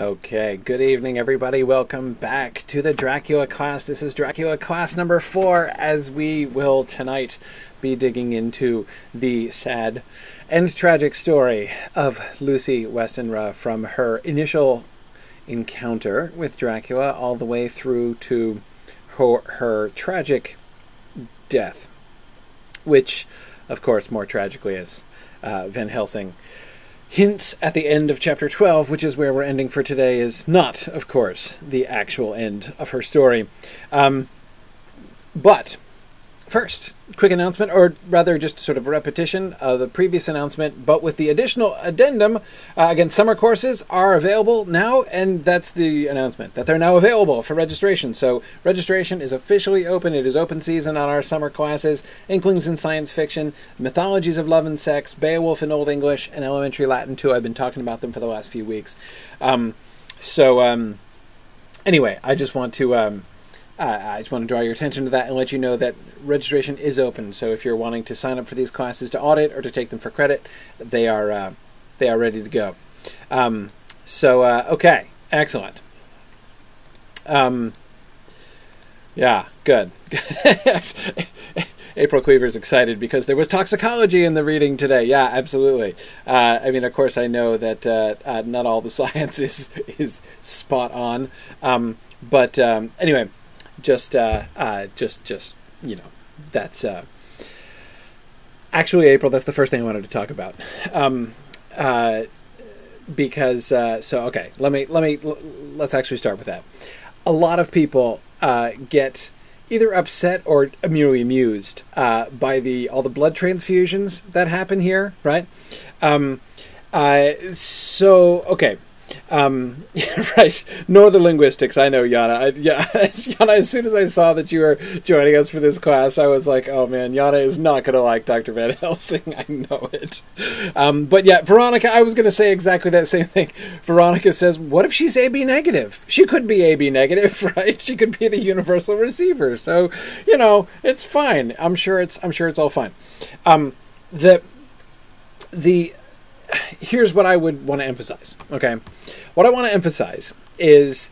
Okay, good evening everybody. Welcome back to the Dracula class. This is Dracula class number 4, as we will tonight be digging into the sad and tragic story of Lucy Westenra, from her initial encounter with Dracula all the way through to her tragic death, which of course more tragically is Van Helsing hints at the end of chapter 12, which is where we're ending for today, is not, of course, the actual end of her story. But first, quick announcement, or rather just sort of a repetition of the previous announcement, but with the additional addendum. Again, summer courses are available now, and that's the announcement, that they're now available for registration. So registration is officially open. It is open season on our summer classes: Inklings in Science Fiction, Mythologies of Love and Sex, Beowulf in Old English, and Elementary Latin 2. I've been talking about them for the last few weeks. Anyway, I just want to... draw your attention to that and let you know that registration is open. So if you're wanting to sign up for these classes to audit or to take them for credit, they are ready to go. Okay, excellent. Yeah, good. April Cleaver's excited because there was toxicology in the reading today. Yeah, absolutely. I mean, of course, I know that not all the science is spot on, anyway. Just you know, that's actually, April, that's the first thing I wanted to talk about, because okay, let's actually start with that. A lot of people get either upset or merely amused by all the blood transfusions that happen here, right? Okay. Right. Northern linguistics. I know, Yana. Yana, as soon as I saw that you were joining us for this class, I was like, oh man, Yana is not going to like Dr. Van Helsing. I know it. But yeah, Veronica, I was going to say exactly that same thing. Veronica says, what if she's AB negative? She could be AB negative, right? She could be the universal receiver. So, you know, it's fine. I'm sure it's all fine. Here's what I would want to emphasize, okay? What I want to emphasize is,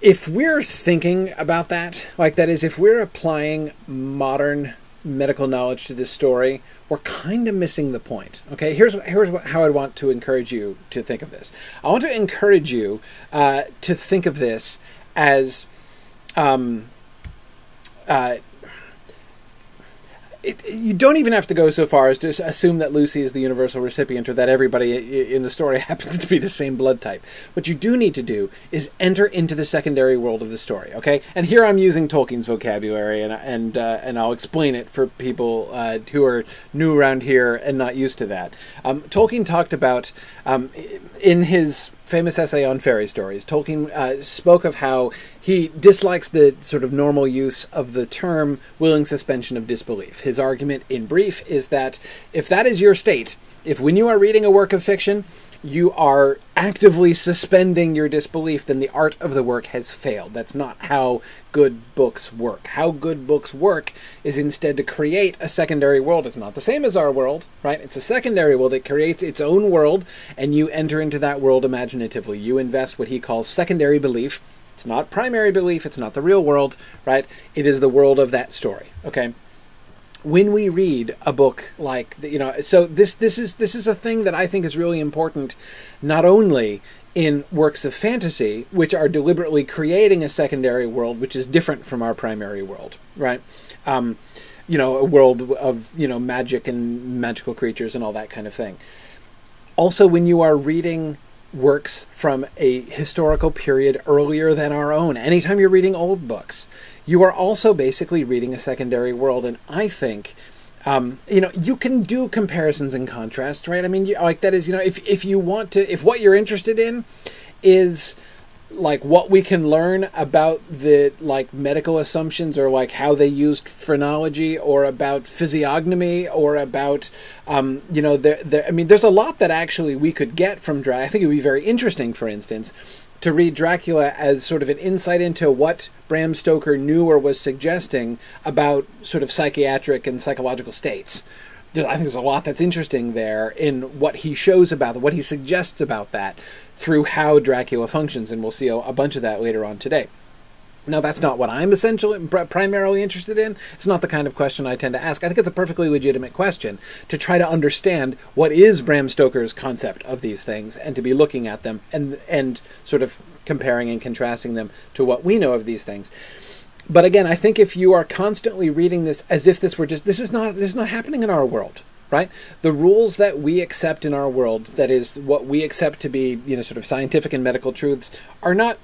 if we're thinking about that, like, that is, if we're applying modern medical knowledge to this story, we're kind of missing the point, okay? Here's how I want to encourage you to think of this. I want to encourage you to think of this as... you don't even have to go so far as to assume that Lucy is the universal recipient, or that everybody in the story happens to be the same blood type. What you do need to do is enter into the secondary world of the story, okay? And here I'm using Tolkien's vocabulary, and I'll explain it for people who are new around here and not used to that. Tolkien talked about, in his famous essay on fairy stories, Tolkien spoke of how he dislikes the sort of normal use of the term willing suspension of disbelief. His argument, in brief, is that if that is your state, if when you are reading a work of fiction, you are actively suspending your disbelief, then the art of the work has failed. That's not how good books work. How good books work is instead to create a secondary world. It's not the same as our world, right? It's a secondary world. It creates its own world, and you enter into that world imaginatively. You invest what he calls secondary belief. It's not primary belief. It's not the real world, right? It is the world of that story, okay? When we read a book like, you know, so this is a thing that I think is really important, not only in works of fantasy, which are deliberately creating a secondary world, which is different from our primary world, right? You know, a world of, you know, magic and magical creatures and all that kind of thing. Also, when you are reading works from a historical period earlier than our own, anytime you're reading old books, you are also basically reading a secondary world. And I think, you know, you can do comparisons and contrasts, right? I mean, like, that is, you know, if you want to, if what you're interested in is like what we can learn about the, like, medical assumptions, or like how they used phrenology, or about physiognomy, or about, you know, I mean, there's a lot that actually we could get from Dracula. I think it would be very interesting, for instance, to read Dracula as sort of an insight into what Bram Stoker knew or was suggesting about sort of psychiatric and psychological states, I think there's a lot that's interesting there in what he shows about, what he suggests about that through how Dracula functions, and we'll see a bunch of that later on today. Now, that's not what I'm essentially primarily interested in. It's not the kind of question I tend to ask. I think it's a perfectly legitimate question to try to understand what is Bram Stoker's concept of these things and to be looking at them and sort of comparing and contrasting them to what we know of these things. But again, I think if you are constantly reading this as if this were just, this is not happening in our world, right? The rules that we accept in our world, that is what we accept to be, you know, sort of scientific and medical truths, are not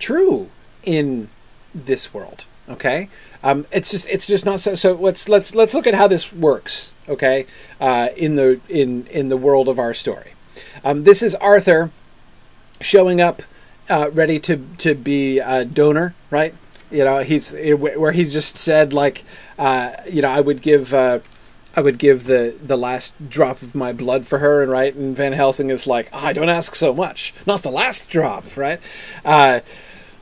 true in this world, okay? It's just not so. So let's look at how this works, okay? In the world of our story, this is Arthur showing up, ready to be a donor, right? You know, he's just said, like, you know, I would give the last drop of my blood for her, and right, and Van Helsing is like, oh, I don't ask so much, not the last drop, right?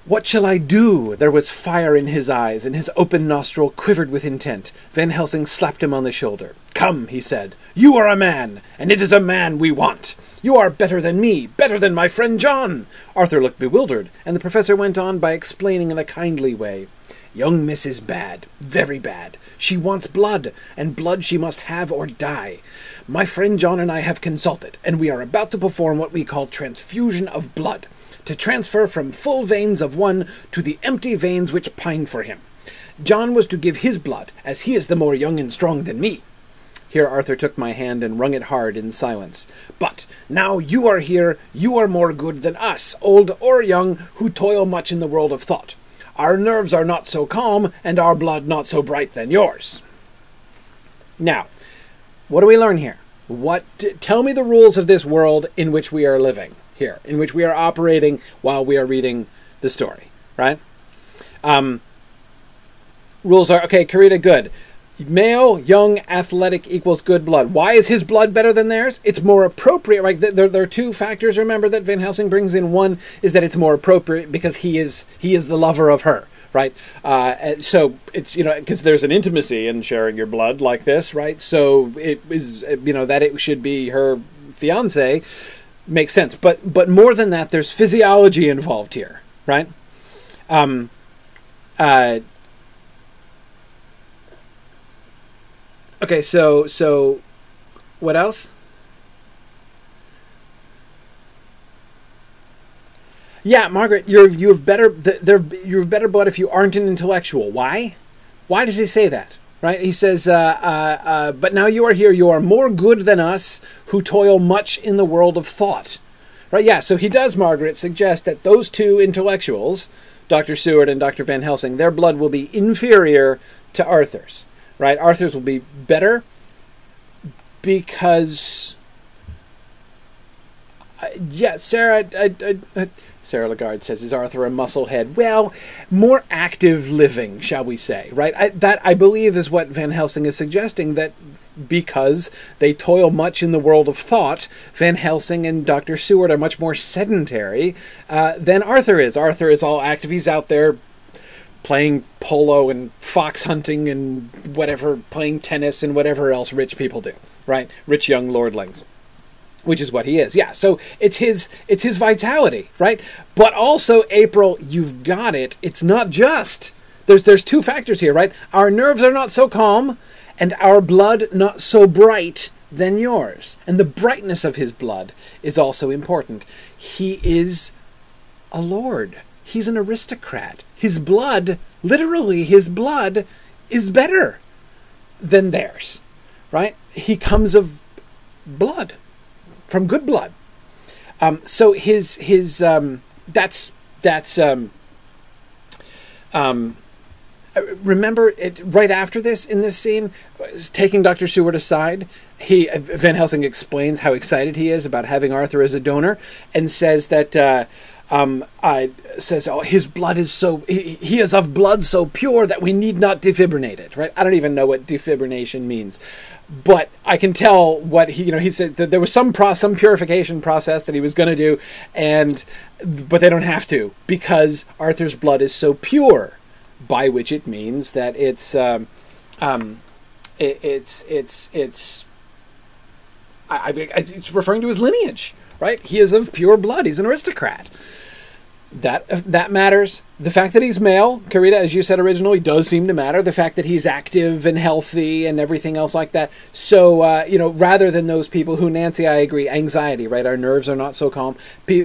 What shall I do? There was fire in his eyes, and his open nostril quivered with intent. Van Helsing slapped him on the shoulder. Come, he said, you are a man, and it is a man we want. You are better than me, better than my friend John. Arthur looked bewildered, and the professor went on by explaining in a kindly way. Young miss is bad, very bad. She wants blood, and blood she must have or die. My friend John and I have consulted, and we are about to perform what we call transfusion of blood, to transfer from full veins of one to the empty veins which pine for him. John was to give his blood, as he is the more young and strong than me. Here Arthur took my hand and wrung it hard in silence. But now you are here, you are more good than us, old or young, who toil much in the world of thought. Our nerves are not so calm, and our blood not so bright than yours. Now, what do we learn here? Tell me the rules of this world in which we are living. Here, in which we are operating while we are reading the story, right? Rules are, okay, Karita, good. Male, young, athletic equals good blood. Why is his blood better than theirs? It's more appropriate, right? There are two factors, remember, that Van Helsing brings in. One is that it's more appropriate because he is the lover of her, right? So it's, you know, because there's an intimacy in sharing your blood like this, right? So it is, you know, that it should be her fiancé. Makes sense, but more than that, there's physiology involved here, right? Okay, so what else? Yeah, Margaret, you've better blood if you aren't an intellectual. Why? Why does he say that? Right? He says, but now you are here, you are more good than us who toil much in the world of thought. Right? Yeah, so he does, Margaret, suggest that those two intellectuals, Dr. Seward and Dr. Van Helsing, their blood will be inferior to Arthur's. Right? Arthur's will be better because... yeah, Sarah Lagarde says, is Arthur a musclehead? Well, more active living, shall we say, right? I believe is what Van Helsing is suggesting, that because they toil much in the world of thought, Van Helsing and Dr. Seward are much more sedentary than Arthur is. Arthur is all active. He's out there playing polo and fox hunting and whatever, playing tennis and whatever else rich people do, right? Rich young lordlings. Which is what he is, yeah. So it's his vitality, right? But also, April, you've got it. It's not just there's two factors here, right? Our nerves are not so calm, and our blood not so bright than yours. And the brightness of his blood is also important. He is a lord. He's an aristocrat. His blood, literally, his blood, is better than theirs, right? He comes of blood. From good blood, so remember it right after this in this scene, taking Dr. Seward aside, Van Helsing explains how excited he is about having Arthur as a donor, and says that oh, his blood is so he is of blood so pure that we need not defibrinate it, right? I don't even know what defibrination means, but I can tell what he, you know, he said that there was some purification process that he was going to do, but they don't have to, because Arthur's blood is so pure, by which it means that it's It's referring to his lineage, right? He is of pure blood. He's an aristocrat. That matters. The fact that he's male, Carita, as you said originally, does seem to matter. The fact that he's active and healthy and everything else like that. So, you know, rather than those people who, Nancy, I agree, anxiety, right? Our nerves are not so calm.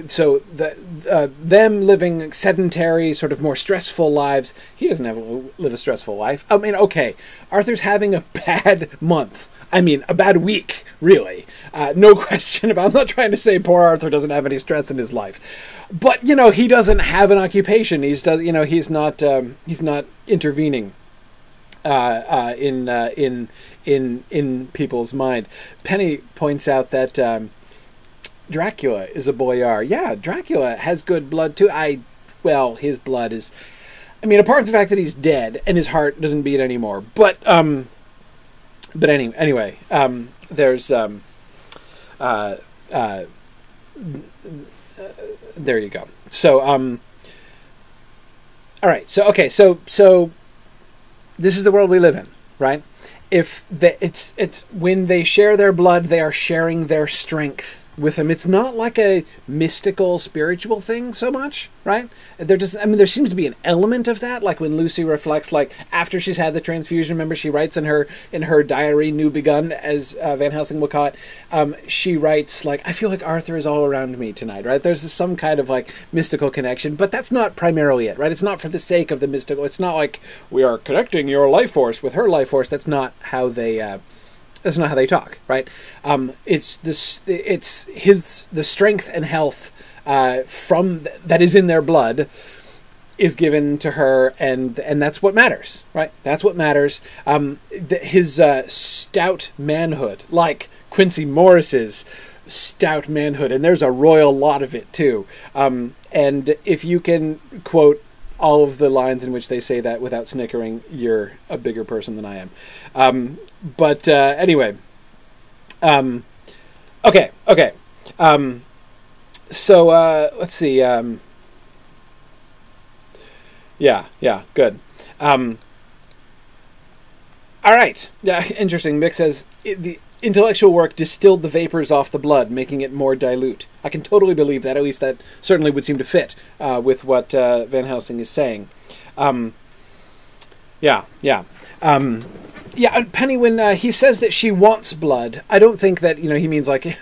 So them living sedentary, sort of more stressful lives. He doesn't live a stressful life. I mean, okay, Arthur's having a bad month. I mean, a bad week, really. No question about it. I'm not trying to say poor Arthur doesn't have any stress in his life. But, you know, he doesn't have an occupation. He's not intervening in people's mind. Penny points out that Dracula is a boyar. Yeah, Dracula has good blood, too. Well, his blood is... I mean, apart from the fact that he's dead and his heart doesn't beat anymore. But anyway, there you go. So, all right. So, okay. So this is the world we live in, right? It's when they share their blood, they are sharing their strength with him. It's not like a mystical, spiritual thing so much, right? There seems to be an element of that. Like when Lucy reflects, like after she's had the transfusion, remember she writes in her diary, New Begun, as Van Helsing will call it. She writes like, I feel like Arthur is all around me tonight, right? There's some kind of like mystical connection, but that's not primarily it, right? It's not for the sake of the mystical. It's not like we are connecting your life force with her life force. That's not how they, that's not how they talk, right? It's the strength and health that is in their blood is given to her, and that's what matters, right? That's what matters. His stout manhood, like Quincy Morris's stout manhood, and there's a royal lot of it too. And if you can quote all of the lines in which they say that without snickering, you're a bigger person than I am. So let's see. Good. All right. Yeah, interesting. Mick says the intellectual work distilled the vapors off the blood, making it more dilute. I can totally believe that. At least that certainly would seem to fit with what Van Helsing is saying. Penny, when he says that she wants blood, I don't think that, you know, he means like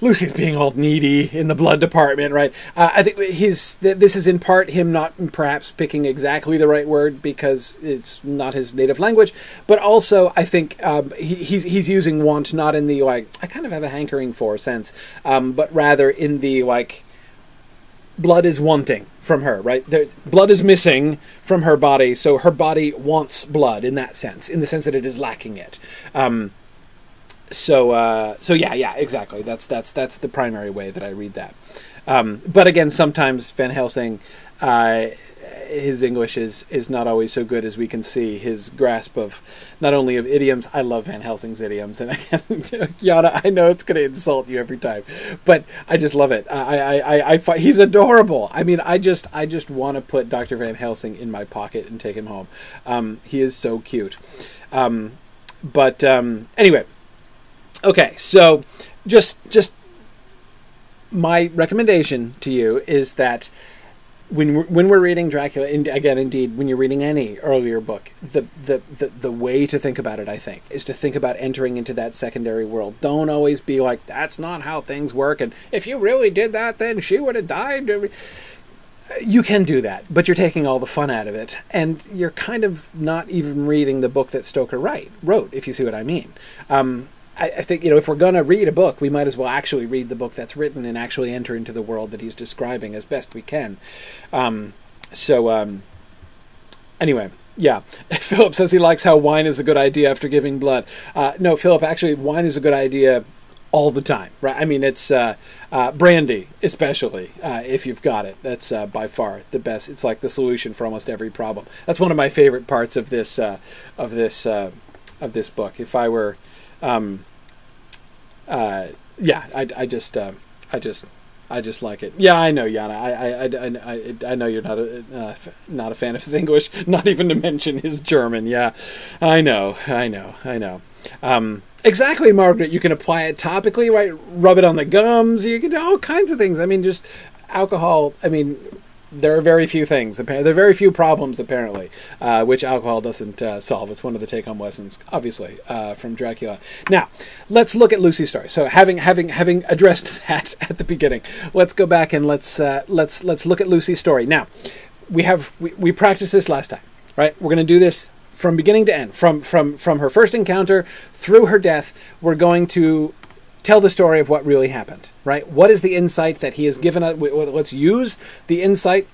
Lucy's being all needy in the blood department, right? I think this is in part him not perhaps picking exactly the right word because it's not his native language, but also I think he's using want not in the like I kind of have a hankering for sense, but rather in the like blood is wanting from her, right? Blood is missing from her body, so her body wants blood in that sense, in the sense that it is lacking it. Exactly. That's the primary way that I read that. But again, sometimes Van Helsing, his English is not always so good as we can see. His grasp of not only of idioms, I love Van Helsing's idioms, and Kiana, I know it's going to insult you every time, but I just love it. I he's adorable. I mean, I just want to put Dr. Van Helsing in my pocket and take him home. He is so cute. Anyway, okay. So just my recommendation to you is that when we're reading Dracula, and again, indeed, when you're reading any earlier book, the way to think about it, I think, is to think about entering into that secondary world. Don't always be like, that's not how things work, and if you really did that, then she would have died. You can do that, but you're taking all the fun out of it, and you're kind of not even reading the book that Stoker wrote, if you see what I mean. I think, you know, if we're going to read a book, we might as well actually read the book that's written and actually enter into the world that he's describing as best we can. Anyway, yeah. Philip says he likes how wine is a good idea after giving blood. No, Philip, actually, wine is a good idea all the time, right? I mean, it's brandy, especially, if you've got it. That's by far the best. It's like the solution for almost every problem. That's one of my favorite parts of this book. If I were... I just like it. Yeah, I know, Yana. I know you're not a fan of his English, not even to mention his German. Yeah, I know. Exactly, Margaret. You can apply it topically, right? Rub it on the gums. You can do all kinds of things. I mean, just alcohol. I mean, there are very few things. There are very few problems, apparently, which alcohol doesn't solve. It's one of the take-home lessons, obviously, from Dracula. Now, let's look at Lucy's story. So, having addressed that at the beginning, let's go back and let's look at Lucy's story. Now, we practiced this last time, right? We're going to do this from beginning to end, from her first encounter through her death. We're going to tell the story of what really happened, right? What is the insight that he has given us? Let's use the insight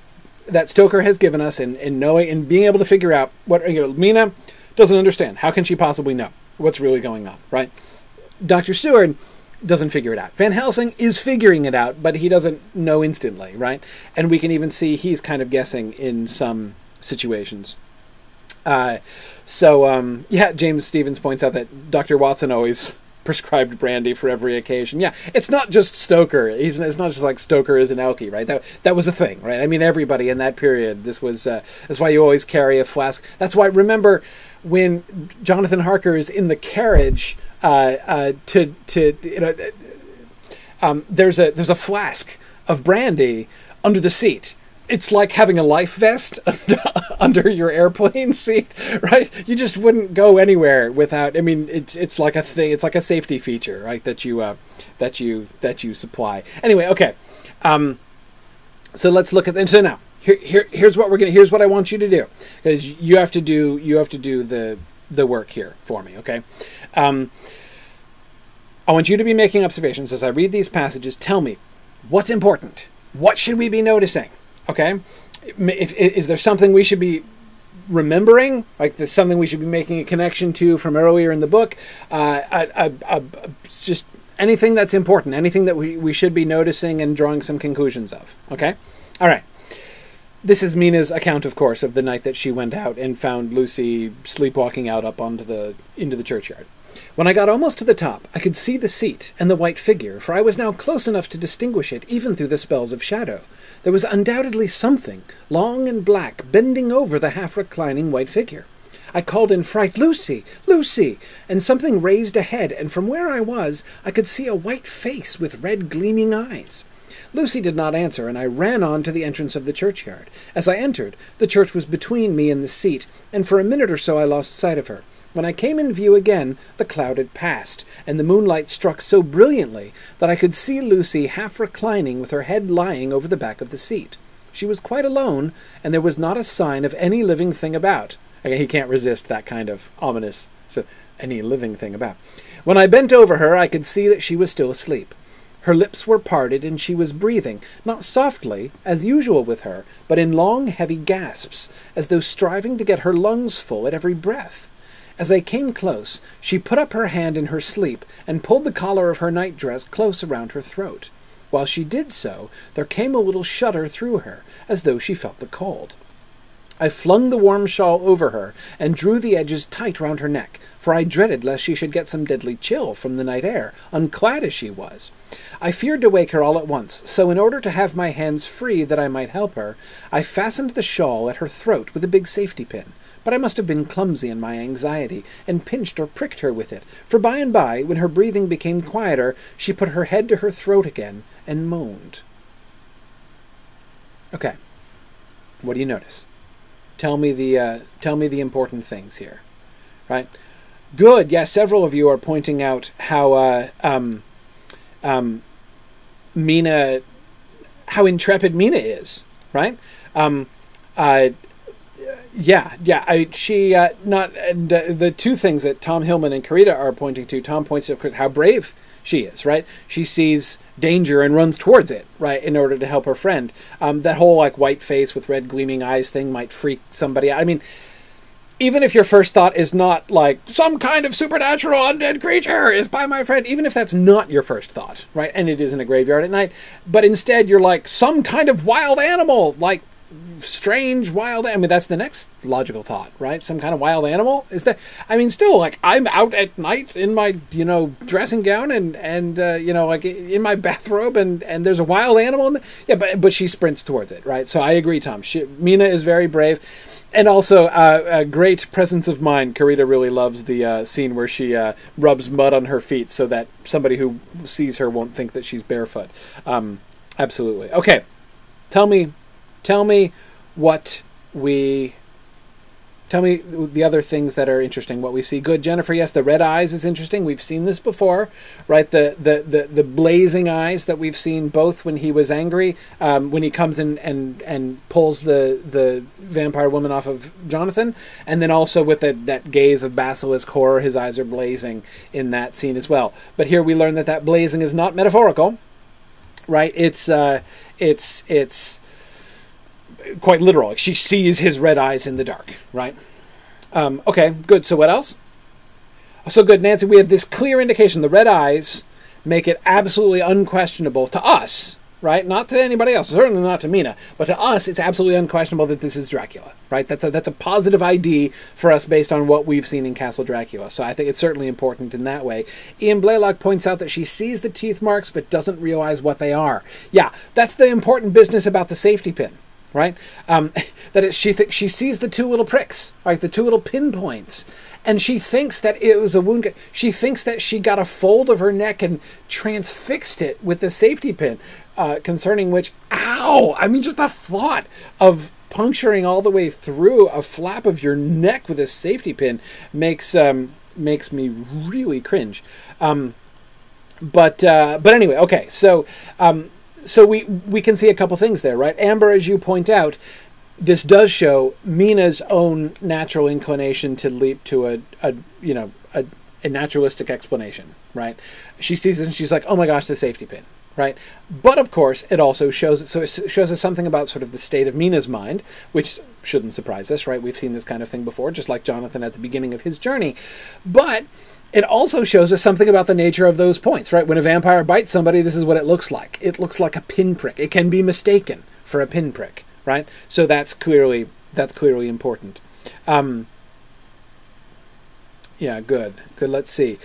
that Stoker has given us in knowing and being able to figure out what, you know, Mina doesn't understand. How can she possibly know what's really going on, right? Dr. Seward doesn't figure it out. Van Helsing is figuring it out, but he doesn't know instantly, right? And we can even see he's kind of guessing in some situations. Yeah, James Stevens points out that Dr. Watson always prescribed brandy for every occasion. Yeah, it's not just Stoker. It's not just like Stoker is an alky, right? That was a thing, right? I mean, everybody in that period. This was that's why you always carry a flask. That's why, remember when Jonathan Harker is in the carriage there's a flask of brandy under the seat. It's like having a life vest under your airplane seat, right? You just wouldn't go anywhere without. I mean, it's like a thing. It's like a safety feature, right? That you supply. Anyway, okay. So let's look at. And so now here's what we're gonna. Here's what I want you to do, because you have to do. You have to do the work here for me. Okay. I want you to be making observations as I read these passages. Tell me what's important. What should we be noticing? Okay, is there something we should be remembering? Like there's something we should be making a connection to from earlier in the book? Just anything that's important, anything that we should be noticing and drawing some conclusions of. Okay, all right. This is Mina's account, of course, of the night that she went out and found Lucy sleepwalking out up into the churchyard. When I got almost to the top, I could see the seat and the white figure, for I was now close enough to distinguish it even through the spells of shadow. There was undoubtedly something, long and black, bending over the half-reclining white figure. I called in fright, "Lucy! Lucy!" and something raised a head, and from where I was, I could see a white face with red gleaming eyes. Lucy did not answer, and I ran on to the entrance of the churchyard. As I entered, the church was between me and the seat, and for a minute or so I lost sight of her. When I came in view again, the cloud had passed, and the moonlight struck so brilliantly that I could see Lucy half reclining with her head lying over the back of the seat. She was quite alone, and there was not a sign of any living thing about. Okay, he can't resist that kind of ominous, so any living thing about. When I bent over her, I could see that she was still asleep. Her lips were parted, and she was breathing, not softly, as usual with her, but in long, heavy gasps, as though striving to get her lungs full at every breath. As I came close, she put up her hand in her sleep and pulled the collar of her nightdress close around her throat. While she did so, there came a little shudder through her, as though she felt the cold. I flung the warm shawl over her and drew the edges tight round her neck, for I dreaded lest she should get some deadly chill from the night air, unclad as she was. I feared to wake her all at once, so in order to have my hands free that I might help her, I fastened the shawl at her throat with a big safety pin. But I must have been clumsy in my anxiety, and pinched or pricked her with it, for by and by, when her breathing became quieter, she put her head to her throat again and moaned. Okay, what do you notice? Tell me the important things here, right? Good, yeah, several of you are pointing out how Mina, how intrepid Mina is, right? The two things that Tom Hillman and Carita are pointing to, Tom points to, of course, how brave she is, right? She sees danger and runs towards it, right, in order to help her friend. That whole, like, white face with red gleaming eyes thing might freak somebody out. I mean, even if your first thought is not, like, some kind of supernatural undead creature is by my friend, even if that's not your first thought, right, and it is in a graveyard at night, but instead you're like, some kind of wild animal, like strange wild, I mean, that's the next logical thought, right? Some kind of wild animal is that, I mean, still, like, I'm out at night in my, you know, dressing gown and you know, like in my bathrobe and there's a wild animal in the, yeah, but she sprints towards it, right? So I agree, Tom. Mina is very brave. And also, a great presence of mind. Carita really loves the scene where she rubs mud on her feet so that somebody who sees her won't think that she's barefoot. Absolutely. Okay, tell me what we... Tell me the other things that are interesting, what we see. Good, Jennifer, yes, the red eyes is interesting. We've seen this before, right? The blazing eyes that we've seen both when he was angry, when he comes in and pulls the vampire woman off of Jonathan, and then also with that gaze of basilisk horror, his eyes are blazing in that scene as well. But here we learn that blazing is not metaphorical, right? It's quite literal. She sees his red eyes in the dark, right? Okay, good. So what else? So good, Nancy. We have this clear indication. The red eyes make it absolutely unquestionable to us, right? Not to anybody else, certainly not to Mina, but to us, it's absolutely unquestionable that this is Dracula, right? That's a positive ID for us based on what we've seen in Castle Dracula. So I think it's certainly important in that way. Ian Blaylock points out that she sees the teeth marks but doesn't realize what they are. Yeah, that's the important business about the safety pin. Right? She sees the two little pricks, right? The two little pinpoints. And she thinks that it was a wound. She thinks that she got a fold of her neck and transfixed it with the safety pin, concerning which, ow! I mean, just the thought of puncturing all the way through a flap of your neck with a safety pin makes me really cringe. But anyway, okay. So we can see a couple things there, right? Amber, as you point out, this does show Mina's own natural inclination to leap to a naturalistic explanation, right? She sees it and she's like, oh my gosh, the safety pin, right? But of course, it also shows, so it shows us something about sort of the state of Mina's mind, which shouldn't surprise us, right? We've seen this kind of thing before, just like Jonathan at the beginning of his journey. But it also shows us something about the nature of those points, right? When a vampire bites somebody, this is what it looks like. It looks like a pinprick. It can be mistaken for a pinprick, right? So that's clearly important. Yeah, good. Good, let's see.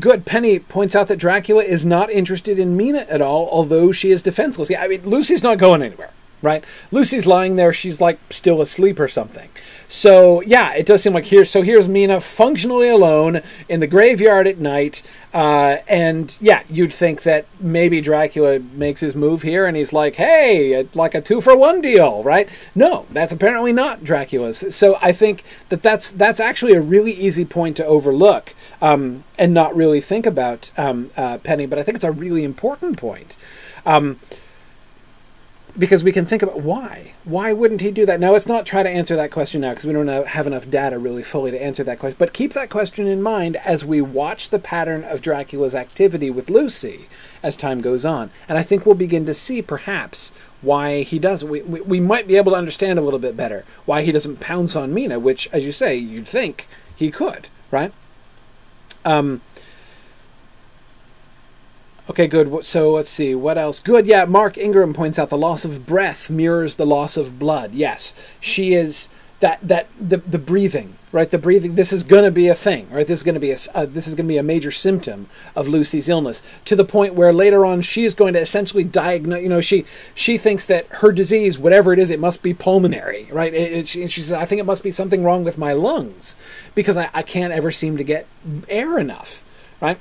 Good, Penny points out that Dracula is not interested in Mina at all, although she is defenseless. Yeah, I mean, Lucy's not going anywhere, right? Lucy's lying there. She's like still asleep or something. So yeah, it does seem like here's Mina functionally alone in the graveyard at night. And yeah, you'd think that maybe Dracula makes his move here and he's like, hey, like a 2-for-1 deal, right? No, that's apparently not Dracula's. So I think that that's actually a really easy point to overlook, and not really think about, Penny, but I think it's a really important point. Because we can think about why wouldn't he do that? Now, let's not try to answer that question now because we don't have enough data really fully to answer that question. But keep that question in mind as we watch the pattern of Dracula's activity with Lucy as time goes on. And I think we'll begin to see perhaps why he doesn't. We might be able to understand a little bit better why he doesn't pounce on Mina, which, as you say, you'd think he could, right? Okay, good. So let's see. What else? Good. Yeah, Mark Ingram points out the loss of breath mirrors the loss of blood. Yes, she is the breathing, right? The breathing. This is going to be a thing, right? This is going to be a major symptom of Lucy's illness, to the point where later on she is going to essentially diagnose. You know, she thinks that her disease, whatever it is, it must be pulmonary, right? She says, I think it must be something wrong with my lungs because I can't ever seem to get air enough, right?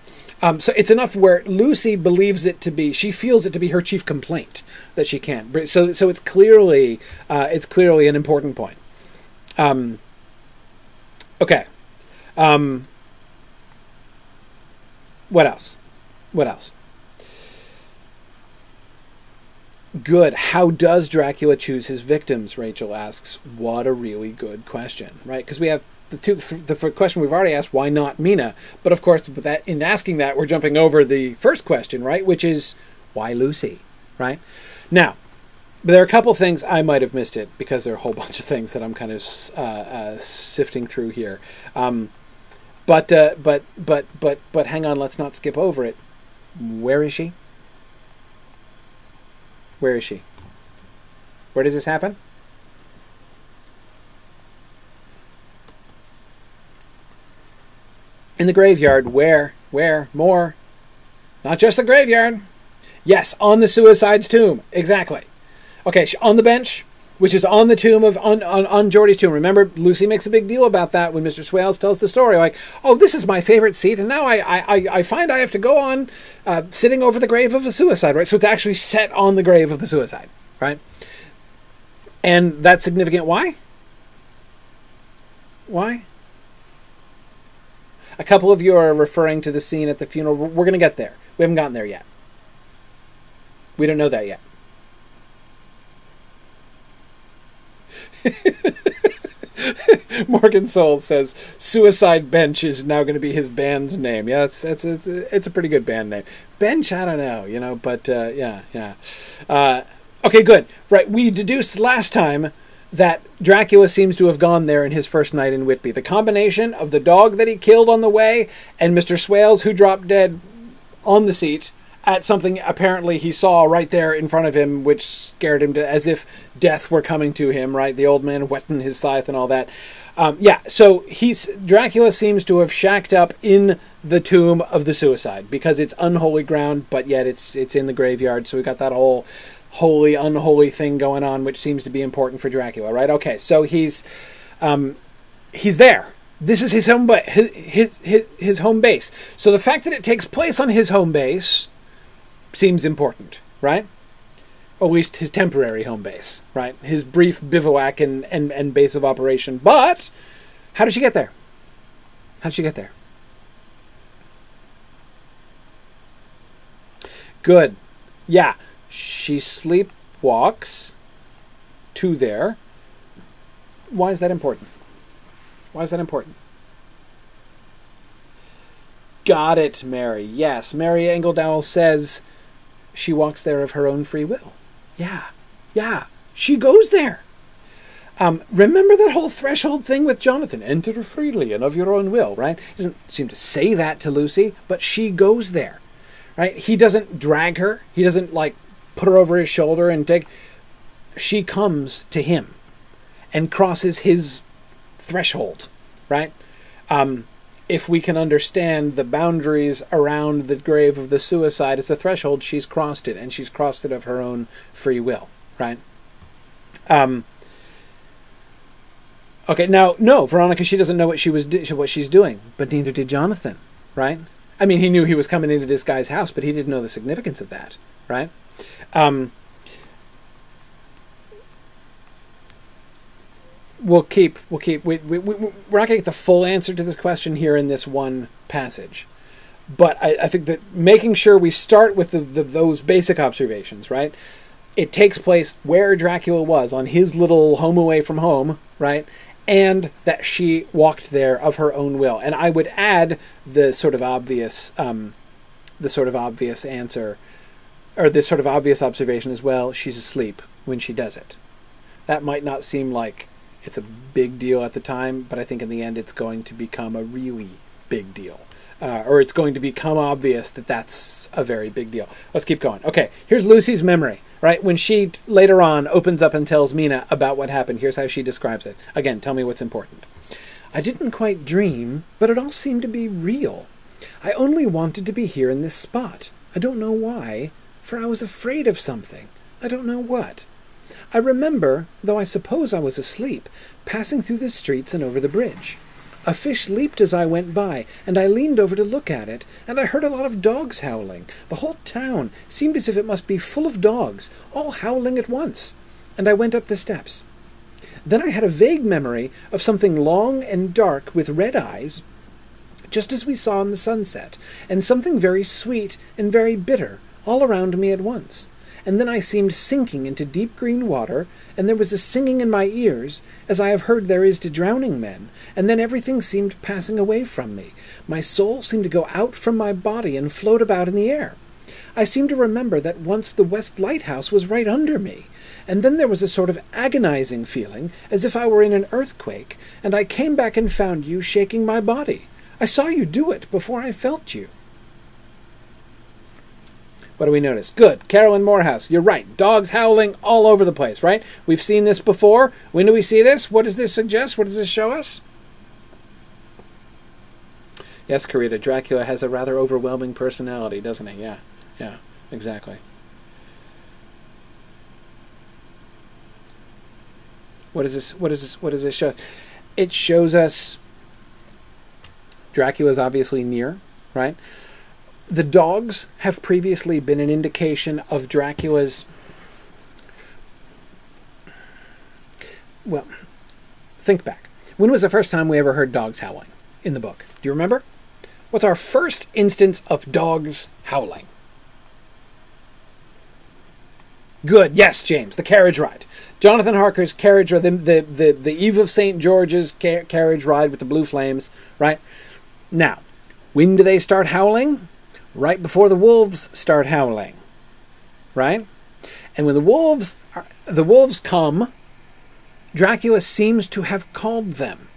So it's enough where Lucy believes it to be, she feels it to be her chief complaint that she can't breathe. So it's clearly an important point. Okay. What else? Good. How does Dracula choose his victims? Rachel asks. What a really good question, right? Because we have the question we've already asked, why not Mina? But of course, in asking that, we're jumping over the first question, right? Which is, why Lucy, right? Now, there are a couple things I might have missed it, because there are a whole bunch of things that I'm kind of sifting through here. But hang on, let's not skip over it. Where is she? Where is she? Where does this happen? In the graveyard. Where? More? Not just the graveyard. Yes, on the suicide's tomb. Exactly. Okay, on the bench, which is on the tomb of, on Geordie's tomb. Remember, Lucy makes a big deal about that when Mr. Swales tells the story. Like, oh, this is my favorite seat, and now I find I have to go on sitting over the grave of a suicide, right? So it's actually set on the grave of the suicide, right? And that's significant. Why? Why? A couple of you are referring to the scene at the funeral. We're going to get there. We haven't gotten there yet. We don't know that yet. Morgan Soul says Suicide Bench is now going to be his band's name. Yeah, it's a pretty good band name. Bench, I don't know, you know, but yeah. Okay, good. Right, we deduced last time that Dracula seems to have gone there in his first night in Whitby. The combination of the dog that he killed on the way and Mr. Swales, who dropped dead on the seat at something apparently he saw right there in front of him, which scared him, to as if death were coming to him, right? The old man whetting his scythe and all that. Yeah, so Dracula seems to have shacked up in the tomb of the suicide because it's unholy ground, but yet it's in the graveyard. So we got that whole holy, unholy thing going on, which seems to be important for Dracula, right? Okay, so he's there. This is his home, his home base. So the fact that it takes place on his home base seems important, right? Or at least his temporary home base, right? His brief bivouac and base of operation. But how did she get there? How did she get there? Good. Yeah. She sleepwalks to there. Why is that important? Why is that important? Got it, Mary. Yes. Mary Engledowell says she walks there of her own free will. Yeah. She goes there. Remember that whole threshold thing with Jonathan? Enter freely and of your own will, right? Doesn't seem to say that to Lucy, but she goes there, right? He doesn't drag her. He doesn't, like, put her over his shoulder and take... She comes to him and crosses his threshold, right? If we can understand the boundaries around the grave of the suicide as a threshold, she's crossed it, and she's crossed it of her own free will, right? Okay, now, no, Veronica, she doesn't know what she's doing, but neither did Jonathan, right? I mean, he knew he was coming into this guy's house, but he didn't know the significance of that, right? We're not going to get the full answer to this question here in this one passage. But I think that making sure we start with those basic observations, right? It takes place where Dracula was, on his little home away from home, right? And that she walked there of her own will. And I would add the sort of obvious answer, or this sort of obvious observation as well. She's asleep when she does it. That might not seem like it's a big deal at the time, but I think in the end it's going to become a really big deal. Or it's going to become obvious that that's a very big deal. Let's keep going. Okay, here's Lucy's memory, right? When she later on opens up and tells Mina about what happened, here's how she describes it. Again, tell me what's important. I didn't quite dream, but it all seemed to be real. I only wanted to be here in this spot. I don't know why, for I was afraid of something. I don't know what. I remember, though I suppose I was asleep, passing through the streets and over the bridge. A fish leaped as I went by, and I leaned over to look at it, and I heard a lot of dogs howling. The whole town seemed as if it must be full of dogs, all howling at once, and I went up the steps. Then I had a vague memory of something long and dark with red eyes, just as we saw in the sunset, and something very sweet and very bitter all around me at once. And then I seemed sinking into deep green water, and there was a singing in my ears, as I have heard there is to drowning men, and then everything seemed passing away from me. My soul seemed to go out from my body and float about in the air. I seemed to remember that once the West Lighthouse was right under me, and then there was a sort of agonizing feeling, as if I were in an earthquake, and I came back and found you shaking my body. I saw you do it before I felt you. What do we notice? Good. Carolyn Morehouse, you're right. Dogs howling all over the place, right? We've seen this before. When do we see this? What does this suggest? What does this show us? Yes, Karita, Dracula has a rather overwhelming personality, doesn't he? Yeah, yeah, exactly. What is this? What is this? What does this show? It shows us Dracula's obviously near, right? The dogs have previously been an indication of Dracula's, well, think back. When was the first time we ever heard dogs howling in the book? Do you remember? What's our first instance of dogs howling? Good. Yes, James. The carriage ride. Jonathan Harker's carriage ride, the Eve of St. George's carriage ride with the blue flames, right? Now, when do they start howling? Right before the wolves start howling, right? And when the wolves come, Dracula seems to have called them.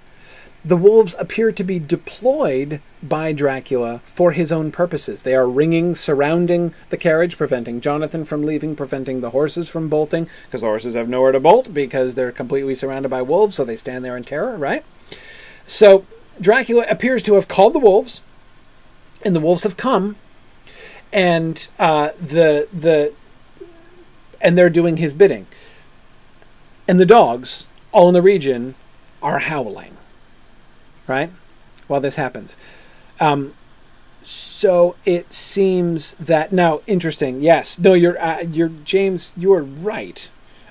The wolves appear to be deployed by Dracula for his own purposes. They are ringing, surrounding the carriage, preventing Jonathan from leaving, preventing the horses from bolting, because the horses have nowhere to bolt because they're completely surrounded by wolves, so they stand there in terror, right? So Dracula appears to have called the wolves, and the wolves have come, and they're doing his bidding. And the dogs, all in the region, are howling, right, while this happens. So it seems that, now, interesting, yes. No, you're James, you are right.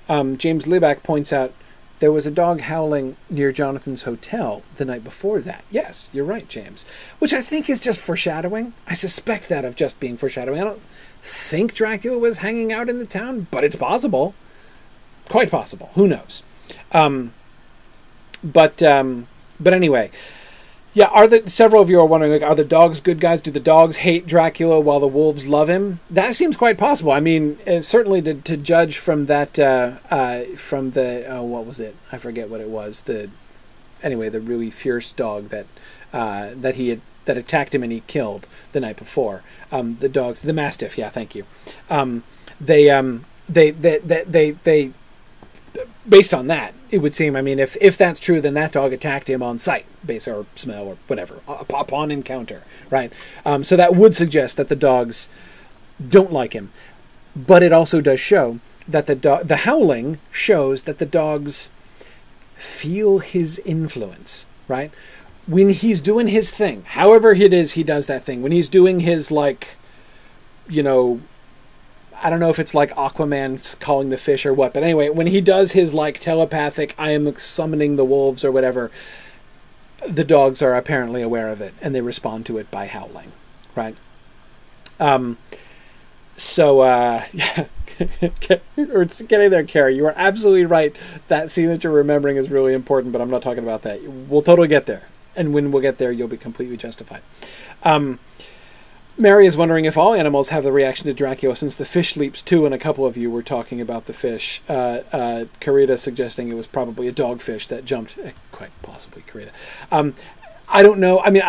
James Lieback points out there was a dog howling near Jonathan's hotel the night before that. Yes, you're right, James. Which I think is just foreshadowing. I suspect that of just being foreshadowing. I don't think Dracula was hanging out in the town, but it's possible. Quite possible. Who knows? But anyway, yeah, several of you are wondering, like, are the dogs good guys? Do the dogs hate Dracula while the wolves love him? That seems quite possible. I mean, certainly to judge from that, from the, oh, what was it? I forget what it was. Anyway, the really fierce dog that attacked him and he killed the night before. The dogs, the Mastiff. Yeah, thank you. They based on that, it would seem, I mean, if that's true, then that dog attacked him on sight, or smell, or whatever, upon encounter, right? So that would suggest that the dogs don't like him. But it also does show that the howling shows that the dogs feel his influence, right? When he's doing his thing, however it is he does that thing, when he's doing his, like, you know, I don't know if it's like Aquaman calling the fish or what, but anyway, when he does his, like, telepathic, I am summoning the wolves or whatever, the dogs are apparently aware of it, and they respond to it by howling, right? Yeah, get in there, Carrie. You are absolutely right. That scene that you're remembering is really important, but I'm not talking about that. We'll totally get there, and when we'll get there, you'll be completely justified. Mary is wondering if all animals have the reaction to Dracula, since the fish leaps too, and a couple of you were talking about the fish. Carita suggesting it was probably a dogfish that jumped. Quite possibly, Carita. I don't know. I mean,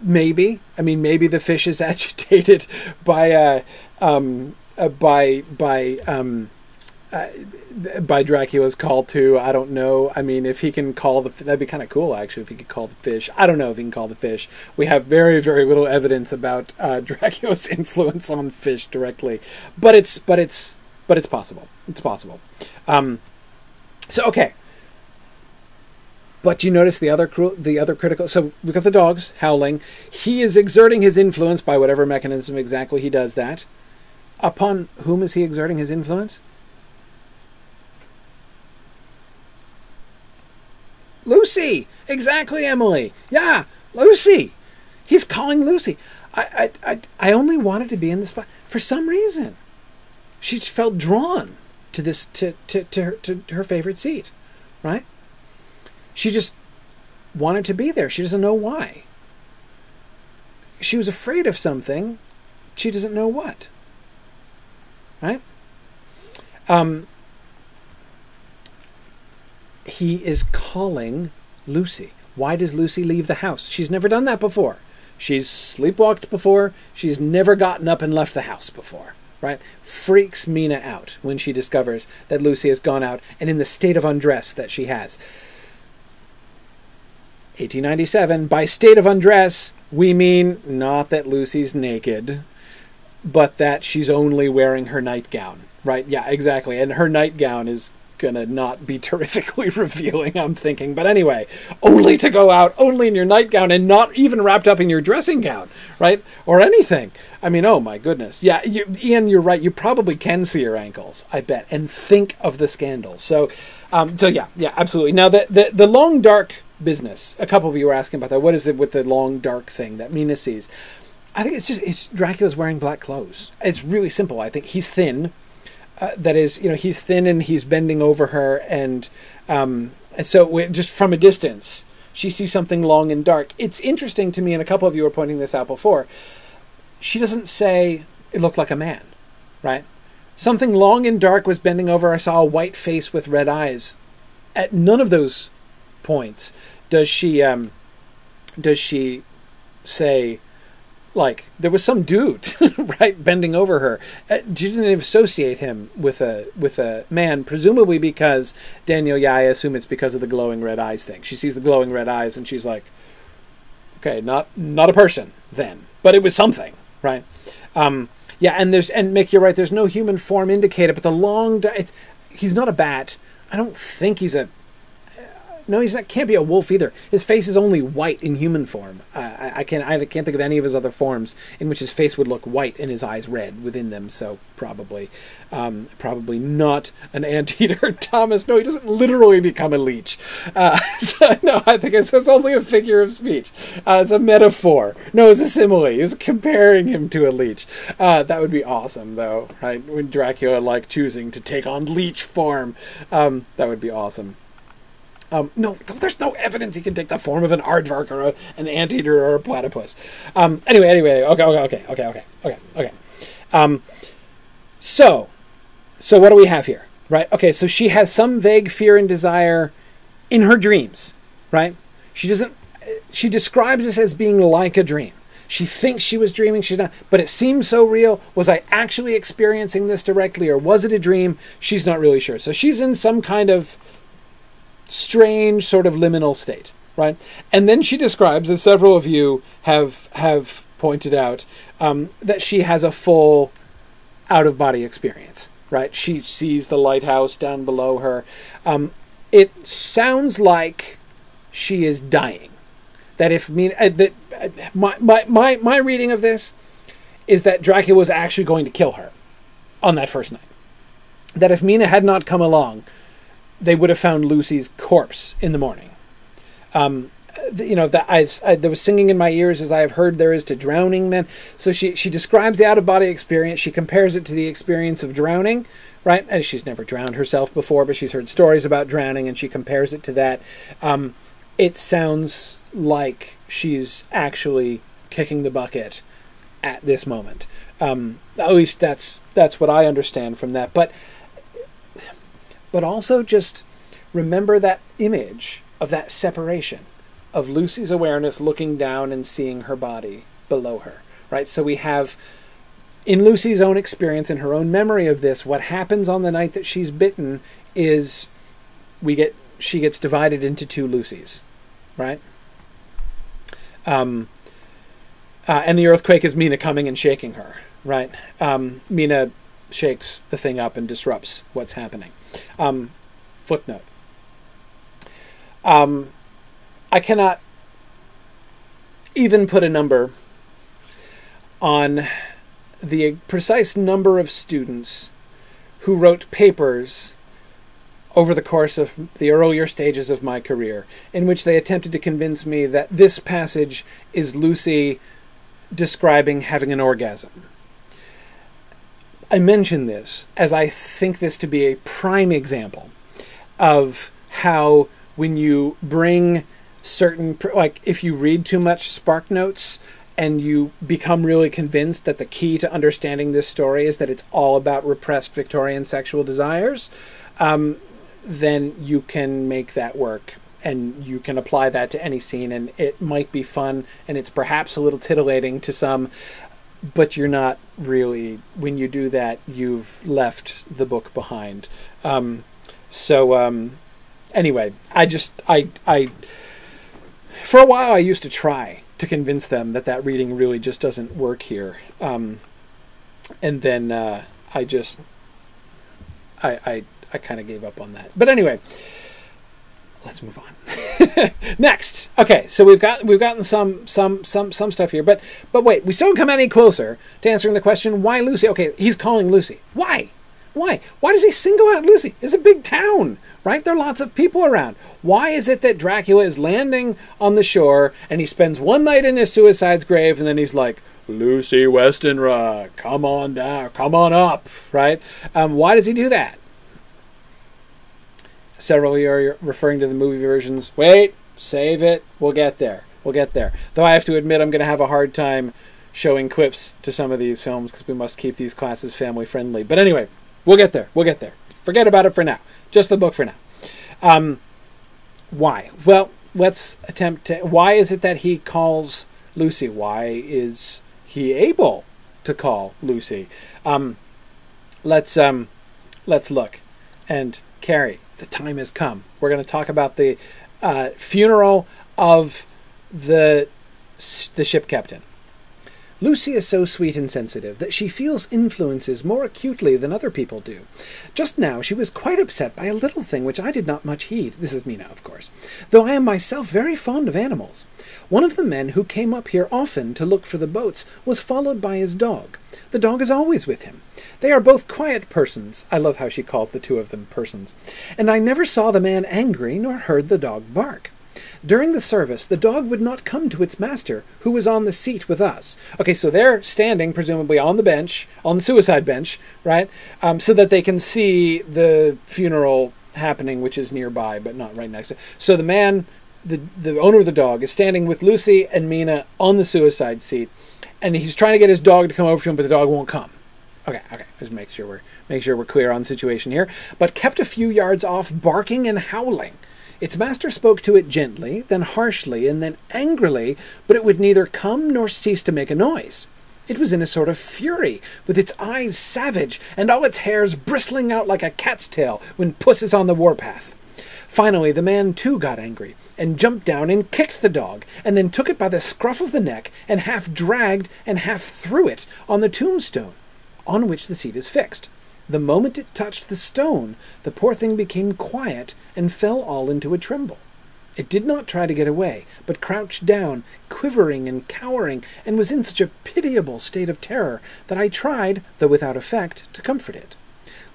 maybe. I mean, maybe the fish is agitated by Dracula's call to, I don't know. I mean, if he can call that'd be kind of cool, actually, if he could call the fish. I don't know if he can call the fish. We have very, very little evidence about Dracula's influence on fish directly, but it's possible. It's possible. So, okay. But you notice the other critical. So we've got the dogs howling. He is exerting his influence by whatever mechanism exactly he does that. Upon whom is he exerting his influence? Lucy! Exactly, Emily! Yeah, Lucy! He's calling Lucy. I only wanted to be in this spot. For some reason, she felt drawn to this, to her favorite seat, right? She just wanted to be there. She doesn't know why. She was afraid of something. She doesn't know what, right? He is calling Lucy. Why does Lucy leave the house? She's never done that before. She's sleepwalked before. She's never gotten up and left the house before, right? Freaks Mina out when she discovers that Lucy has gone out and in the state of undress that she has. 1897, by state of undress, we mean not that Lucy's naked, but that she's only wearing her nightgown, right? Yeah, exactly. And her nightgown is going to not be terrifically revealing, I'm thinking. But anyway, only to go out, only in your nightgown, and not even wrapped up in your dressing gown, right? Or anything. I mean, oh my goodness. Yeah, Ian, you're right. You probably can see your ankles, I bet. And think of the scandal. So yeah, absolutely. Now, the long dark business, a couple of you were asking about that. What is it with the long dark thing that Mina sees? I think it's Dracula's wearing black clothes. It's really simple. I think he's thin. That is, you know, he's thin and he's bending over her. And so just from a distance, she sees something long and dark. It's interesting to me, and a couple of you were pointing this out before. She doesn't say it looked like a man, right? Something long and dark was bending over. I saw a white face with red eyes. At none of those points does she say, like, there was some dude, right, bending over her. She didn't even associate him with a man, presumably because, Daniel, yeah, I assume it's because of the glowing red eyes thing. She sees the glowing red eyes and she's like, okay, not a person then, but it was something, right? Yeah, and Mick, you're right, there's no human form indicated, but the long, he's not a bat. I don't think he's a, no, he's not. Can't be a wolf either. His face is only white in human form. I can't think of any of his other forms in which his face would look white and his eyes red within them. So probably not an anteater. Thomas, no, he doesn't literally become a leech. So no, I think it's only a figure of speech. It's a metaphor. No, it's a simile. He was comparing him to a leech. That would be awesome, though, right? When Dracula, like, choosing to take on leech form, that would be awesome. No, there's no evidence he can take the form of an aardvark or an anteater or a platypus. Anyway, okay. So what do we have here, right? Okay, so she has some vague fear and desire in her dreams, right? She describes this as being like a dream. She thinks she was dreaming, she's not, but it seems so real. Was I actually experiencing this directly, or was it a dream? She's not really sure. So she's in some kind of strange sort of liminal state, right? And then she describes, as several of you have pointed out, that she has a full out-of-body experience, right? She sees the lighthouse down below her. It sounds like she is dying. That if Mina, my reading of this is that Dracula was actually going to kill her on that first night. That if Mina had not come along, they would have found Lucy's corpse in the morning. You know, there was singing in my ears, as I have heard there is to drowning men. So she describes the out-of-body experience. She compares it to the experience of drowning, right? And she's never drowned herself before, but she's heard stories about drowning, and she compares it to that. It sounds like she's actually kicking the bucket at this moment. At least that's what I understand from that. But also just remember that image of that separation of Lucy's awareness looking down and seeing her body below her, right? So we have, in Lucy's own experience, in her own memory of this, what happens on the night that she's bitten is she gets divided into two Lucys, right? And the earthquake is Mina coming and shaking her, right? Mina shakes the thing up and disrupts what's happening. Footnote. I cannot even put a number on the precise number of students who wrote papers over the course of the earlier stages of my career in which they attempted to convince me that this passage is Lucy describing having an orgasm. I mention this as I think this to be a prime example of how, when you bring certain, like, if you read too much Spark Notes and you become really convinced that the key to understanding this story is that it's all about repressed Victorian sexual desires, then you can make that work. And you can apply that to any scene, and it might be fun, and it's perhaps a little titillating to some. But you're not really, when you do that, you've left the book behind. Anyway, I For a while, I used to try to convince them that that reading really just doesn't work here. And then I just, I kind of gave up on that. But anyway, let's move on. Next. Okay, so we've gotten some stuff here, but wait, we still haven't come any closer to answering the question, why Lucy? Okay, he's calling Lucy. Why? Why? Why does he single out Lucy? It's a big town, right? There are lots of people around. Why is it that Dracula is landing on the shore and he spends one night in his suicide's grave and then he's like, Lucy Westenra, come on down, come on up, right? Why does he do that? Several of you are referring to the movie versions. Wait, save it. We'll get there. We'll get there. Though I have to admit I'm going to have a hard time showing clips to some of these films because we must keep these classes family friendly. But anyway, we'll get there. We'll get there. Forget about it for now. Just the book for now. Why? Well, let's attempt to... Why is it that he calls Lucy? Why is he able to call Lucy? Let's look. And Carrie, the time has come. We're going to talk about the funeral of the ship captain. Lucy is so sweet and sensitive that she feels influences more acutely than other people do. Just now she was quite upset by a little thing which I did not much heed. This is Mina, of course. Though I am myself very fond of animals. One of the men who came up here often to look for the boats was followed by his dog. The dog is always with him. They are both quiet persons. I love how she calls the two of them persons. And I never saw the man angry nor heard the dog bark. During the service, the dog would not come to its master, who was on the seat with us. Okay, so they're standing, presumably, on the bench, on the suicide bench, right? So that they can see the funeral happening, which is nearby, but not right next to it. So the man, the owner of the dog, is standing with Lucy and Mina on the suicide seat, and he's trying to get his dog to come over to him, but the dog won't come. Okay, okay, let's make sure we're clear on the situation here. But kept a few yards off, barking and howling. Its master spoke to it gently, then harshly, and then angrily, but it would neither come nor cease to make a noise. It was in a sort of fury, with its eyes savage, and all its hairs bristling out like a cat's tail when puss is on the warpath. Finally, the man too got angry, and jumped down and kicked the dog, and then took it by the scruff of the neck, and half dragged and half threw it on the tombstone, on which the seat is fixed. The moment it touched the stone, the poor thing became quiet and fell all into a tremble. It did not try to get away, but crouched down, quivering and cowering, and was in such a pitiable state of terror that I tried, though without effect, to comfort it.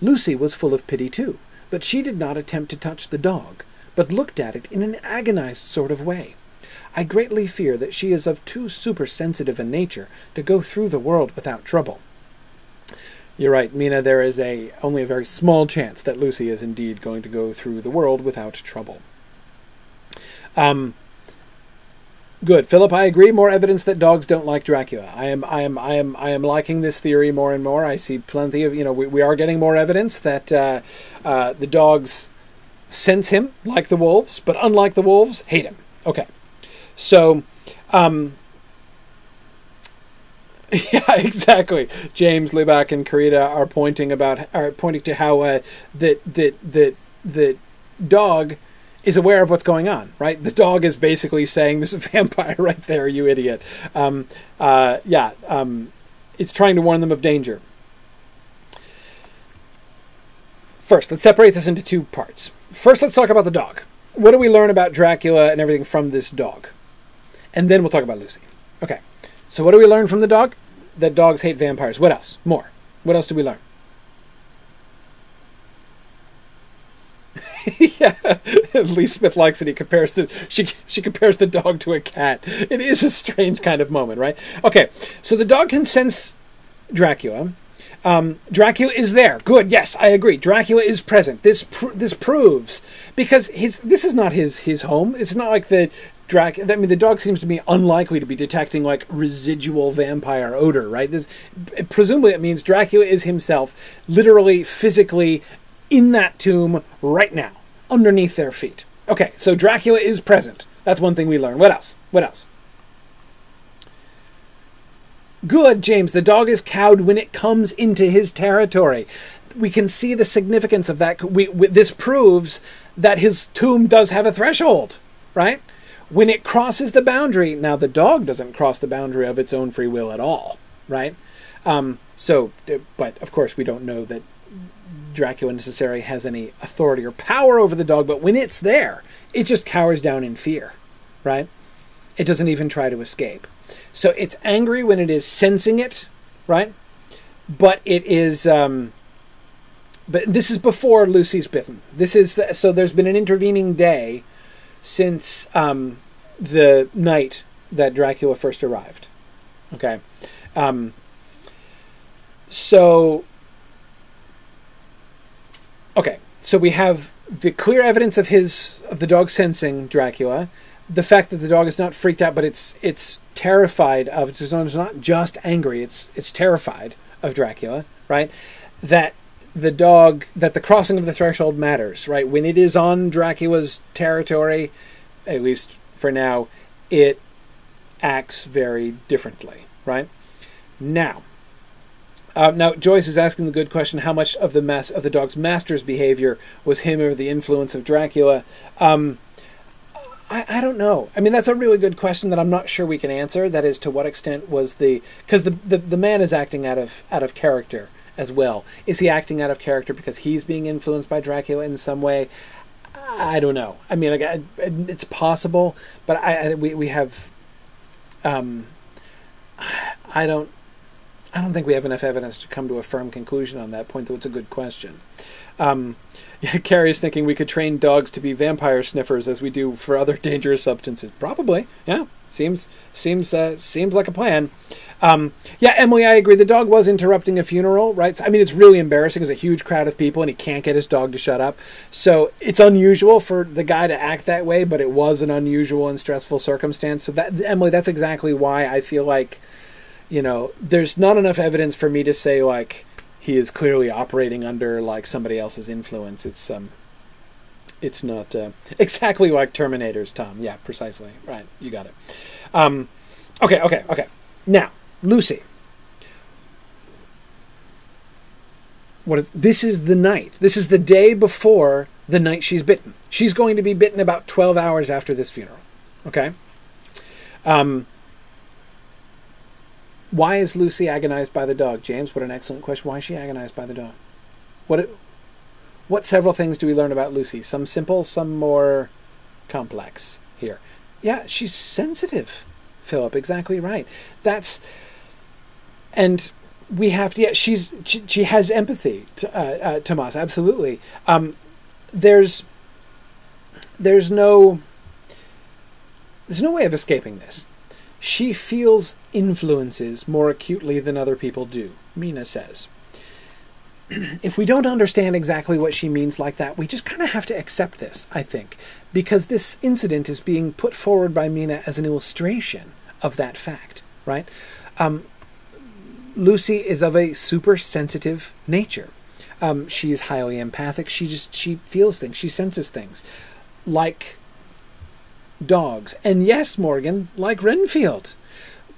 Lucy was full of pity too, but she did not attempt to touch the dog, but looked at it in an agonized sort of way. I greatly fear that she is of too supersensitive a nature to go through the world without trouble. You're right, Mina, there is only a very small chance that Lucy is indeed going to go through the world without trouble. Good. Philip, I agree. More evidence that dogs don't like Dracula. I am liking this theory more and more. I see plenty of, we are getting more evidence that the dogs sense him like the wolves, but unlike the wolves, hate him. Okay. So, yeah, exactly. James, Libak, and Karita are pointing to how the dog is aware of what's going on, right? The dog is basically saying, "There's a vampire right there, you idiot." It's trying to warn them of danger. First, let's separate this into two parts. First, let's talk about the dog. What do we learn about Dracula and everything from this dog? And then we'll talk about Lucy. Okay. So what do we learn from the dog? That dogs hate vampires. What else? More. What else do we learn? Yeah, Lee Smith likes it. He compares she compares the dog to a cat. It is a strange kind of moment, right? Okay, so the dog can sense Dracula. Dracula is there. Good. Yes, I agree. Dracula is present. This proves, because this is not his home. It's not like the dog seems to be unlikely to be detecting, like, residual vampire odor, right? Presumably it means Dracula is himself literally, physically in that tomb right now, underneath their feet. Okay, so Dracula is present. That's one thing we learn. What else? What else? Good, James. The dog is cowed when it comes into his territory. We can see the significance of that. This proves that his tomb does have a threshold, right? when it crosses the boundary. Now, the dog doesn't cross the boundary of its own free will at all, right? But of course, we don't know that Dracula necessarily has any authority or power over the dog, but when it's there, it just cowers down in fear, right? It doesn't even try to escape. So it's angry when it is sensing it, right? But it is... but this is before Lucy's bitten. This is so there's been an intervening day since the night that Dracula first arrived. Okay. So we have the clear evidence of the dog sensing Dracula, the fact that the dog is not freaked out, but it's terrified of. It's not just angry. It's terrified of Dracula, right? That the crossing of the threshold matters, right? When it is on Dracula's territory, at least for now, it acts very differently, right? Now, Joyce is asking the good question: how much of the dog's master's behavior was him or the influence of Dracula? I don't know. I mean, that's a really good question that I'm not sure we can answer. That is, to what extent was because the man is acting out of character as well. Is he acting out of character because he's being influenced by Dracula in some way? I don't know. I mean, like, it's possible, but we have. I don't think we have enough evidence to come to a firm conclusion on that point, though it's a good question. Yeah, Carrie's thinking we could train dogs to be vampire sniffers as we do for other dangerous substances. Probably, yeah. Seems like a plan. Yeah, Emily, I agree. The dog was interrupting a funeral, right? So, I mean, it's really embarrassing. There's a huge crowd of people, and he can't get his dog to shut up. So it's unusual for the guy to act that way, but it was an unusual and stressful circumstance. So, Emily, that's exactly why I feel like, you know, there's not enough evidence for me to say, like, he is clearly operating under, like, somebody else's influence. It's not exactly like Terminators, Tom. Yeah, precisely. Right, you got it. Okay. Now, Lucy. This is the night. This is the day before the night she's bitten. She's going to be bitten about 12 hours after this funeral. Okay? Why is Lucy agonized by the dog? James, what an excellent question. Why is she agonized by the dog? What several things do we learn about Lucy? Some simple, some more complex here. Yeah, she's sensitive, Philip. Exactly right. And we have to, yeah, she has empathy, Tomas, absolutely. There's no way of escaping this. She feels influences more acutely than other people do, Mina says. If we don't understand exactly what she means like that, we just kind of have to accept this, I think, because this incident is being put forward by Mina as an illustration of that fact, right? Lucy is of a super sensitive nature. She is highly empathic. She feels things. She senses things, like dogs. And yes, Morgan, like Renfield.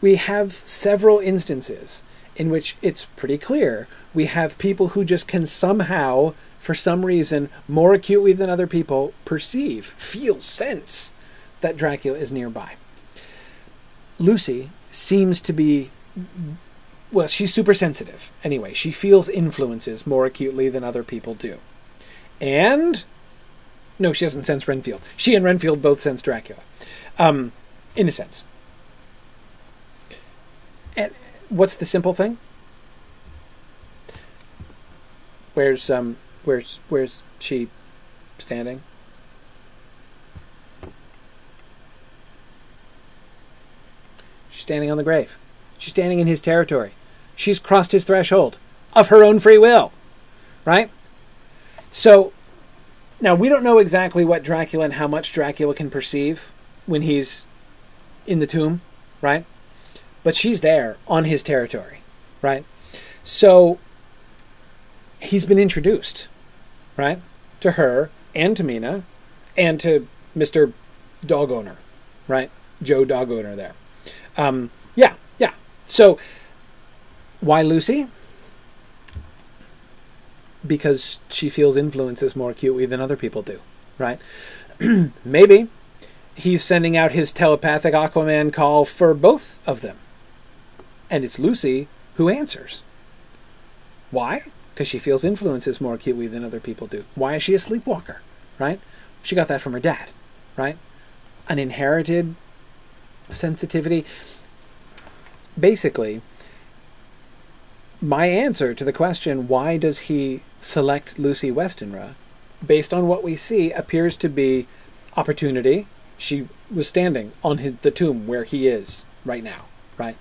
We have several instances in which it's pretty clear we have people who just can somehow, for some reason, more acutely than other people, perceive, feel, sense that Dracula is nearby. Lucy seems to be, well, she's super sensitive. Anyway, she feels influences more acutely than other people do. And... no, she doesn't sense Renfield. She and Renfield both sense Dracula, in a sense. And what's the simple thing? Where's she standing? She's standing on the grave. She's standing in his territory. She's crossed his threshold of her own free will, right? So... now, we don't know exactly what Dracula and how much Dracula can perceive when he's in the tomb, right? But she's there on his territory, right? So he's been introduced, right? To her and to Mina and to Mr. Dog Owner, right? Joe Dog Owner there. Yeah. So why Lucy? Because she feels influences more acutely than other people do, right? Maybe he's sending out his telepathic Aquaman call for both of them. And it's Lucy who answers. Why? Because she feels influences more acutely than other people do. Why is she a sleepwalker, right? She got that from her dad, right? An inherited sensitivity. Basically, my answer to the question, why does he select Lucy Westenra, based on what we see, appears to be opportunity. She was standing on the tomb where he is right now, right?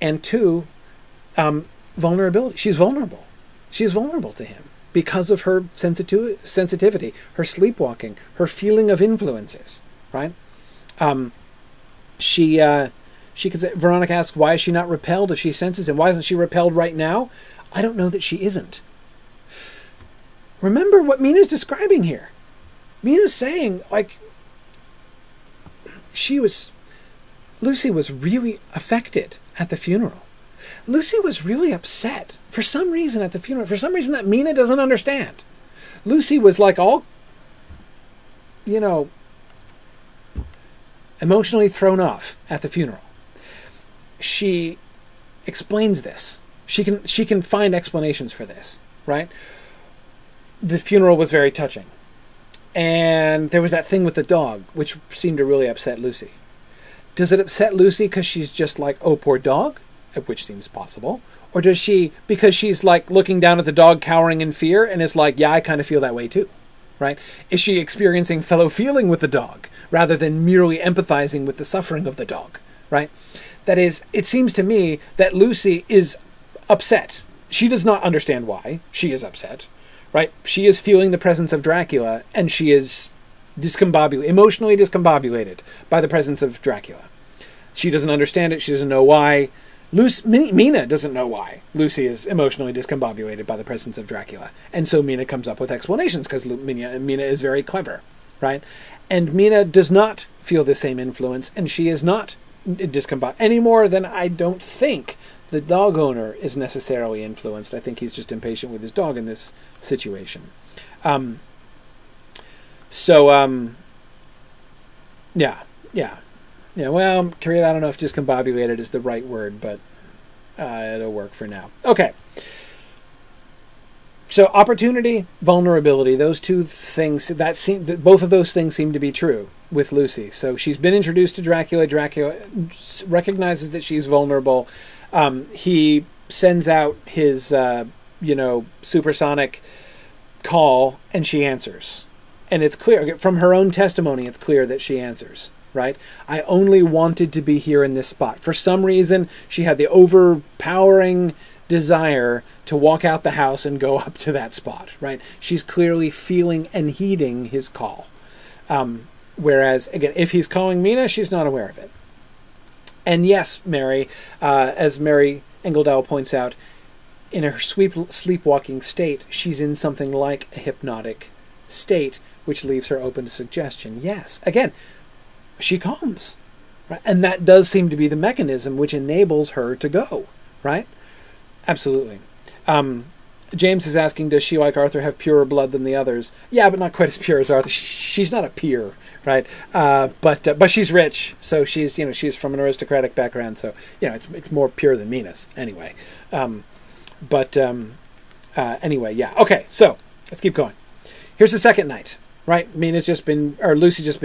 And two, vulnerability. She's vulnerable. She's vulnerable to him because of her sensitivity, her sleepwalking, her feeling of influences, right? She could say, Veronica asks, why is she not repelled if she senses him? Why isn't she repelled right now? I don't know that she isn't. Remember what Mina's describing here. Mina's saying, like, Lucy was really affected at the funeral. Lucy was really upset for some reason at the funeral, for some reason that Mina doesn't understand. Lucy was like all, you know, emotionally thrown off at the funeral. She explains this. She can find explanations for this, right? The funeral was very touching. And there was that thing with the dog, which seemed to really upset Lucy. Does it upset Lucy because she's just like, oh, poor dog? Which seems possible. Or does she, because she's like looking down at the dog cowering in fear and is like, yeah, I kind of feel that way too, right? Is she experiencing fellow feeling with the dog rather than merely empathizing with the suffering of the dog, right? That is, it seems to me that Lucy is upset. She does not understand why she is upset, right? She is feeling the presence of Dracula, and she is emotionally discombobulated by the presence of Dracula. She doesn't understand it. She doesn't know why. Mina doesn't know why Lucy is emotionally discombobulated by the presence of Dracula. And so Mina comes up with explanations because Mina is very clever, right? And Mina does not feel the same influence, and she is not discombobulated any more than I don't think the dog owner is necessarily influenced. I think he's just impatient with his dog in this situation. Yeah, well, Karina, I don't know if discombobulated is the right word, but it'll work for now. Okay. So opportunity, vulnerability, those two things, both of those things seem to be true with Lucy. So she's been introduced to Dracula. Dracula recognizes that she's vulnerable. He sends out his, supersonic call, and she answers. And it's clear, from her own testimony, it's clear that she answers. Right? I only wanted to be here in this spot. For some reason, she had the overpowering desire to walk out the house and go up to that spot, right? She's clearly feeling and heeding his call. Whereas, again, if he's calling Mina, she's not aware of it. And yes, Mary, as Mary Engledow points out, in her sleepwalking state, she's in something like a hypnotic state, which leaves her open to suggestion. Yes, again, she comes, right? And that does seem to be the mechanism which enables her to go, right? Absolutely. James is asking, does she, like Arthur, have purer blood than the others? Yeah, but not quite as pure as Arthur. She's not a peer, right? But she's rich, so she's from an aristocratic background, so it's more pure than Mina's anyway. Anyway, yeah. Okay, so let's keep going. Here's the second night. Right, Lucy's just been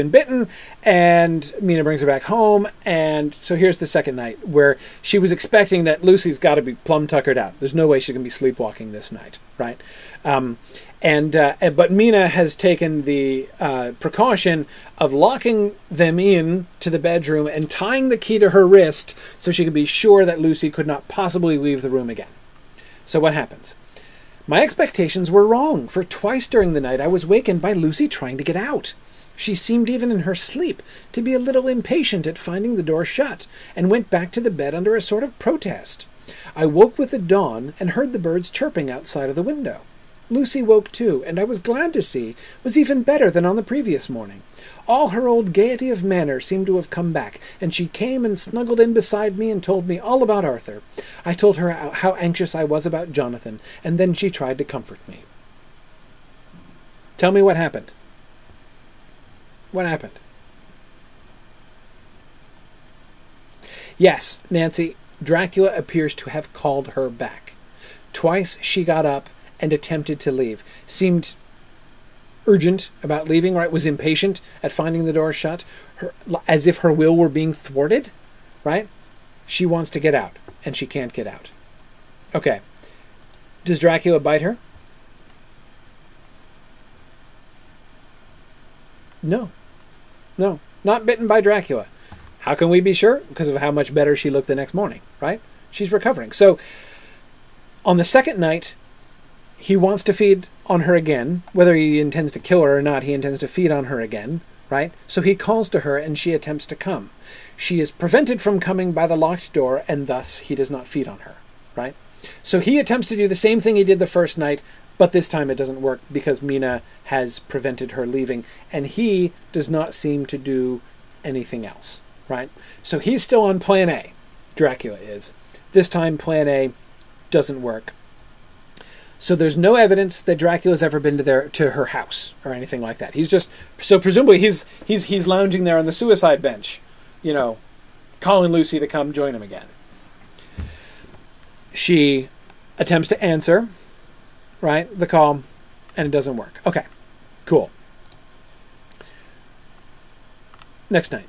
bitten, and Mina brings her back home, and so here's the second night where she was expecting that Lucy's got to be plumb tuckered out. There's no way she's gonna be sleepwalking this night, right? But Mina has taken the precaution of locking them in to the bedroom and tying the key to her wrist so she could be sure that Lucy could not possibly leave the room again. So what happens? My expectations were wrong, for twice during the night I was wakened by Lucy trying to get out. She seemed, even in her sleep, to be a little impatient at finding the door shut, and went back to the bed under a sort of protest. I woke with the dawn and heard the birds chirping outside of the window. Lucy woke too, and I was glad to see was even better than on the previous morning. All her old gaiety of manner seemed to have come back, and she came and snuggled in beside me and told me all about Arthur. I told her how anxious I was about Jonathan, and then she tried to comfort me. Tell me what happened. What happened? Yes, Nancy, Dracula appears to have called her back. Twice she got up and attempted to leave. Seemed urgent about leaving, right? Was impatient at finding the door shut, as if her will were being thwarted, right? She wants to get out, and she can't get out. Okay. Does Dracula bite her? No. No. Not bitten by Dracula. How can we be sure? Because of how much better she looked the next morning, right? She's recovering. So, on the second night, he wants to feed on her again. Whether he intends to kill her or not, he intends to feed on her again, right? So he calls to her and she attempts to come. She is prevented from coming by the locked door and thus he does not feed on her, right? So he attempts to do the same thing he did the first night, but this time it doesn't work because Mina has prevented her leaving and he does not seem to do anything else, right? So he's still on plan A, Dracula is. This time plan A doesn't work. So there's no evidence that Dracula's ever been to her house or anything like that. He's just, so presumably he's lounging there on the suicide bench, you know, calling Lucy to come join him again. She attempts to answer, right, the call, and it doesn't work. Okay, cool. Next night.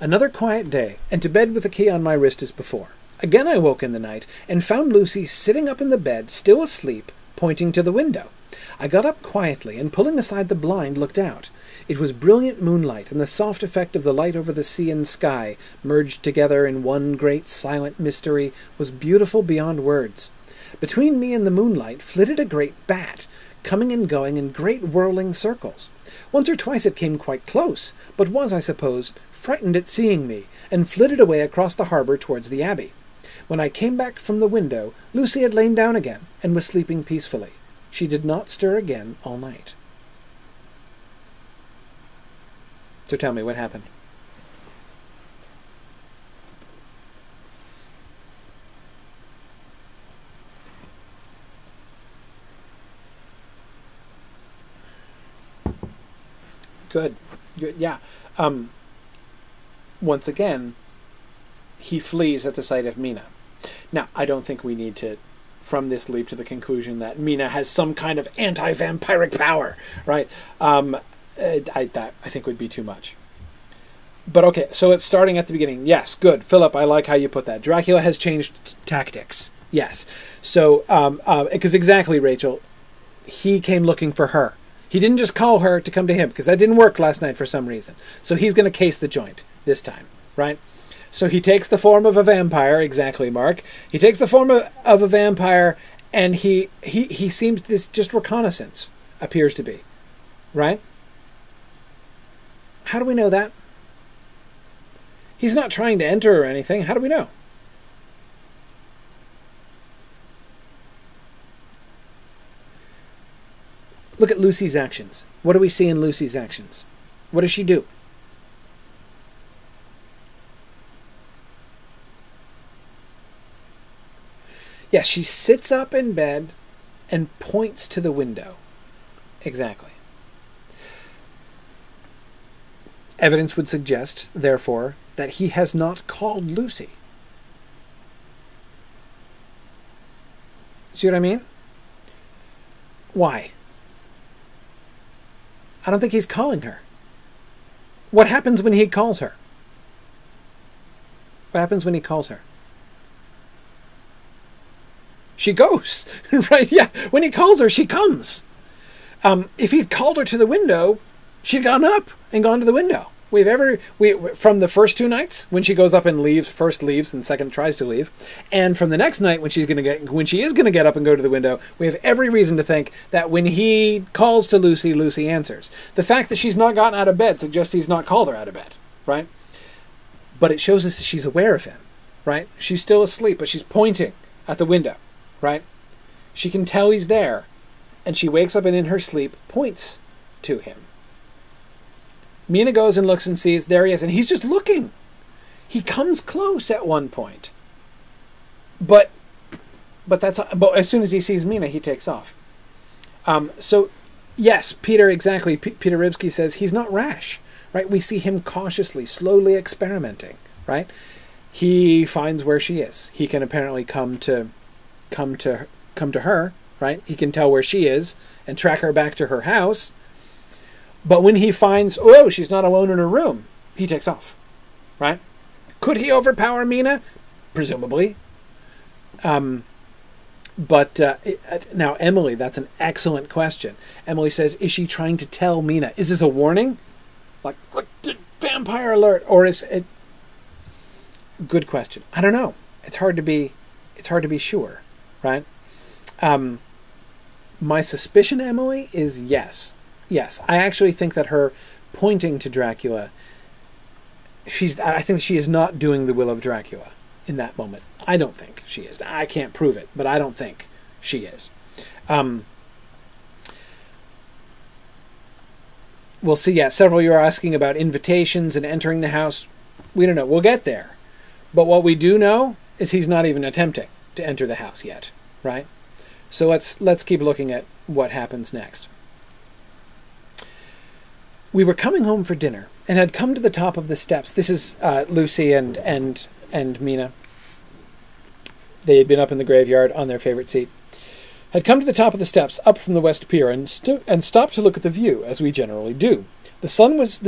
Another quiet day, and to bed with the key on my wrist as before. Again I woke in the night, and found Lucy sitting up in the bed, still asleep, pointing to the window. I got up quietly, and pulling aside the blind, looked out. It was brilliant moonlight, and the soft effect of the light over the sea and sky, merged together in one great silent mystery, was beautiful beyond words. Between me and the moonlight flitted a great bat, coming and going in great whirling circles. Once or twice it came quite close, but was, I suppose, frightened at seeing me, and flitted away across the harbour towards the abbey. When I came back from the window, Lucy had lain down again, and was sleeping peacefully. She did not stir again all night. So tell me, what happened? Good. Good, yeah. Once again, he flees at the sight of Mina. Now, I don't think we need to, from this, leap to the conclusion that Mina has some kind of anti-vampiric power, right? I think would be too much. But okay, so it's starting at the beginning. Yes, good. Philip, I like how you put that. Dracula has changed tactics. Yes. So, because exactly, Rachel, he came looking for her. He didn't just call her to come to him, because that didn't work last night for some reason. So he's going to case the joint this time, right? So he takes the form of a vampire, exactly, Mark. He takes the form of a vampire, and he seems, this just reconnaissance appears to be, right? How do we know that? He's not trying to enter or anything. How do we know? Look at Lucy's actions. What do we see in Lucy's actions? What does she do? Yeah, she sits up in bed and points to the window. Exactly. Evidence would suggest, therefore, that he has not called Lucy. See what I mean? Why? I don't think he's calling her. What happens when he calls her? What happens when he calls her? She goes, right? Yeah. When he calls her, she comes. If he'd called her to the window, she'd gone up and gone to the window. From the first two nights when she goes up and leaves, first leaves and second tries to leave, and from the next night when she is going to get up and go to the window, we have every reason to think that when he calls to Lucy, Lucy answers. The fact that she's not gotten out of bed suggests he's not called her out of bed, right? But it shows us that she's aware of him, right? She's still asleep, but she's pointing at the window. Right? She can tell he's there, and she wakes up and in her sleep points to him. Mina goes and looks and sees, there he is, and he's just looking. He comes close at one point. But as soon as he sees Mina, he takes off. So, yes, Peter, exactly. Peter Ribsky says he's not rash, right? We see him cautiously, slowly experimenting, right? he finds where she is. He can apparently come to her, right? He can tell where she is and track her back to her house. But when he finds, oh, she's not alone in her room, he takes off, right? Could he overpower Mina? Presumably. Now, Emily, that's an excellent question. Emily says, is she trying to tell Mina? Is this a warning? Like vampire alert? Or is it... Good question. I don't know. It's hard to be sure, right? My suspicion, Emily, is yes. Yes, I actually think that her pointing to Dracula, I think she is not doing the will of Dracula in that moment. I don't think she is. I can't prove it, but I don't think she is. We'll see. Yeah, several of you are asking about invitations and entering the house. We don't know. We'll get there. But what we do know is he's not even attempting to enter the house yet, right? So let's keep looking at what happens next. We were coming home for dinner and had come to the top of the steps. This is Lucy and Mina. They had been up in the graveyard on their favorite seat. Had come to the top of the steps up from the west pier and stopped to look at the view, as we generally do. The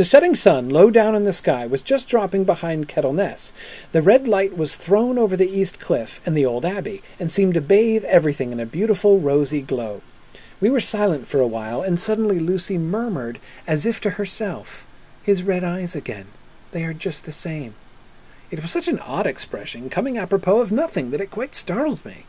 setting sun, low down in the sky, was just dropping behind Kettle Ness. The red light was thrown over the east cliff and the old abbey, and seemed to bathe everything in a beautiful rosy glow. We were silent for a while, and suddenly Lucy murmured, as if to herself, "His red eyes again. They are just the same." It was such an odd expression, coming apropos of nothing, that it quite startled me.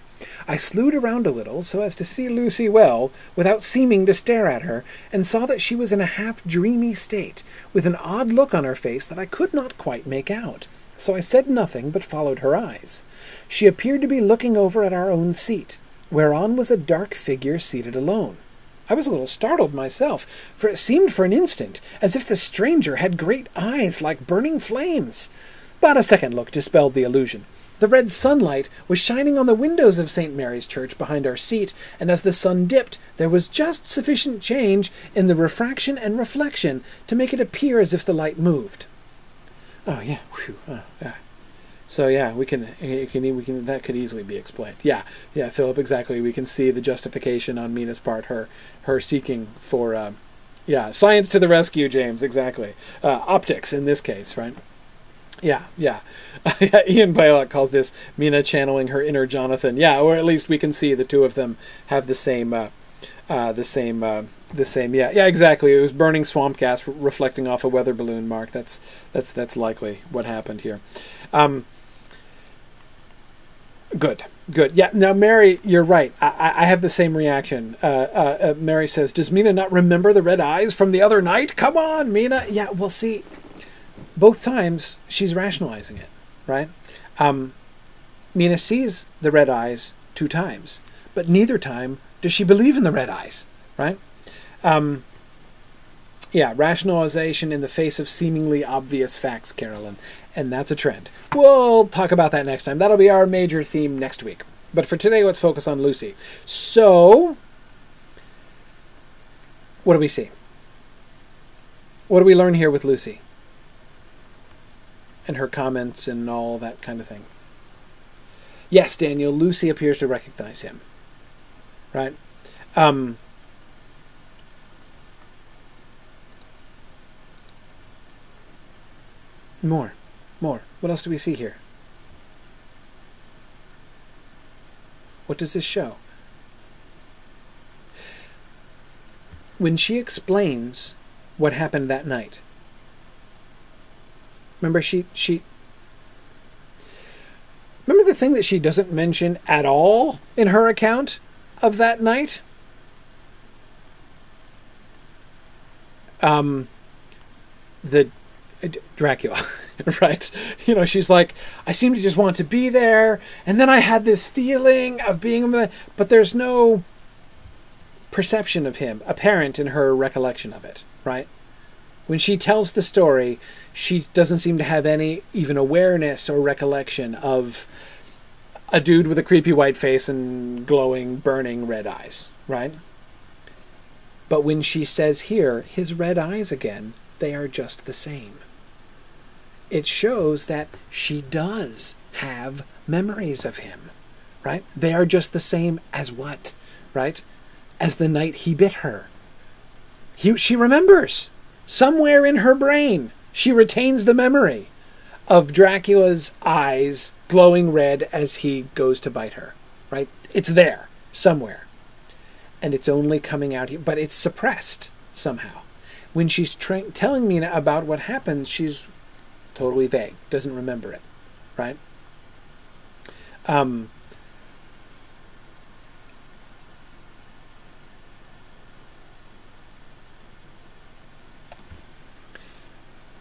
I slewed around a little, so as to see Lucy well, without seeming to stare at her, and saw that she was in a half-dreamy state, with an odd look on her face that I could not quite make out. So I said nothing, but followed her eyes. She appeared to be looking over at our own seat, whereon was a dark figure seated alone. I was a little startled myself, for it seemed for an instant as if the stranger had great eyes like burning flames. But a second look dispelled the illusion. The red sunlight was shining on the windows of Saint Mary's Church behind our seat, and as the sun dipped, there was just sufficient change in the refraction and reflection to make it appear as if the light moved. Oh, yeah. Whew. Oh, yeah. So yeah, we can that could easily be explained. Yeah, Philip, exactly. We can see the justification on Mina's part, her seeking for, yeah, science to the rescue, James, exactly. Optics in this case, right? Yeah. Ian Blaylock calls this Mina channeling her inner Jonathan. Yeah, or at least we can see the two of them have the same. Yeah, exactly. It was burning swamp gas reflecting off a weather balloon, Mark. That's likely what happened here. Good. Yeah. Now, Mary, you're right. I have the same reaction. Mary says, "Does Mina not remember the red eyes from the other night? Come on, Mina." Yeah. Well, see, both times she's rationalizing it, right? Mina sees the red eyes two times, but neither time does she believe in the red eyes, right? Yeah, rationalization in the face of seemingly obvious facts, Carolyn. And that's a trend. We'll talk about that next time. That'll be our major theme next week. But for today, let's focus on Lucy. So, what do we see? What do we learn here with Lucy? And her comments and all that kind of thing. Yes, Daniel, Lucy appears to recognize him. Right? More. What else do we see here? What does this show? When she explains what happened that night. Remember, remember the thing that she doesn't mention at all in her account of that night? The Dracula, right? You know, she's like, I seem to just want to be there, and then I had this feeling of being there, but there's no perception of him apparent in her recollection of it, right? When she tells the story, she doesn't seem to have any even awareness or recollection of a dude with a creepy white face and glowing, burning red eyes, right? But when she says here, his red eyes again, they are just the same. it shows that she does have memories of him, right? They are just the same as what, right? As the night he bit her. She remembers. Somewhere in her brain, she retains the memory of Dracula's eyes glowing red as he goes to bite her, right? It's there somewhere. And it's only coming out here, but it's suppressed somehow. When she's telling Mina about what happens, she's totally vague, doesn't remember it, right?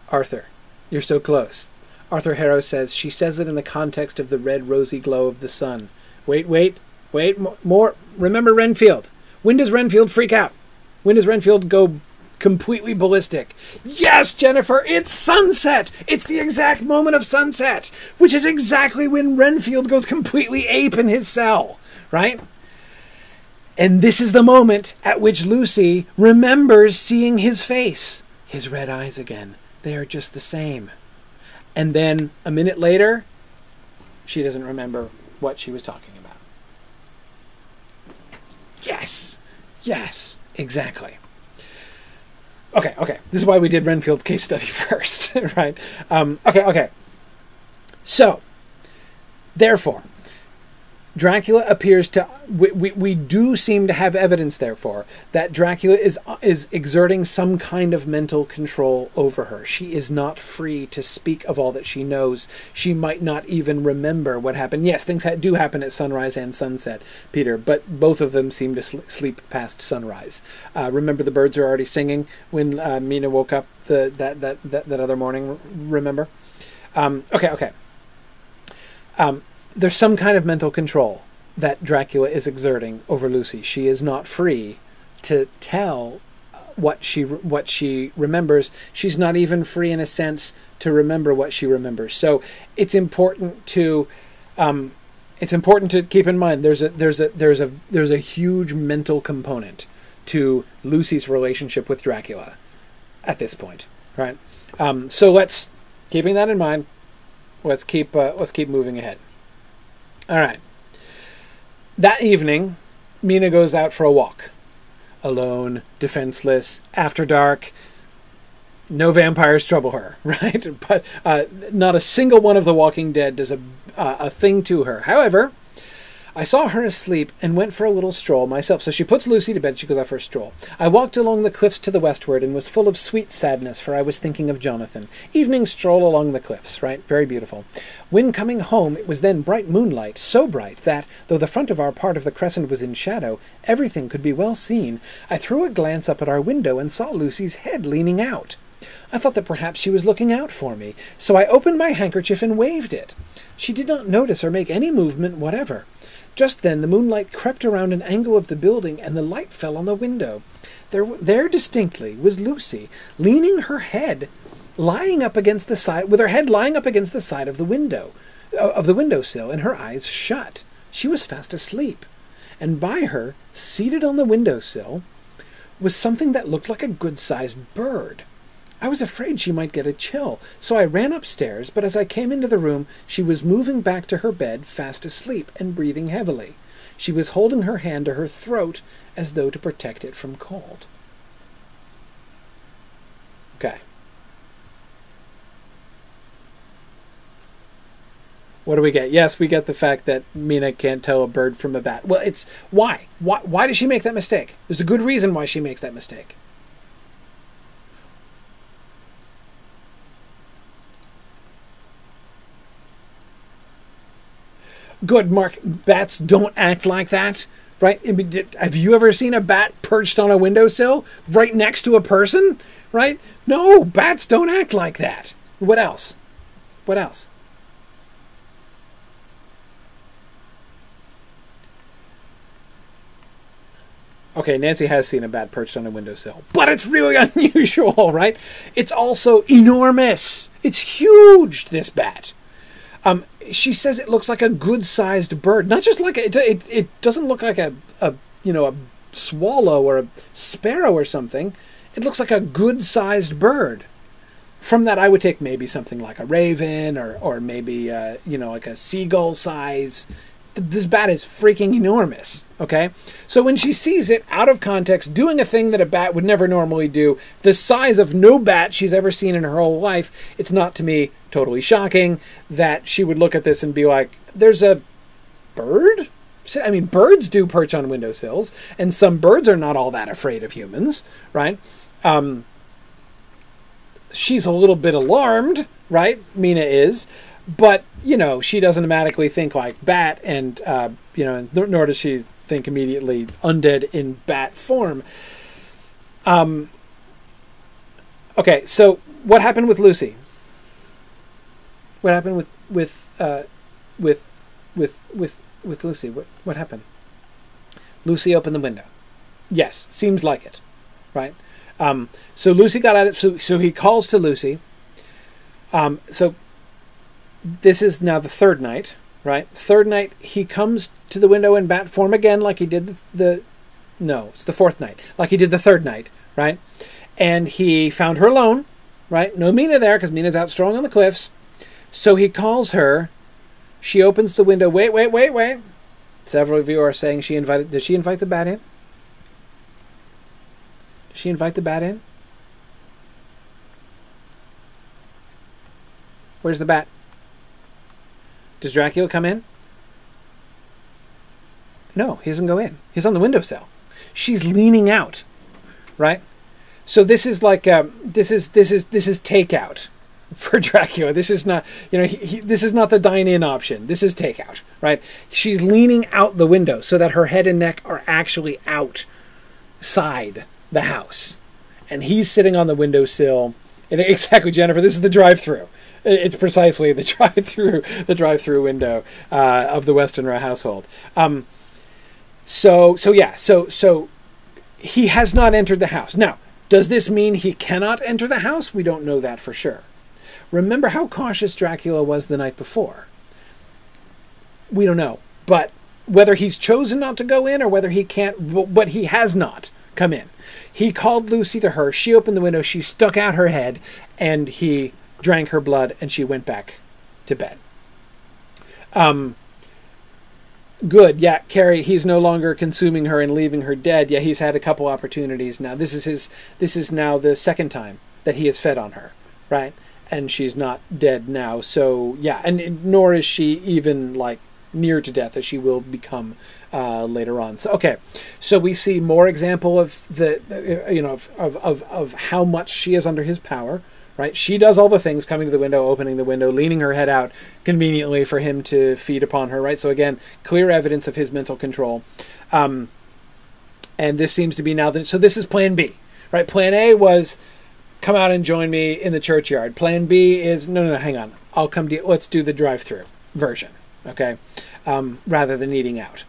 Arthur, you're so close. Arthur Harrow says, she says it in the context of the red rosy glow of the sun. Wait, more. Remember Renfield. When does Renfield freak out? When does Renfield go completely ballistic? Yes, Jennifer, it's sunset. It's the exact moment of sunset, which is exactly when Renfield goes completely ape in his cell, right? And this is the moment at which Lucy remembers seeing his face, his red eyes again. They are just the same. And then a minute later, she doesn't remember what she was talking about. Yes. Yes, exactly. Okay, okay. This is why we did Renfield's case study first, right? Okay. So, therefore, Dracula appears to... We do seem to have evidence, therefore, that Dracula is exerting some kind of mental control over her. She is not free to speak of all that she knows. She might not even remember what happened. Yes, things do happen at sunrise and sunset, Peter, but both of them seem to sleep past sunrise. Remember the birds are already singing when Mina woke up that other morning, remember? There's some kind of mental control that Dracula is exerting over Lucy. She is not free to tell what she remembers. She's not even free, in a sense, to remember what she remembers. So it's important to keep in mind there's a huge mental component to Lucy's relationship with Dracula at this point, right? So let's, keeping that in mind, let's keep moving ahead. All right. That evening, Mina goes out for a walk. Alone, defenseless, after dark. No vampires trouble her, right? But not a single one of the Walking Dead does a thing to her. However, I saw her asleep and went for a little stroll myself. So she puts Lucy to bed. She goes out for a stroll. I walked along the cliffs to the westward and was full of sweet sadness, for I was thinking of Jonathan. Evening stroll along the cliffs, right? Very beautiful. When coming home, it was then bright moonlight, so bright that, though the front of our part of the crescent was in shadow, everything could be well seen. I threw a glance up at our window and saw Lucy's head leaning out. I thought that perhaps she was looking out for me, so I opened my handkerchief and waved it. She did not notice or make any movement whatever. Just then the moonlight crept around an angle of the building, and the light fell on the window. There distinctly was Lucy, lying up against the side of the window, of the windowsill, and her eyes shut. She was fast asleep, and by her, seated on the windowsill, was something that looked like a good-sized bird. I was afraid she might get a chill, so I ran upstairs, but as I came into the room, she was moving back to her bed, fast asleep, and breathing heavily. She was holding her hand to her throat as though to protect it from cold. Okay. What do we get? Yes, we get the fact that Mina can't tell a bird from a bat. Well, it's... Why did she make that mistake? There's a good reason why she makes that mistake. Good, Mark. Bats don't act like that, right? Have you ever seen a bat perched on a windowsill right next to a person, right? No, bats don't act like that. What else? What else? Okay, Nancy has seen a bat perched on a windowsill, but it's really unusual, right? It's also enormous. It's huge, this bat. She says it looks like a good-sized bird, not just like it doesn't look like a swallow or a sparrow or something. It looks like a good-sized bird. From that, I would take maybe something like a raven, or maybe, you know, like a seagull size. This bat is freaking enormous, okay? So when she sees it out of context, doing a thing that a bat would never normally do, the size of no bat she's ever seen in her whole life, it's not, to me, totally shocking that she would look at this and be like, there's a bird? I mean, birds do perch on windowsills, and some birds are not all that afraid of humans, right? She's a little bit alarmed, right? Mina is. But, you know, she doesn't automatically think like bat, and, you know, nor does she think immediately undead in bat form. Okay, so what happened with Lucy? What happened with Lucy? What happened? Lucy opened the window. Yes, seems like it, right? So Lucy got out of, so he calls to Lucy. So this is now the third night, right? Third night, he comes to the window in bat form again, like he did no, it's the fourth night, like he did the third night, right? And he found her alone, right? No Mina there, because Mina's out strolling on the cliffs. So he calls her. She opens the window. Wait, wait, wait, wait. Several of you are saying she invited, did she invite the bat in? Did she invite the bat in? Where's the bat? Does Dracula come in? No, he doesn't go in. He's on the windowsill. She's leaning out, right? So this is like this is takeout for Dracula. This is not, you know, this is not the dine-in option. This is takeout, right? She's leaning out the window so that her head and neck are actually outside the house, and he's sitting on the windowsill. And exactly, Jennifer. This is the drive-through. It's precisely the drive-through window of the Westenra household. So he has not entered the house. Now, does this mean he cannot enter the house? We don't know that for sure. Remember how cautious Dracula was the night before. We don't know, but whether he's chosen not to go in or whether he can't, but he has not come in. He called Lucy to her. She opened the window. She stuck out her head, and he drank her blood, and she went back to bed. Good, yeah, Carrie, he's no longer consuming her and leaving her dead. Yeah, he's had a couple opportunities now. This is now the second time that he has fed on her, right? And she's not dead now, so yeah, and nor is she even like near to death, as she will become later on. So okay, so we see more example of the you know of how much she is under his power. Right? She does all the things, coming to the window, opening the window, leaning her head out conveniently for him to feed upon her. Right? So again, clear evidence of his mental control. And this seems to be now that, so this is plan B, right? Plan A was come out and join me in the churchyard. Plan B is no, hang on. I'll come to you. Let's do the drive-through version. Okay. Rather than eating out.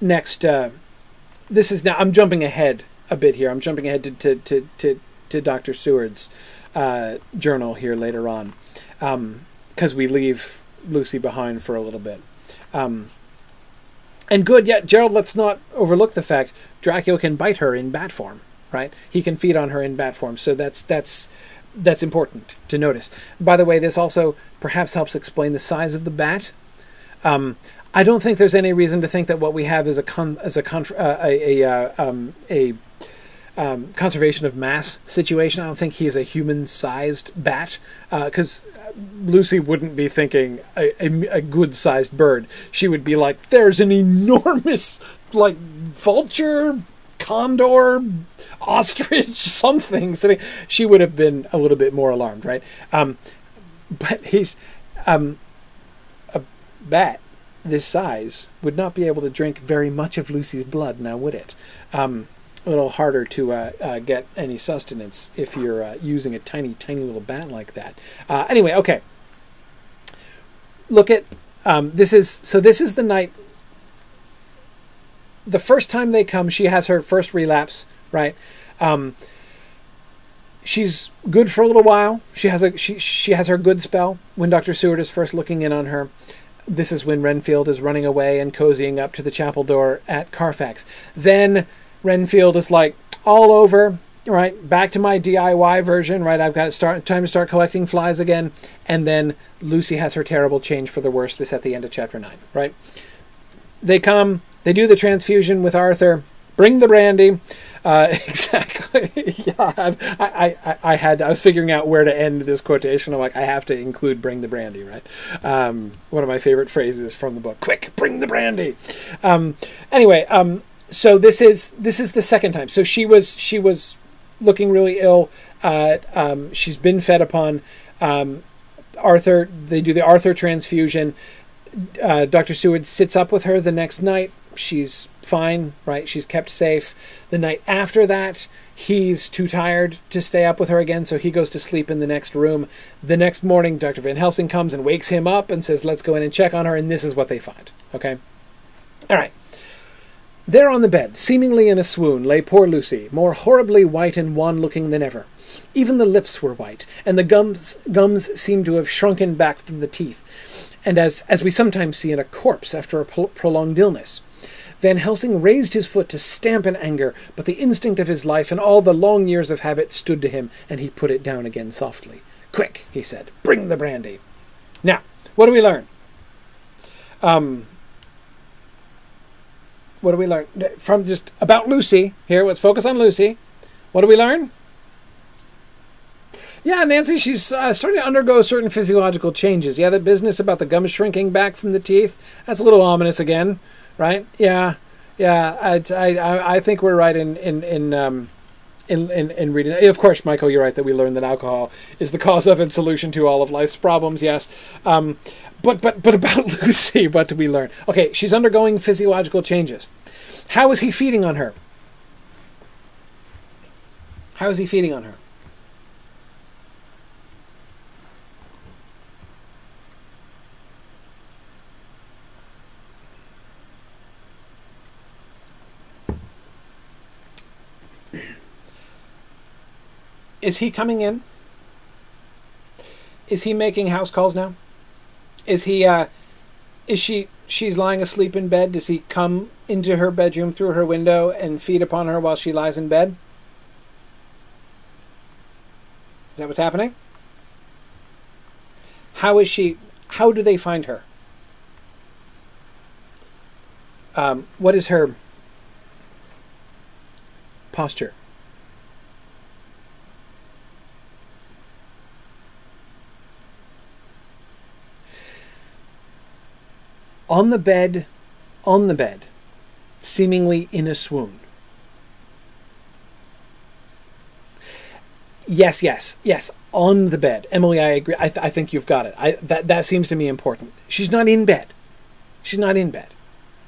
Next, this is now, I'm jumping ahead a bit here. I'm jumping ahead to Dr. Seward's journal here later on, because we leave Lucy behind for a little bit. And good, yeah, Gerald, let's not overlook the fact Dracula can bite her in bat form, right? He can feed on her in bat form, so that's important to notice. By the way, this also perhaps helps explain the size of the bat. I don't think there's any reason to think that what we have is a conservation of mass situation. I don't think he's a human-sized bat, because Lucy wouldn't be thinking a good-sized bird. She would be like, there's an enormous, like, vulture, condor, ostrich, something. She would have been a little bit more alarmed, right? But he's a bat this size would not be able to drink very much of Lucy's blood, now would it? A little harder to get any sustenance if you're using a tiny little bat like that. Anyway, okay. Look at this is the night. The first time they come, she has her first relapse, right? She's good for a little while. She has her good spell when Dr. Seward is first looking in on her. This is when Renfield is running away and cozying up to the chapel door at Carfax. Then Renfield is like, all over, right, back to my DIY version, right? I've got it time to start collecting flies again. And then Lucy has her terrible change for the worse. This at the end of chapter 9, right? They come, they do the transfusion with Arthur. Bring the brandy. Exactly. Yeah, I was figuring out where to end this quotation. I'm like, I have to include bring the brandy, right? One of my favorite phrases from the book. Quick, bring the brandy. So this is the second time. So she was looking really ill. She's been fed upon. Arthur, they do the Arthur transfusion. Dr. Seward sits up with her the next night. She's fine, right? She's kept safe. The night after that, he's too tired to stay up with her again, so he goes to sleep in the next room. The next morning, Dr. Van Helsing comes and wakes him up and says, let's go in and check on her, and this is what they find, okay? All right. There on the bed, seemingly in a swoon, lay poor Lucy, more horribly white and wan-looking than ever. Even the lips were white, and the gums seemed to have shrunken back from the teeth, and as we sometimes see in a corpse after a prolonged illness. Van Helsing raised his foot to stamp in anger, but the instinct of his life and all the long years of habit stood to him, and he put it down again softly. "Quick," he said, "bring the brandy." Now, what do we learn? What do we learn from just about Lucy here? Let's focus on Lucy. What do we learn? Yeah, Nancy, she's starting to undergo certain physiological changes. Yeah, that business about the gums shrinking back from the teeth, that's a little ominous again, right? Yeah, I think we're right in reading. Of course, Michael, you're right that we learned that alcohol is the cause of and solution to all of life's problems, yes. But about Lucy, what do we learn? Okay, she's undergoing physiological changes. How is he feeding on her? How is he feeding on her? Is he coming in? Is he making house calls now? Is he, she's lying asleep in bed. Does he come into her bedroom through her window and feed upon her while she lies in bed? Is that what's happening? How do they find her? What is her posture? On the bed, seemingly in a swoon. Yes, on the bed. Emily, I agree. I think you've got it. That seems to me important. She's not in bed. She's not in bed.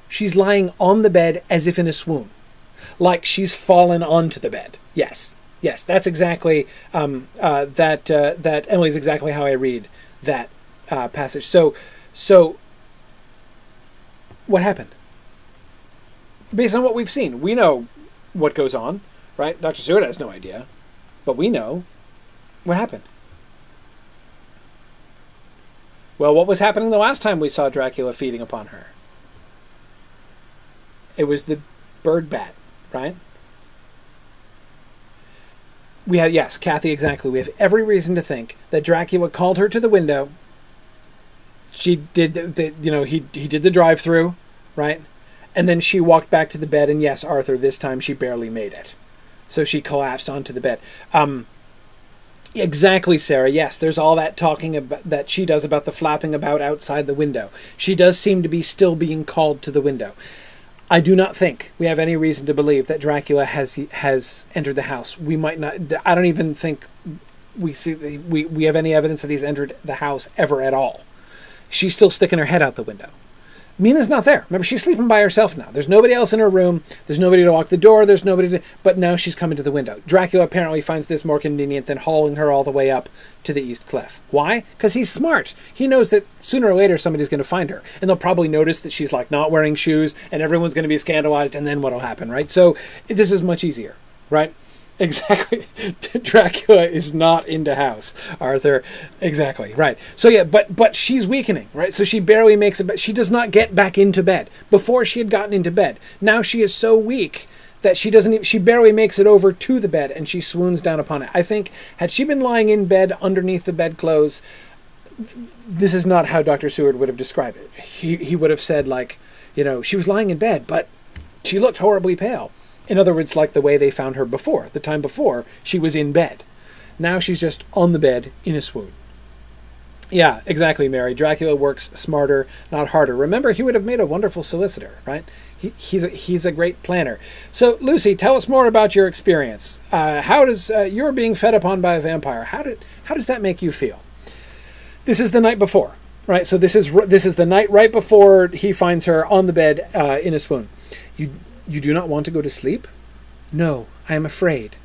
She's lying on the bed as if in a swoon, like she's fallen onto the bed. Yes, that's exactly that. Emily's exactly how I read that passage. So. What happened? Based on what we've seen, we know what goes on, right? Dr. Seward has no idea, but we know what happened. Well, what was happening the last time we saw Dracula feeding upon her? It was the bird bat, right? We have, yes, Kathy, exactly. We have every reason to think that Dracula called her to the window. She did, he did the drive-through, right? And then she walked back to the bed, and yes, Arthur, this time she barely made it. So she collapsed onto the bed. Exactly, Sarah, yes, there's all that talking about, that she does about the flapping about outside the window. She does seem to be still being called to the window. I do not think we have any reason to believe that Dracula has entered the house. We might not, I don't even think we have any evidence that he's entered the house ever at all. She's still sticking her head out the window. Mina's not there. Remember, she's sleeping by herself now. There's nobody else in her room. There's nobody to lock the door. There's nobody to... But now she's coming to the window. Dracula apparently finds this more convenient than hauling her all the way up to the East Cliff. Why? Because he's smart. He knows that sooner or later somebody's going to find her. And they'll probably notice that she's, like, not wearing shoes, and everyone's going to be scandalized, and then what'll happen, right? So this is much easier, right? Exactly. Dracula is not into house, Arthur. Exactly, right. So yeah, but she's weakening, right? So she barely makes it, but she does not get back into bed. Before she had gotten into bed. Now she is so weak that she doesn't even, she barely makes it over to the bed and she swoons down upon it. I think had she been lying in bed underneath the bedclothes, this is not how Dr. Seward would have described it. He would have said, like, you know, she was lying in bed, but she looked horribly pale. In other words, like the way they found her before, the time before she was in bed. Now she's just on the bed in a swoon. Yeah, exactly, Mary. Dracula works smarter, not harder. Remember, he would have made a wonderful solicitor, right? He's a great planner. So, Lucy, tell us more about your experience. How does you're being fed upon by a vampire? How does that make you feel? This is the night before, right? So this is the night right before he finds her on the bed in a swoon. You do not want to go to sleep? No, I am afraid.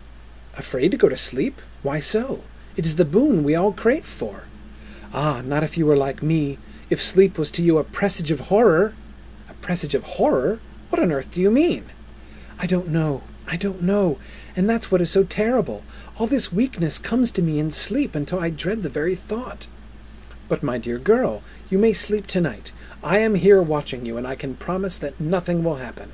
Afraid to go to sleep? Why so? It is the boon we all crave for. Ah, not if you were like me. If sleep was to you a presage of horror. A presage of horror? What on earth do you mean? I don't know. And that's what is so terrible. All this weakness comes to me in sleep until I dread the very thought. But my dear girl, you may sleep tonight. I am here watching you, and I can promise that nothing will happen.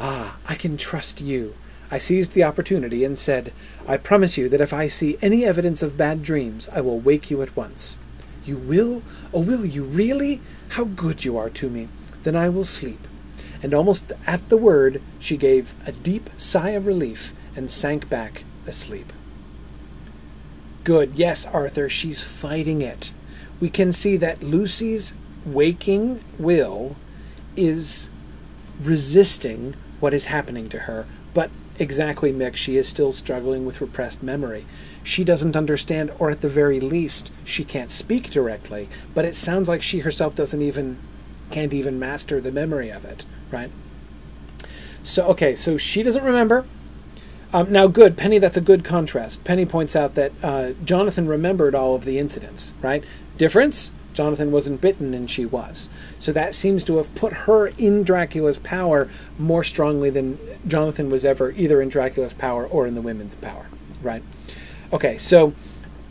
Ah, I can trust you. I seized the opportunity and said, I promise you that if I see any evidence of bad dreams, I will wake you at once. You will? Oh, will you really? How good you are to me. Then I will sleep. And almost at the word, she gave a deep sigh of relief and sank back asleep. Good. Yes, Arthur, she's fighting it. We can see that Lucy's waking will is resisting what is happening to her, but exactly, Mick, she is still struggling with repressed memory. She doesn't understand, or at the very least, she can't speak directly, but it sounds like she herself can't even master the memory of it, right? So, okay, so she doesn't remember. Now, good, Penny, that's a good contrast. Penny points out that Jonathan remembered all of the incidents, right? Difference? Jonathan wasn't bitten and she was. So that seems to have put her in Dracula's power more strongly than Jonathan was ever either in Dracula's power or in the women's power, right? Okay, so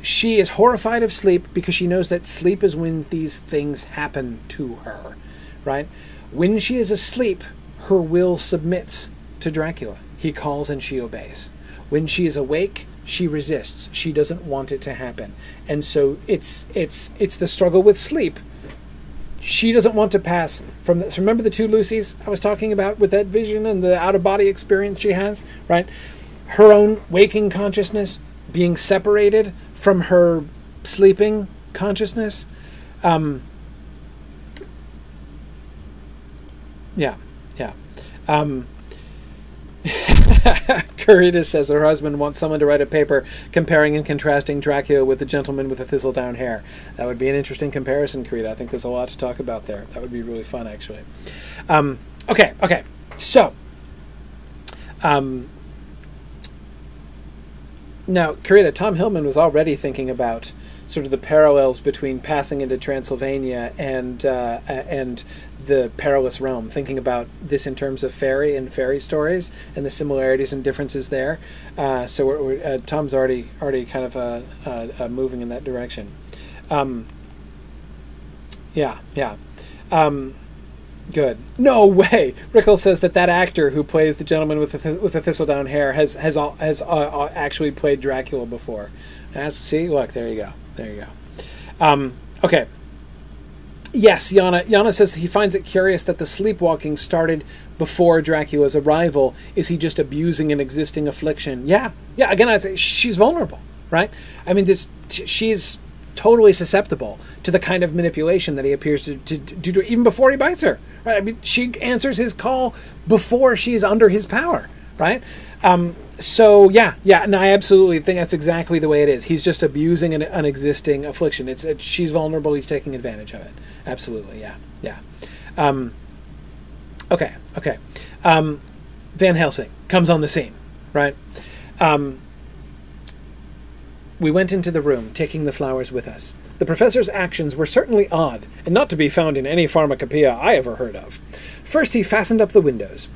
she is horrified of sleep because she knows that sleep is when these things happen to her, right? When she is asleep, her will submits to Dracula. He calls and she obeys. When she is awake, she resists. She doesn't want it to happen. And so it's the struggle with sleep. She doesn't want to pass from this. Remember the two Lucys I was talking about with that vision and the out-of-body experience she has, right? Her own waking consciousness being separated from her sleeping consciousness. Curita says her husband wants someone to write a paper comparing and contrasting Dracula with the gentleman with the thistledown hair. That would be an interesting comparison, Curita. I think there's a lot to talk about there. That would be really fun, actually. Okay. So, now, Curita, Tom Hillman was already thinking about sort of the parallels between passing into Transylvania and the perilous realm, thinking about this in terms of fairy and fairy stories and the similarities and differences there. So Tom's already kind of moving in that direction. Good. No way. Rickles says that actor who plays the gentleman with the thistledown hair has actually played Dracula before. See, look, there you go. Okay. Yes, Yana says he finds it curious that the sleepwalking started before Dracula's arrival. Is he just abusing an existing affliction? Yeah. Again, I say she's vulnerable, right? I mean, she's totally susceptible to the kind of manipulation that he appears to do even before he bites her, right? I mean, she answers his call before she is under his power, right? So yeah, and I absolutely think that's exactly the way it is. He's just abusing an existing affliction. She's vulnerable. He's taking advantage of it. Absolutely, yeah. Okay. Van Helsing comes on the scene, right? We went into the room, taking the flowers with us. The professor's actions were certainly odd, and not to be found in any pharmacopoeia I ever heard of. First, he fastened up the windows.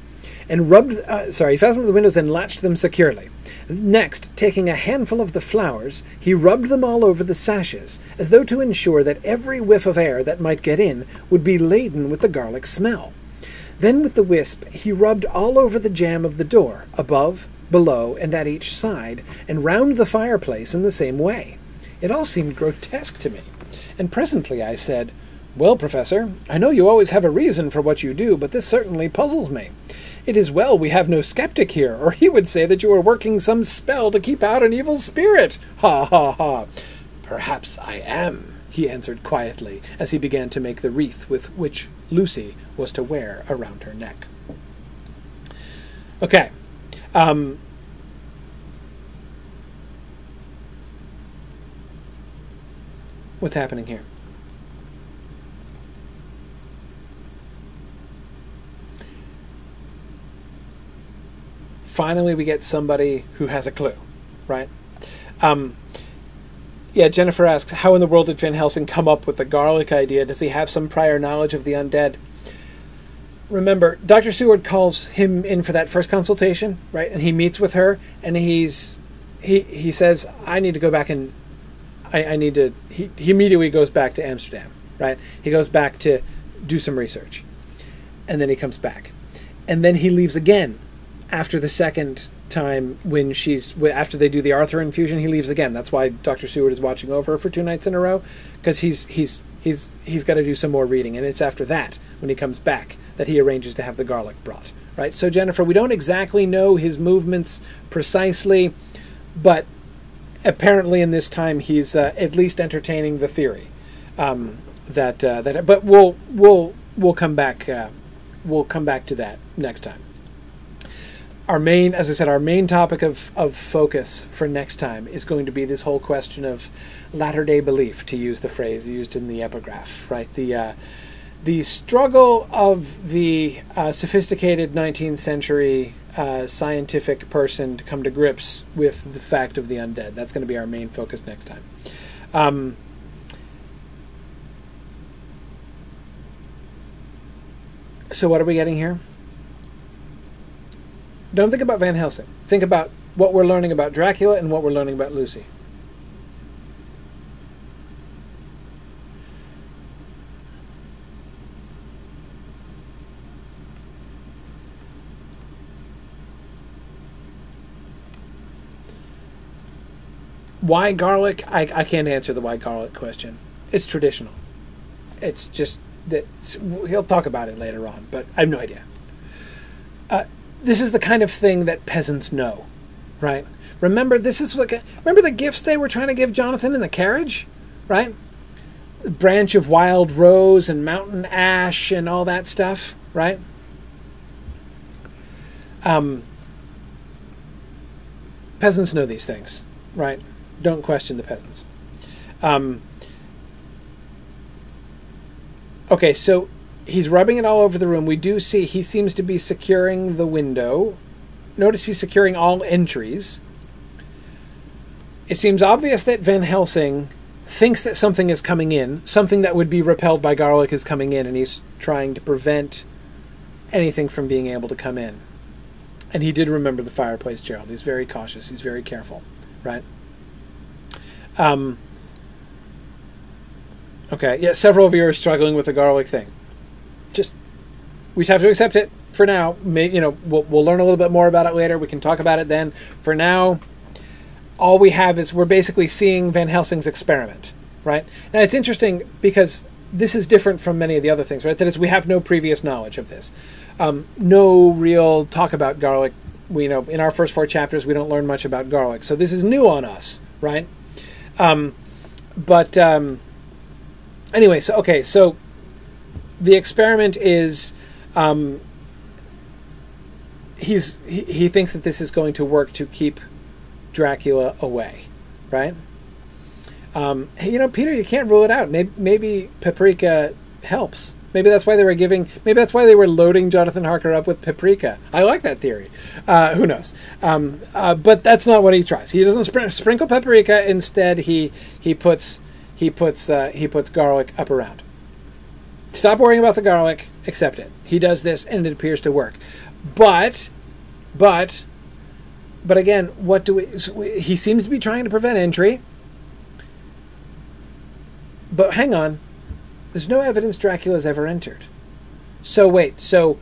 He fastened the windows and latched them securely. Next, taking a handful of the flowers, he rubbed them all over the sashes, as though to ensure that every whiff of air that might get in would be laden with the garlic smell. Then with the wisp he rubbed all over the jamb of the door, above, below, and at each side, and round the fireplace in the same way. It all seemed grotesque to me, and presently I said, "Well, Professor, I know you always have a reason for what you do, but this certainly puzzles me. It is well we have no skeptic here, or he would say that you are working some spell to keep out an evil spirit. Ha, ha, ha." "Perhaps I am," he answered quietly, as he began to make the wreath with which Lucy was to wear around her neck. Okay. What's happening here? Finally, we get somebody who has a clue, right? Yeah, Jennifer asks, how in the world did Van Helsing come up with the garlic idea? Does he have some prior knowledge of the undead? Remember, Dr. Seward calls him in for that first consultation, right? And he meets with her, and he says, I need to go back and I need to... He immediately goes back to Amsterdam, right? He goes back to do some research. And then he comes back. And then he leaves again. After the second time, when after they do the Arthur infusion, he leaves again. That's why Dr. Seward is watching over her for 2 nights in a row, because he's got to do some more reading, and it's after that, when he comes back, that he arranges to have the garlic brought. Right? So Jennifer, we don't exactly know his movements precisely, but apparently in this time he's at least entertaining the theory But we'll come back to that next time. Our main, as I said, our main topic of focus for next time is going to be this whole question of latter-day belief, to use the phrase used in the epigraph, right? The struggle of the sophisticated 19th century scientific person to come to grips with the fact of the undead. That's going to be our main focus next time. So what are we getting here? Don't think about Van Helsing. Think about what we're learning about Dracula and what we're learning about Lucy. Why garlic? I can't answer the why garlic question. It's traditional. It's just that he'll talk about it later on, but I have no idea. This is the kind of thing that peasants know, right? Remember, remember the gifts they were trying to give Jonathan in the carriage, right? A branch of wild rose and mountain ash and all that stuff, right? Peasants know these things, right? Don't question the peasants. Okay, so... he's rubbing it all over the room. We do see he seems to be securing the window. Notice he's securing all entries. It seems obvious that Van Helsing thinks that something is coming in. Something that would be repelled by garlic is coming in, and he's trying to prevent anything from being able to come in. And he did remember the fireplace, Gerald. He's very cautious. He's very careful, right? Okay, yeah, several of you are struggling with the garlic thing. Just, we just have to accept it for now. You know, we'll learn a little bit more about it later. We can talk about it then. For now, all we have is we're basically seeing Van Helsing's experiment, right? Now, it's interesting because this is different from many of the other things, right? That is, we have no previous knowledge of this. No real talk about garlic. We know in our first 4 chapters, we don't learn much about garlic. So this is new on us, right? Anyway, so, okay, so... the experiment is, he thinks that this is going to work to keep Dracula away, right? You know, Peter, you can't rule it out. Maybe paprika helps. Maybe that's why they were loading Jonathan Harker up with paprika. I like that theory. Who knows? But that's not what he tries. He doesn't sprinkle paprika. Instead, he puts garlic up around. Stop worrying about the garlic, accept it. He does this and it appears to work. But again, what do we, he seems to be trying to prevent entry. But hang on, there's no evidence Dracula's ever entered. So wait, so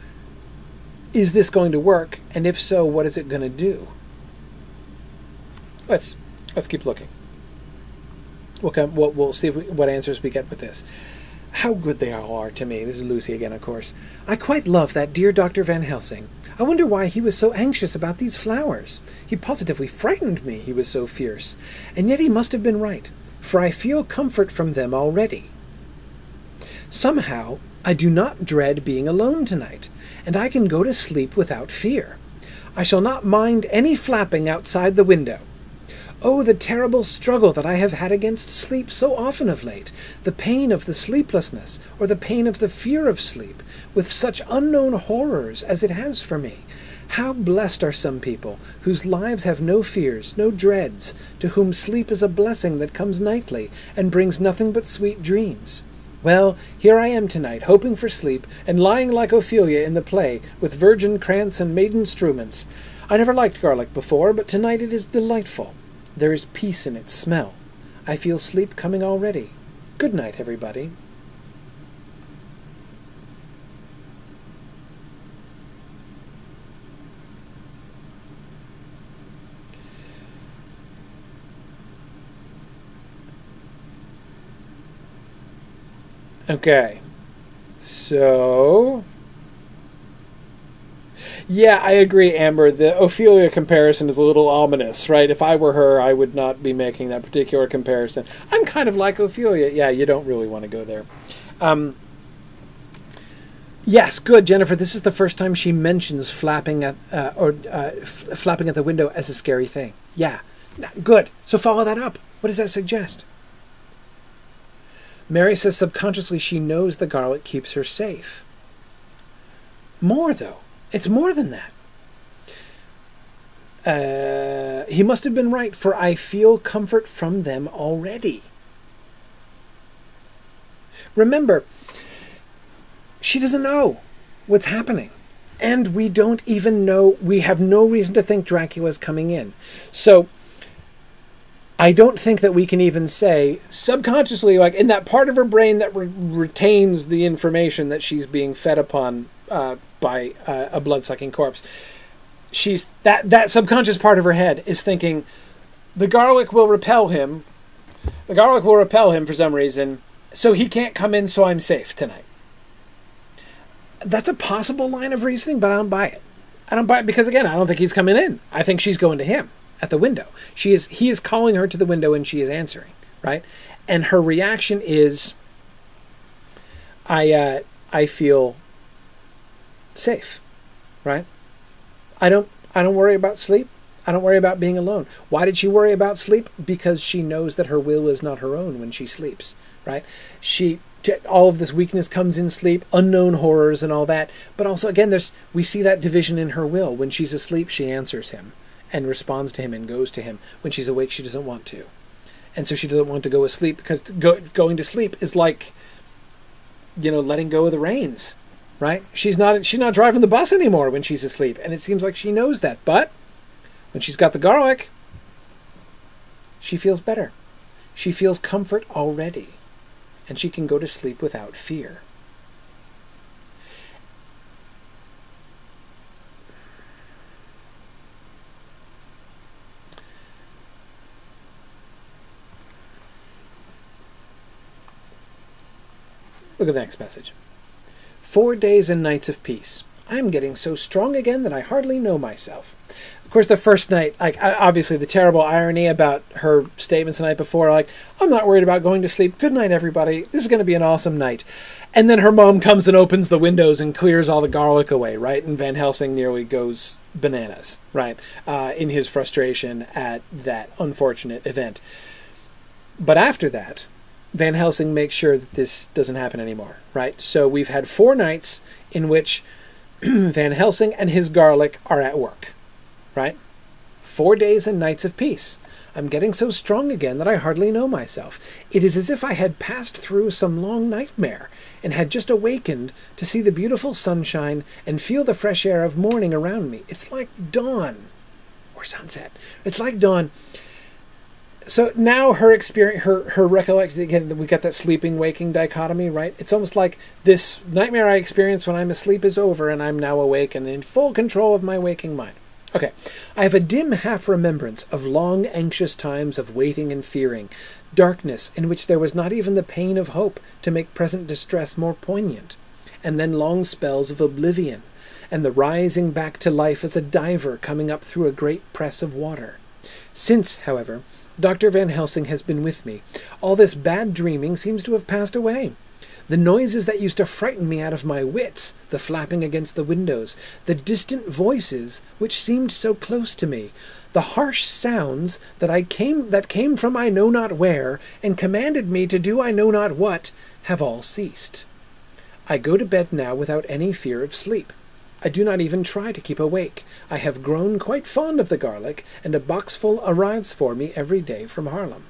is this going to work? And if so, what is it going to do? Let's keep looking. We'll see what answers we get with this. How good they all are to me. This is Lucy again, of course. I quite love that dear Dr. Van Helsing. I wonder why he was so anxious about these flowers. He positively frightened me, he was so fierce. And yet he must have been right, for I feel comfort from them already. Somehow, I do not dread being alone tonight, and I can go to sleep without fear. I shall not mind any flapping outside the window. Oh, the terrible struggle that I have had against sleep so often of late, the pain of the sleeplessness, or the pain of the fear of sleep, with such unknown horrors as it has for me. How blessed are some people, whose lives have no fears, no dreads, to whom sleep is a blessing that comes nightly, and brings nothing but sweet dreams. Well, here I am tonight, hoping for sleep, and lying like Ophelia in the play, with virgin crants and maiden struments. I never liked garlic before, but tonight it is delightful. There is peace in its smell. I feel sleep coming already. Good night, everybody. Okay. So... yeah, I agree, Amber. The Ophelia comparison is a little ominous, right? If I were her, I would not be making that particular comparison. I'm kind of like Ophelia. Yeah, you don't really want to go there. Yes, good, Jennifer. This is the first time she mentions flapping at flapping at the window as a scary thing. Yeah, good. So follow that up. What does that suggest? Mary says subconsciously she knows the garlic keeps her safe. More, though. It's more than that. He must have been right, for I feel comfort from them already. Remember, she doesn't know what's happening. And we don't even know, we have no reason to think Dracula's coming in. So, I don't think that we can even say, subconsciously, like in that part of her brain that retains the information that she's being fed upon by a blood-sucking corpse, she's that subconscious part of her head is thinking the garlic will repel him. The garlic will repel him for some reason, so he can't come in. So I'm safe tonight. That's a possible line of reasoning, but I don't buy it. I don't buy it because, again, I don't think he's coming in. I think she's going to him at the window. He is calling her to the window, and she is answering, right? And her reaction is, I feel safe, right? I don't worry about sleep. I don't worry about being alone. Why did she worry about sleep? Because she knows that her will is not her own when she sleeps, right? All of this weakness comes in sleep, unknown horrors and all that. But also, again, we see that division in her will. When she's asleep, she answers him and responds to him and goes to him. When she's awake, she doesn't want to. And so she doesn't want to go to sleep, because going to sleep is like, you know, letting go of the reins. Right? She's not driving the bus anymore when she's asleep, and it seems like she knows that. But when she's got the garlic, she feels better. She feels comfort already, and she can go to sleep without fear. Look at the next message. 4 days and nights of peace. I am getting so strong again that I hardly know myself. Of course, the first night, like, obviously the terrible irony about her statements the night before, like, I'm not worried about going to sleep. Good night, everybody. This is going to be an awesome night. And then her mom comes and opens the windows and clears all the garlic away, right? And Van Helsing nearly goes bananas, right, in his frustration at that unfortunate event. But after that, Van Helsing makes sure that this doesn't happen anymore, right? So we've had 4 nights in which Van Helsing and his garlic are at work, right? 4 days and nights of peace. I'm getting so strong again that I hardly know myself. It is as if I had passed through some long nightmare and had just awakened to see the beautiful sunshine and feel the fresh air of morning around me. It's like dawn or sunset. It's like dawn. So now her experience, her recollection, again, we got that sleeping-waking dichotomy, right? It's almost like this nightmare I experienced when I'm asleep is over and I'm now awake and in full control of my waking mind. Okay. I have a dim half-remembrance of long, anxious times of waiting and fearing, darkness in which there was not even the pain of hope to make present distress more poignant, and then long spells of oblivion, and the rising back to life as a diver coming up through a great press of water. Since, however, Dr. Van Helsing has been with me, all this bad dreaming seems to have passed away. The noises that used to frighten me out of my wits, the flapping against the windows, the distant voices which seemed so close to me, the harsh sounds that came from I know not where and commanded me to do I know not what, have all ceased. I go to bed now without any fear of sleep. I do not even try to keep awake. I have grown quite fond of the garlic, and a boxful arrives for me every day from Harlem.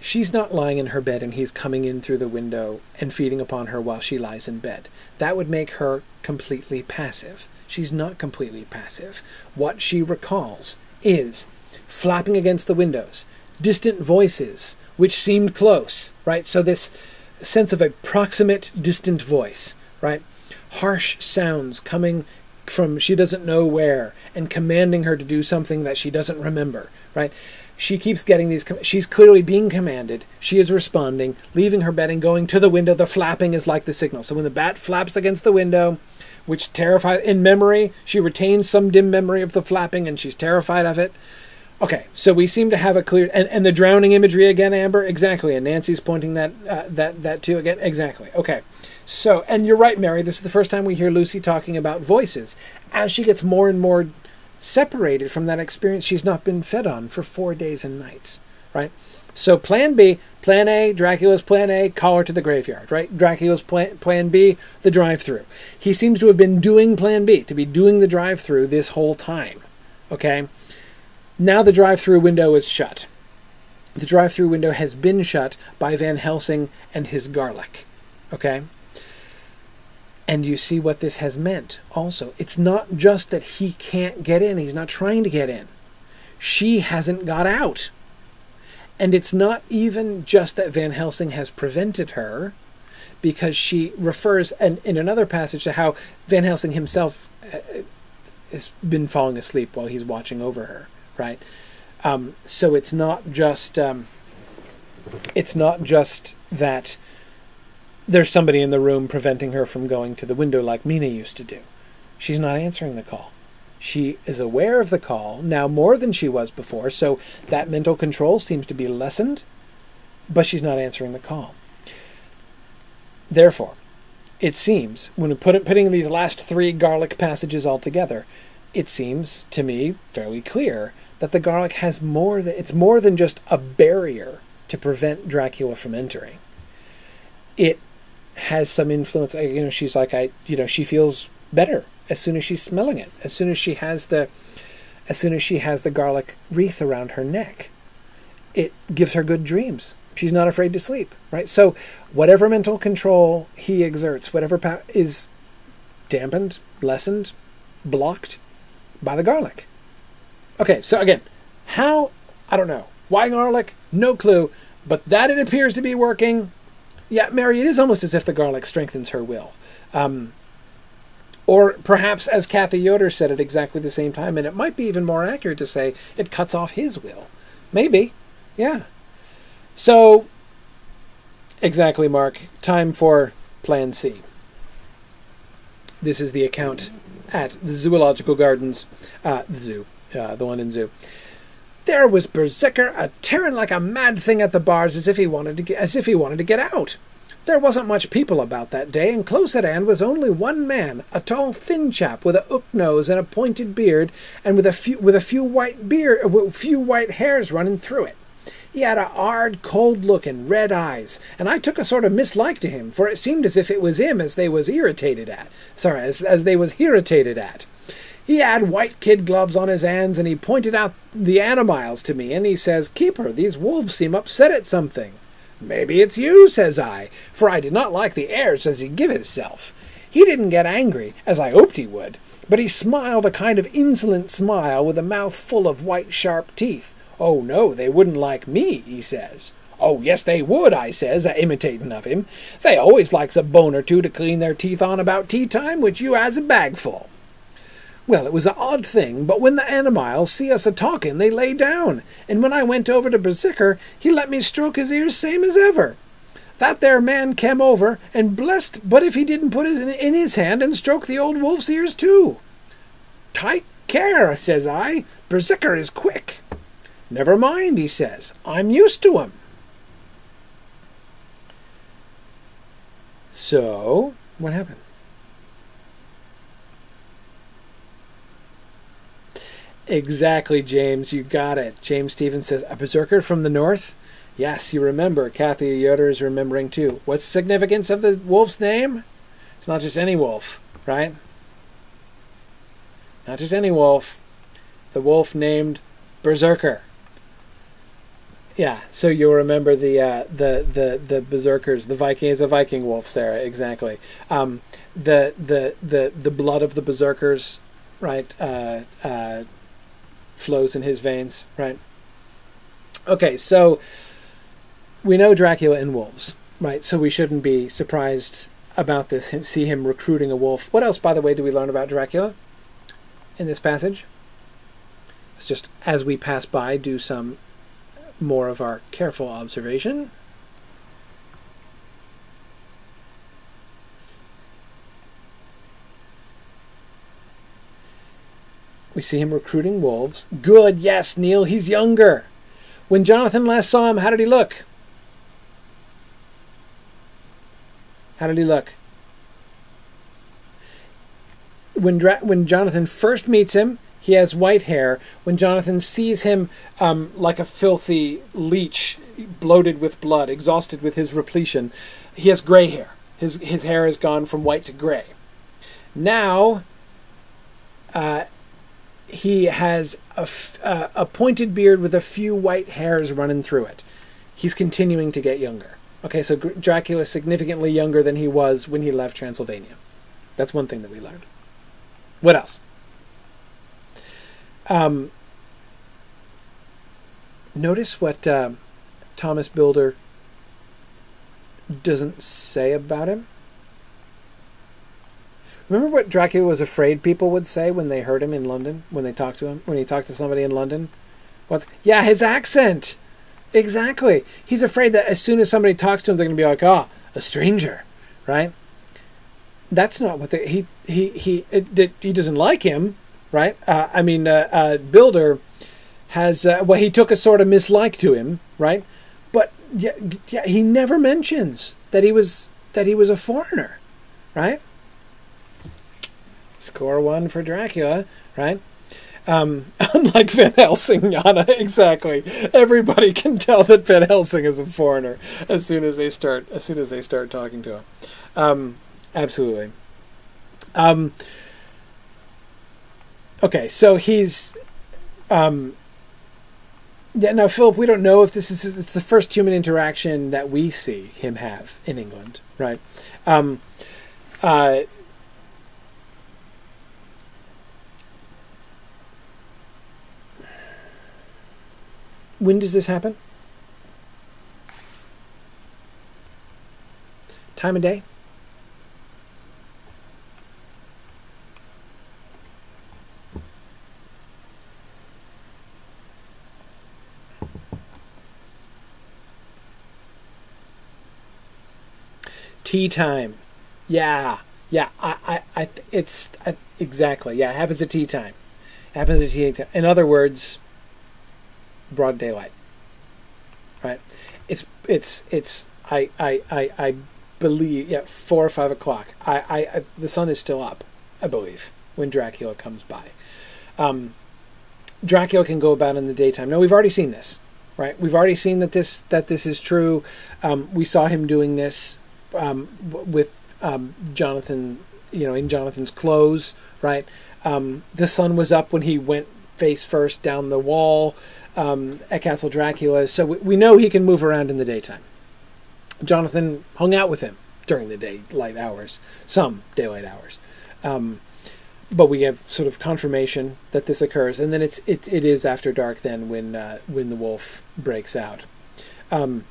She's not lying in her bed, and he's coming in through the window and feeding upon her while she lies in bed. That would make her completely passive. She's not completely passive. What she recalls is flapping against the windows, distant voices, which seemed close, right? So this sense of a proximate, distant voice, right? Harsh sounds coming from she doesn't know where and commanding her to do something that she doesn't remember, right? She keeps getting these. She's clearly being commanded. She is responding, leaving her bed and going to the window. The flapping is like the signal. So when the bat flaps against the window, which terrifies in memory, she retains some dim memory of the flapping and she's terrified of it. Okay, so we seem to have a clear... And the drowning imagery again, Amber? Exactly, and Nancy's pointing that to again? Exactly, okay. So, and you're right, Mary, this is the first time we hear Lucy talking about voices. As she gets more and more separated from that experience she's not been fed on for 4 days and nights, right? So plan B, plan A, Dracula's plan A, call her to the graveyard, right? Dracula's plan B, the drive-through. He seems to have been doing plan B, to be doing the drive-through this whole time, okay? Now the drive-through window is shut. The drive-through window has been shut by Van Helsing and his garlic. Okay? And you see what this has meant also. It's not just that he can't get in. He's not trying to get in. She hasn't got out. And it's not even just that Van Helsing has prevented her, because she refers in another passage to how Van Helsing himself has been falling asleep while he's watching over her. Right, so it's not just that there's somebody in the room preventing her from going to the window like Mina used to do. She's not answering the call. She is aware of the call now more than she was before, so that mental control seems to be lessened, but she's not answering the call. Therefore, it seems, when putting these last three garlic passages all together, it seems to me fairly clear that the garlic has it's more than just a barrier to prevent Dracula from entering. It has some influence. You know, she's like, she feels better as soon as she's smelling it, as soon as she has the garlic wreath around her neck. It gives her good dreams. She's not afraid to sleep, right? So whatever mental control he exerts, whatever is dampened, lessened, blocked by the garlic. Okay, so again, how? I don't know. Why garlic? No clue. But that it appears to be working. Yeah, Mary, it is almost as if the garlic strengthens her will. Or perhaps, as Kathy Yoder said at exactly the same time, and it might be even more accurate to say, it cuts off his will. Maybe. Yeah. So, exactly, Mark. Time for Plan C. This is the account at the Zoological Gardens, the London Zoo. There was Bersicker, a tearing like a mad thing at the bars, as if he wanted to get out. There wasn't much people about that day, and close at hand was only one man, a tall, thin chap with a hook nose and a pointed beard, and with a few white hairs running through it. He had a hard, cold look and red eyes, and I took a sort of mislike to him, for it seemed as if it was him as they was irritated at. He had white kid gloves on his hands, and he pointed out the animals to me, and he says, "Keeper, these wolves seem upset at something." "Maybe it's you," says I, for I did not like the airs as he give himself. He didn't get angry, as I hoped he would, but he smiled a kind of insolent smile with a mouth full of white, sharp teeth. "'Oh, no, they wouldn't like me,' he says. "'Oh, yes, they would,' I says, imitatin' of him. "'They always likes a bone or two to clean their teeth on about tea-time, which you has a bag full.' Well, it was an odd thing, but when the animiles see us a-talkin', they lay down, and when I went over to Bersicker, he let me stroke his ears same as ever. That there man came over, and blessed but if he didn't put his in his hand and stroke the old wolf's ears too. "'Take care,' says I. "'Bersicker is quick.' "'Never mind,' he says. "'I'm used to him.' So, what happened? Exactly, James. You got it. James Stevens says, "A berserker from the north?" Yes, you remember. Kathy Yoder is remembering too. What's the significance of the wolf's name? It's not just any wolf, right? Not just any wolf. The wolf named Berserker. Yeah, so you'll remember the berserkers, the Vikings, the Viking wolf, Sarah. Exactly. The blood of the berserkers, right? Flows in his veins, right? Okay, so we know Dracula and wolves, right? So we shouldn't be surprised about this, see him recruiting a wolf. What else, by the way, do we learn about Dracula in this passage? Let's just, as we pass by, do some more of our careful observation. We see him recruiting wolves. Good, yes, Neil, he's younger. When Jonathan last saw him, how did he look? How did he look? When Jonathan first meets him, he has white hair. When Jonathan sees him like a filthy leech, bloated with blood, exhausted with his repletion, he has gray hair. His hair has gone from white to gray. Now, he has a pointed beard with a few white hairs running through it. He's continuing to get younger. Okay, so Dracula is significantly younger than he was when he left Transylvania. That's one thing that we learned. What else? Notice what Thomas Builder doesn't say about him. Remember what Dracula was afraid people would say when they heard him in London? When they talked to him? When he talked to somebody in London? What's, yeah, his accent! Exactly. He's afraid that as soon as somebody talks to him, they're going to be like, "Ah, oh, a stranger," right? That's not what they... He doesn't like him, right? Builder has... well, he took a sort of mislike to him, right? But yeah, he never mentions that he was a foreigner, right? Score one for Dracula, right? Unlike Van Helsing, Yana, exactly. Everybody can tell that Van Helsing is a foreigner as soon as they start talking to him. Absolutely. Okay, so he's. Yeah, now Philip, we don't know if it's the first human interaction that we see him have in England, right? When does this happen? Time of day? Tea time. Yeah. Yeah. Exactly. Yeah. It happens at tea time. It happens at tea time. In other words, broad daylight, right? I believe, yeah, 4 or 5 o'clock. The sun is still up, I believe, when Dracula comes by. Dracula can go about in the daytime. Now, we've already seen this, right? We've already seen that this is true. We saw him doing this with Jonathan, you know, in Jonathan's clothes, right? The sun was up when he went face first down the wall at Castle Dracula, so we know he can move around in the daytime. Jonathan hung out with him during the daylight hours, some daylight hours. But we have sort of confirmation that this occurs, and then it is after dark then when the wolf breaks out. I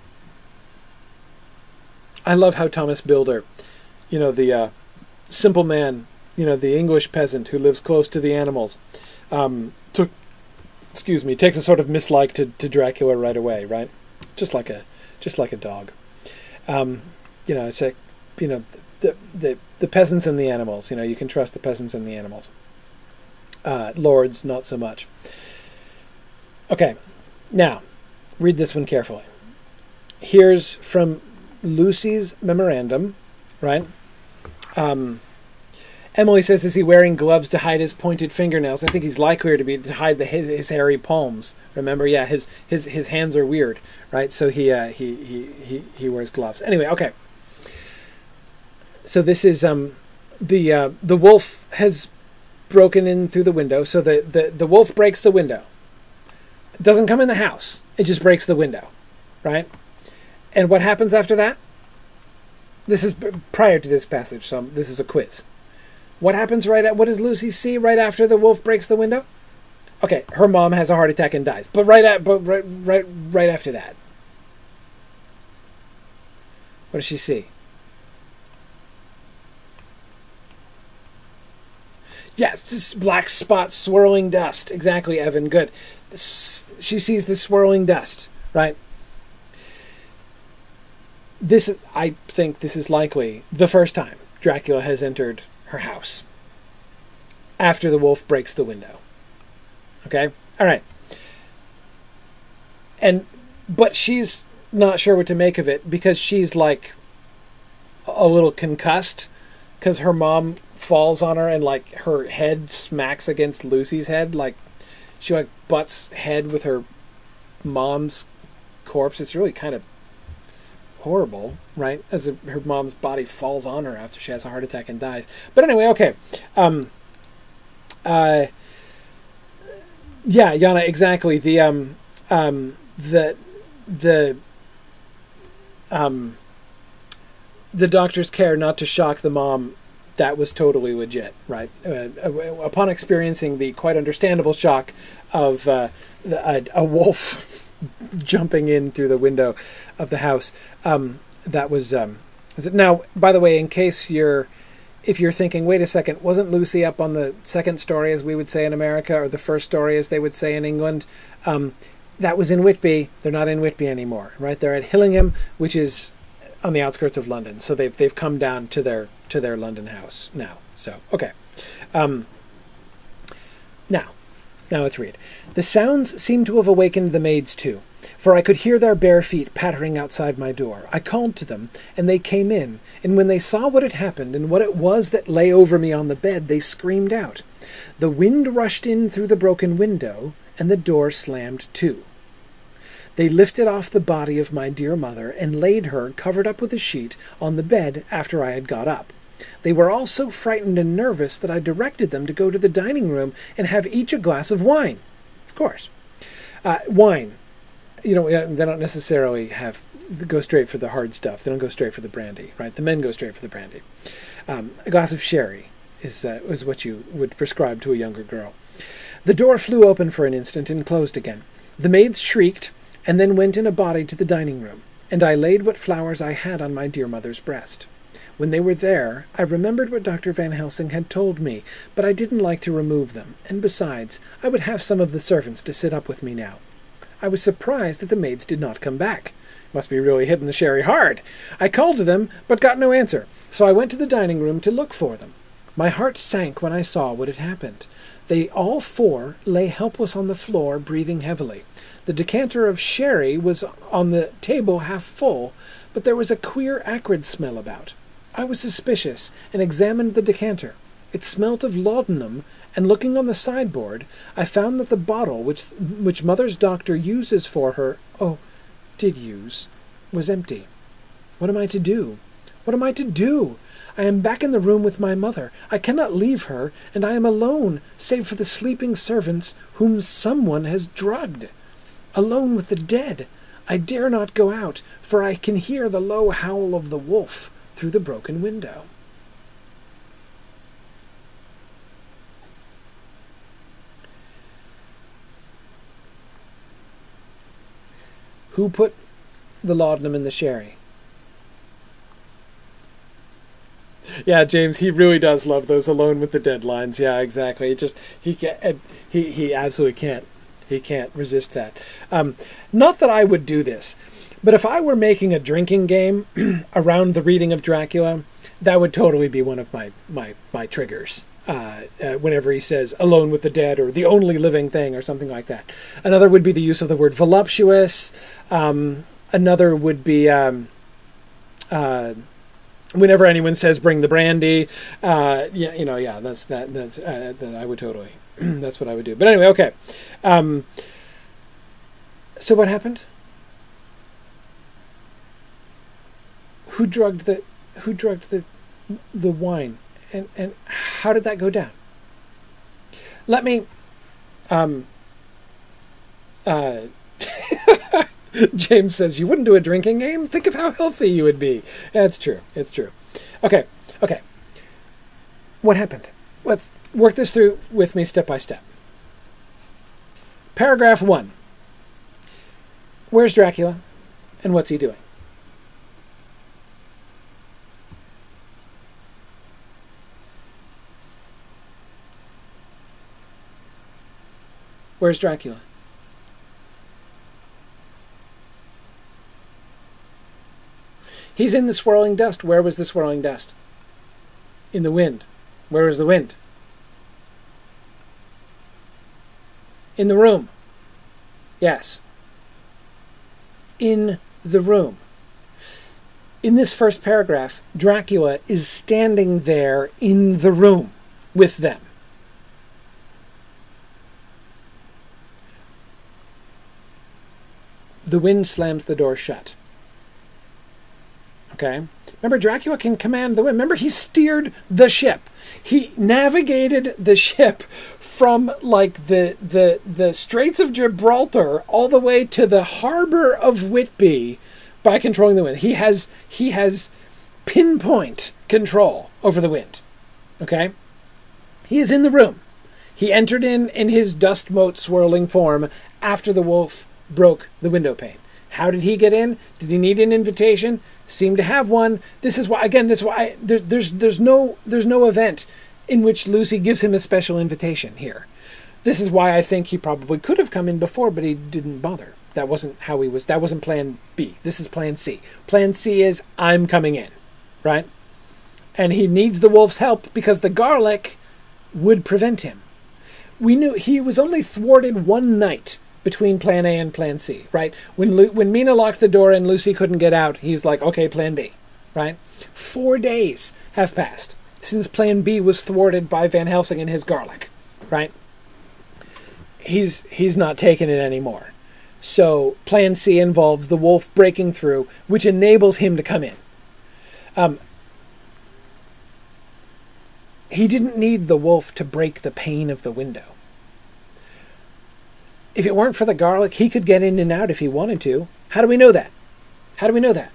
love how Thomas Builder, you know, the simple man, you know, the English peasant who lives close to the animals, takes a sort of mislike to Dracula right away, right? Just like a dog. You know, it's like, you know, the peasants and the animals, you know, you can trust the peasants and the animals. Lords, not so much. Okay, now, read this one carefully. Here's from Lucy's memorandum, right? Emily says, is he wearing gloves to hide his pointed fingernails? I think he's likelier to hide his hairy palms. Remember, yeah, his hands are weird, right? So he wears gloves. Anyway, okay. So this is the wolf has broken in through the window. So the wolf breaks the window. It doesn't come in the house. It just breaks the window, right? And what happens after that? This is prior to this passage, so this is a quiz. What happens what does Lucy see right after the wolf breaks the window? Okay, her mom has a heart attack and dies. But right after that, what does she see? Yes, this black spot, swirling dust. Exactly, Evan. Good. She sees the swirling dust, right? This is, I think, this is likely the first time Dracula has entered her house after the wolf breaks the window. Okay, all right. But she's not sure what to make of it because she's like a little concussed because her mom falls on her and like her head smacks against Lucy's head, like she like butts head with her mom's corpse. It's really kind of horrible, right? As her mom's body falls on her after she has a heart attack and dies. But anyway, okay. Yeah, Yana, exactly. The doctor's care not to shock the mom, that was totally legit, right? Upon experiencing the quite understandable shock of a wolf jumping in through the window of the house, that was... now, by the way, in case if you're thinking, wait a second, wasn't Lucy up on the second story, as we would say in America, or the first story, as they would say in England? That was in Whitby. They're not in Whitby anymore, right? They're at Hillingham, which is on the outskirts of London. So they've come down to their London house now. So, okay. Now let's read. The sounds seemed to have awakened the maids too, for I could hear their bare feet pattering outside my door. I called to them, and they came in, and when they saw what had happened and what it was that lay over me on the bed, they screamed out. The wind rushed in through the broken window, and the door slammed to. They lifted off the body of my dear mother and laid her, covered up with a sheet, on the bed after I had got up. They were all so frightened and nervous that I directed them to go to the dining room and have each a glass of wine. Of course. Wine. You know, they don't necessarily go straight for the hard stuff. They don't go straight for the brandy, right? The men go straight for the brandy. A glass of sherry is what you would prescribe to a younger girl. The door flew open for an instant and closed again. The maids shrieked, and then went in a body to the dining room, and I laid what flowers I had on my dear mother's breast. When they were there, I remembered what Dr. Van Helsing had told me, but I didn't like to remove them, and besides, I would have some of the servants to sit up with me now. I was surprised that the maids did not come back. Must be really hitting the sherry hard. I called to them, but got no answer, so I went to the dining room to look for them. My heart sank when I saw what had happened. They all four lay helpless on the floor, breathing heavily. The decanter of sherry was on the table half full, but there was a queer acrid smell about. I was suspicious, and examined the decanter. It smelt of laudanum, and looking on the sideboard, I found that the bottle which Mother's doctor uses for her, was empty. What am I to do? What am I to do? I am back in the room with my mother. I cannot leave her, and I am alone, save for the sleeping servants whom someone has drugged. Alone with the dead. I dare not go out, for I can hear the low howl of the wolf through the broken window. Who put the laudanum in the sherry? Yeah, James, he really does love those Alone with the Dead lines. Yeah, exactly. He absolutely can't. He can't resist that. Not that I would do this, but if I were making a drinking game around the reading of Dracula, that would totally be one of my triggers. Whenever he says Alone with the Dead or the only living thing or something like that. Another would be the use of the word voluptuous. Another would be whenever anyone says bring the brandy. I would totally. That's what I would do. But anyway, okay. So what happened? Who drugged the wine? And how did that go down? Let me, James says, you wouldn't do a drinking game. Think of how healthy you would be. That's true. It's true. Okay. Okay. What happened? Let's work this through with me step by step. Paragraph 1. Where's Dracula and what's he doing? Where's Dracula? He's in the swirling dust. Where was the swirling dust? In the wind. Where was the wind? In the room. Yes. In the room. In this first paragraph, Dracula is standing there in the room with them. The wind slams the door shut. Okay? Remember, Dracula can command the wind. Remember, he steered the ship. He navigated the ship from, like, the Straits of Gibraltar all the way to the harbor of Whitby by controlling the wind. He has pinpoint control over the wind. Okay? He is in the room. He entered in his dust mote swirling form after the wolf broke the window pane. How did he get in? Did he need an invitation? Seemed to have one. This is why, again, this is why there's no event in which Lucy gives him a special invitation here. This is why I think he probably could have come in before, but he didn't bother. That wasn't how he was. That wasn't plan B. This is plan C. Plan C is I'm coming in, right? And he needs the wolf's help because the garlic would prevent him. We knew he was only thwarted one night between plan A and plan C, right? When Mina locked the door and Lucy couldn't get out, he's like, okay, plan B, right? 4 days have passed since plan B was thwarted by Van Helsing and his garlic, right? He's not taking it anymore. So plan C involves the wolf breaking through, which enables him to come in. He didn't need the wolf to break the pane of the window. If it weren't for the garlic, he could get in and out if he wanted to. How do we know that? How do we know that?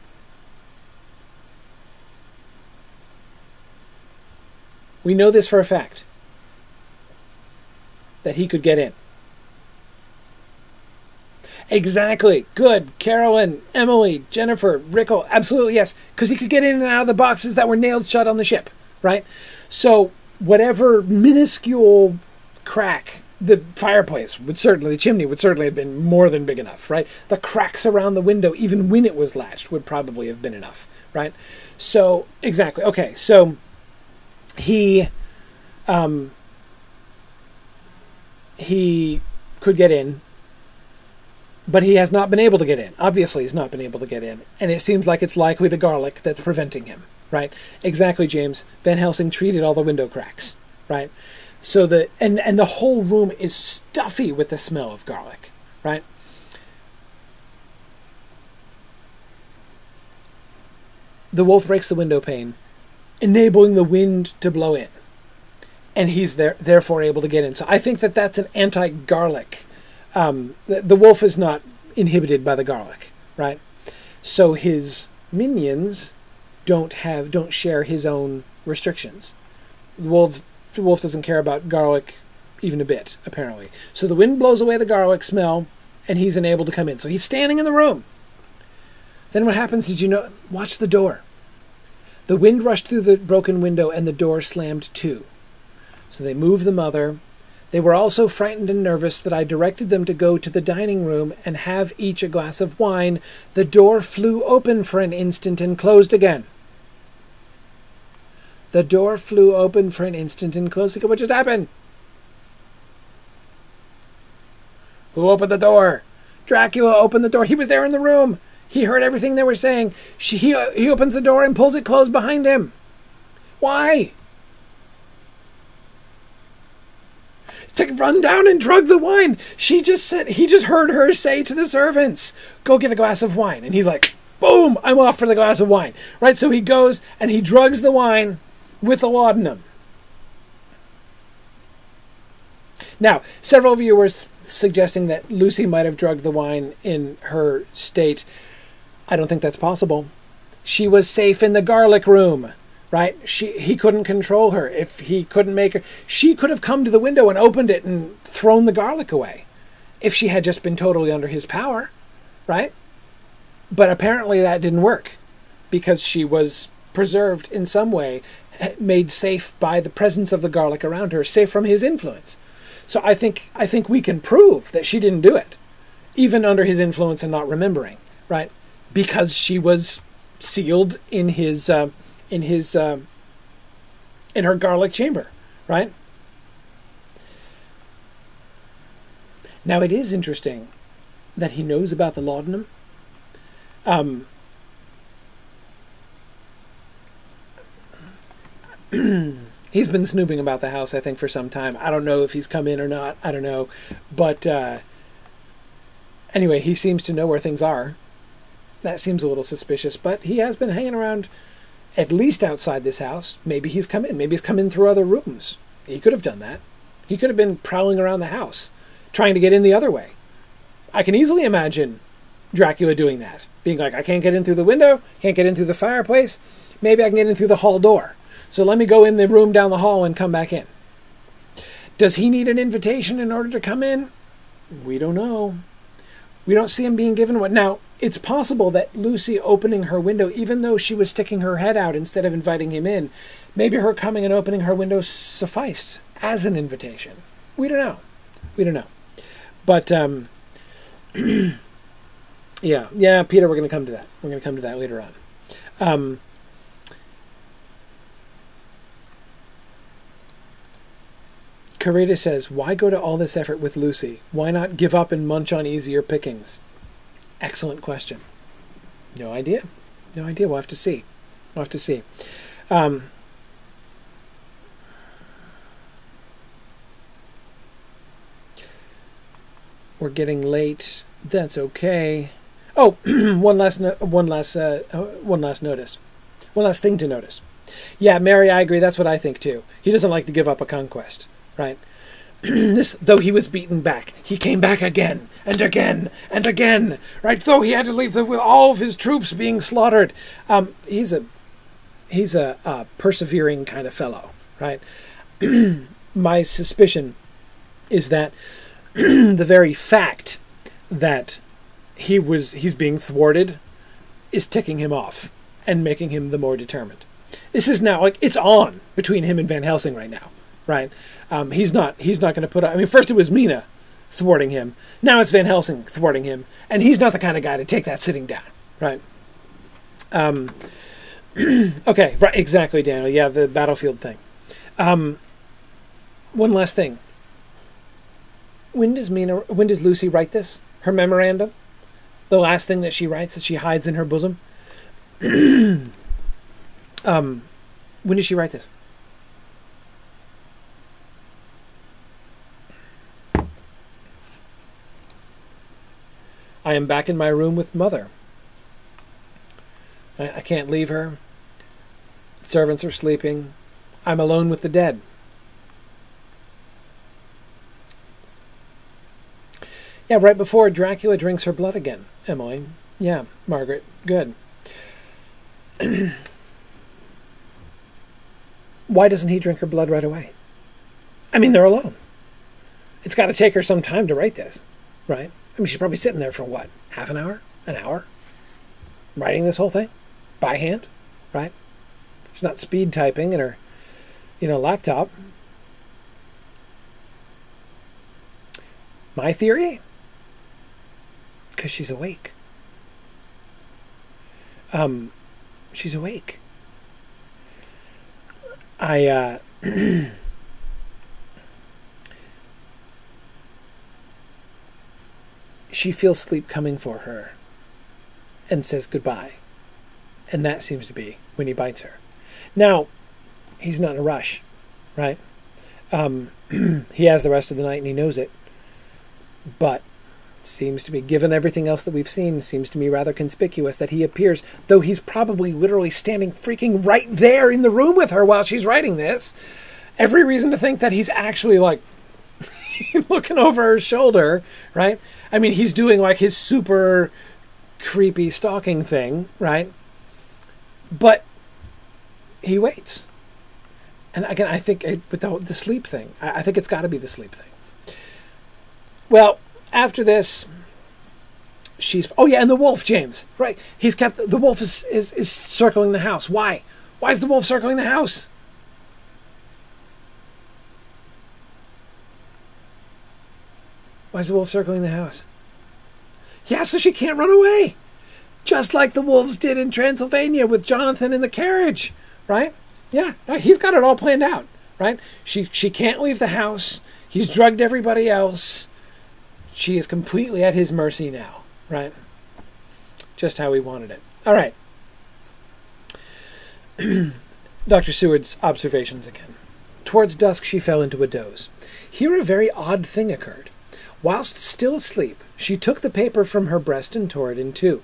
We know this for a fact. That he could get in. Exactly. Good. Carolyn, Emily, Jennifer, Rickle. Absolutely, yes. Because he could get in and out of the boxes that were nailed shut on the ship. Right? So, whatever minuscule crack... The fireplace would certainly, the chimney would certainly have been more than big enough, right? The cracks around the window, even when it was latched, would probably have been enough, right? So, exactly. Okay, so he could get in, but he has not been able to get in. Obviously, he's not been able to get in, and it seems like it's likely the garlic that's preventing him, right? Exactly, James. Van Helsing treated all the window cracks, right? So and the whole room is stuffy with the smell of garlic, right? The wolf breaks the window pane, enabling the wind to blow in, and he's therefore able to get in. So I think that that's an anti-garlic. The wolf is not inhibited by the garlic, right? So his minions don't share his own restrictions. The wolf doesn't care about garlic even a bit, apparently. So the wind blows away the garlic smell, and he's unable to come in. So he's standing in the room. Then what happens, did you know? Watch the door. The wind rushed through the broken window and the door slammed to. So they moved the mother. They were all so frightened and nervous that I directed them to go to the dining room and have each a glass of wine. The door flew open for an instant and closed again. The door flew open for an instant and closed again. What just happened? Who opened the door? Dracula opened the door. He was there in the room. He heard everything they were saying. He opens the door and pulls it closed behind him. Why? To run down and drug the wine. She just said, he just heard her say to the servants, go get a glass of wine. And he's like, boom, I'm off for the glass of wine. Right? So he goes and he drugs the wine with the laudanum. Now, several of you were suggesting that Lucy might have drugged the wine in her state. I don't think that's possible. She was safe in the garlic room. Right? He couldn't control her. If he couldn't make her, she could have come to the window and opened it and thrown the garlic away if she had just been totally under his power, right? But apparently that didn't work because she was preserved in some way, made safe by the presence of the garlic around her, safe from his influence. So I think we can prove that she didn't do it, even under his influence and not remembering, right? Because she was sealed in her garlic chamber, right? Now it is interesting that he knows about the laudanum. He's been snooping about the house, I think, for some time. I don't know if he's come in or not. I don't know. But anyway, he seems to know where things are. That seems a little suspicious, but he has been hanging around at least outside this house. Maybe he's come in. Maybe he's come in through other rooms. He could have done that. He could have been prowling around the house, trying to get in the other way. I can easily imagine Dracula doing that, being like, I can't get in through the window, can't get in through the fireplace. Maybe I can get in through the hall door. So let me go in the room down the hall and come back in. Does he need an invitation in order to come in? We don't know. We don't see him being given one. Now, it's possible that Lucy opening her window, even though she was sticking her head out instead of inviting him in, maybe her coming and opening her window sufficed as an invitation. We don't know. We don't know. But, yeah, Peter, we're going to come to that. We're going to come to that later on. Carita says, why go to all this effort with Lucy? Why not give up and munch on easier pickings? Excellent question. No idea. No idea. We'll have to see. We'll have to see. We're getting late. That's okay. Oh, one last thing to notice. Yeah, Mary, I agree. That's what I think too. He doesn't like to give up a conquest, right? This, though he was beaten back, he came back again and again and again, right? Though he had to leave with all of his troops being slaughtered. He's a persevering kind of fellow, right? My suspicion is that the very fact that he's being thwarted is ticking him off and making him the more determined. This is now, like, it's on between him and Van Helsing right now. Right? He's not going to put up. I mean, first it was Mina thwarting him. Now it's Van Helsing thwarting him. And he's not the kind of guy to take that sitting down. Right? Okay. Right. Exactly, Daniel. Yeah. The battlefield thing. One last thing. When does Lucy write this? Her memorandum? The last thing that she writes that she hides in her bosom? When does she write this? I am back in my room with mother. I can't leave her. Servants are sleeping. I'm alone with the dead. Yeah, right before Dracula drinks her blood again, Emily. Yeah, Margaret. Good. Why doesn't he drink her blood right away? I mean, they're alone. It's got to take her some time to write this, right? I mean, she's probably sitting there for what? Half an hour? An hour? writing this whole thing by hand, right? She's not speed typing in her, you know, laptop. My theory? Because she's awake. She's awake. She feels sleep coming for her and says goodbye. And that seems to be when he bites her. Now, he's not in a rush, right? He has the rest of the night and he knows it. But it seems to be, given everything else that we've seen, it seems to me rather conspicuous that he appears, though he's probably literally standing freaking right there in the room with her while she's writing this. Every reason to think that he's actually like looking over her shoulder, right? I mean, he's doing like his super creepy stalking thing, right? But he waits. And again, I think with the sleep thing, I think it's got to be the sleep thing. Well, after this, she's... Oh, yeah, and the wolf, James. Right. He's kept... The wolf is circling the house. Why? Why is the wolf circling the house? Why is the wolf circling the house? Yeah, so she can't run away. Just like the wolves did in Transylvania with Jonathan in the carriage. Right? Yeah. He's got it all planned out. Right? She can't leave the house. He's drugged everybody else. She is completely at his mercy now, right? Just how he wanted it. All right. Dr. Seward's observations again. Towards dusk, she fell into a doze. Here a very odd thing occurred. Whilst still asleep, she took the paper from her breast and tore it in two.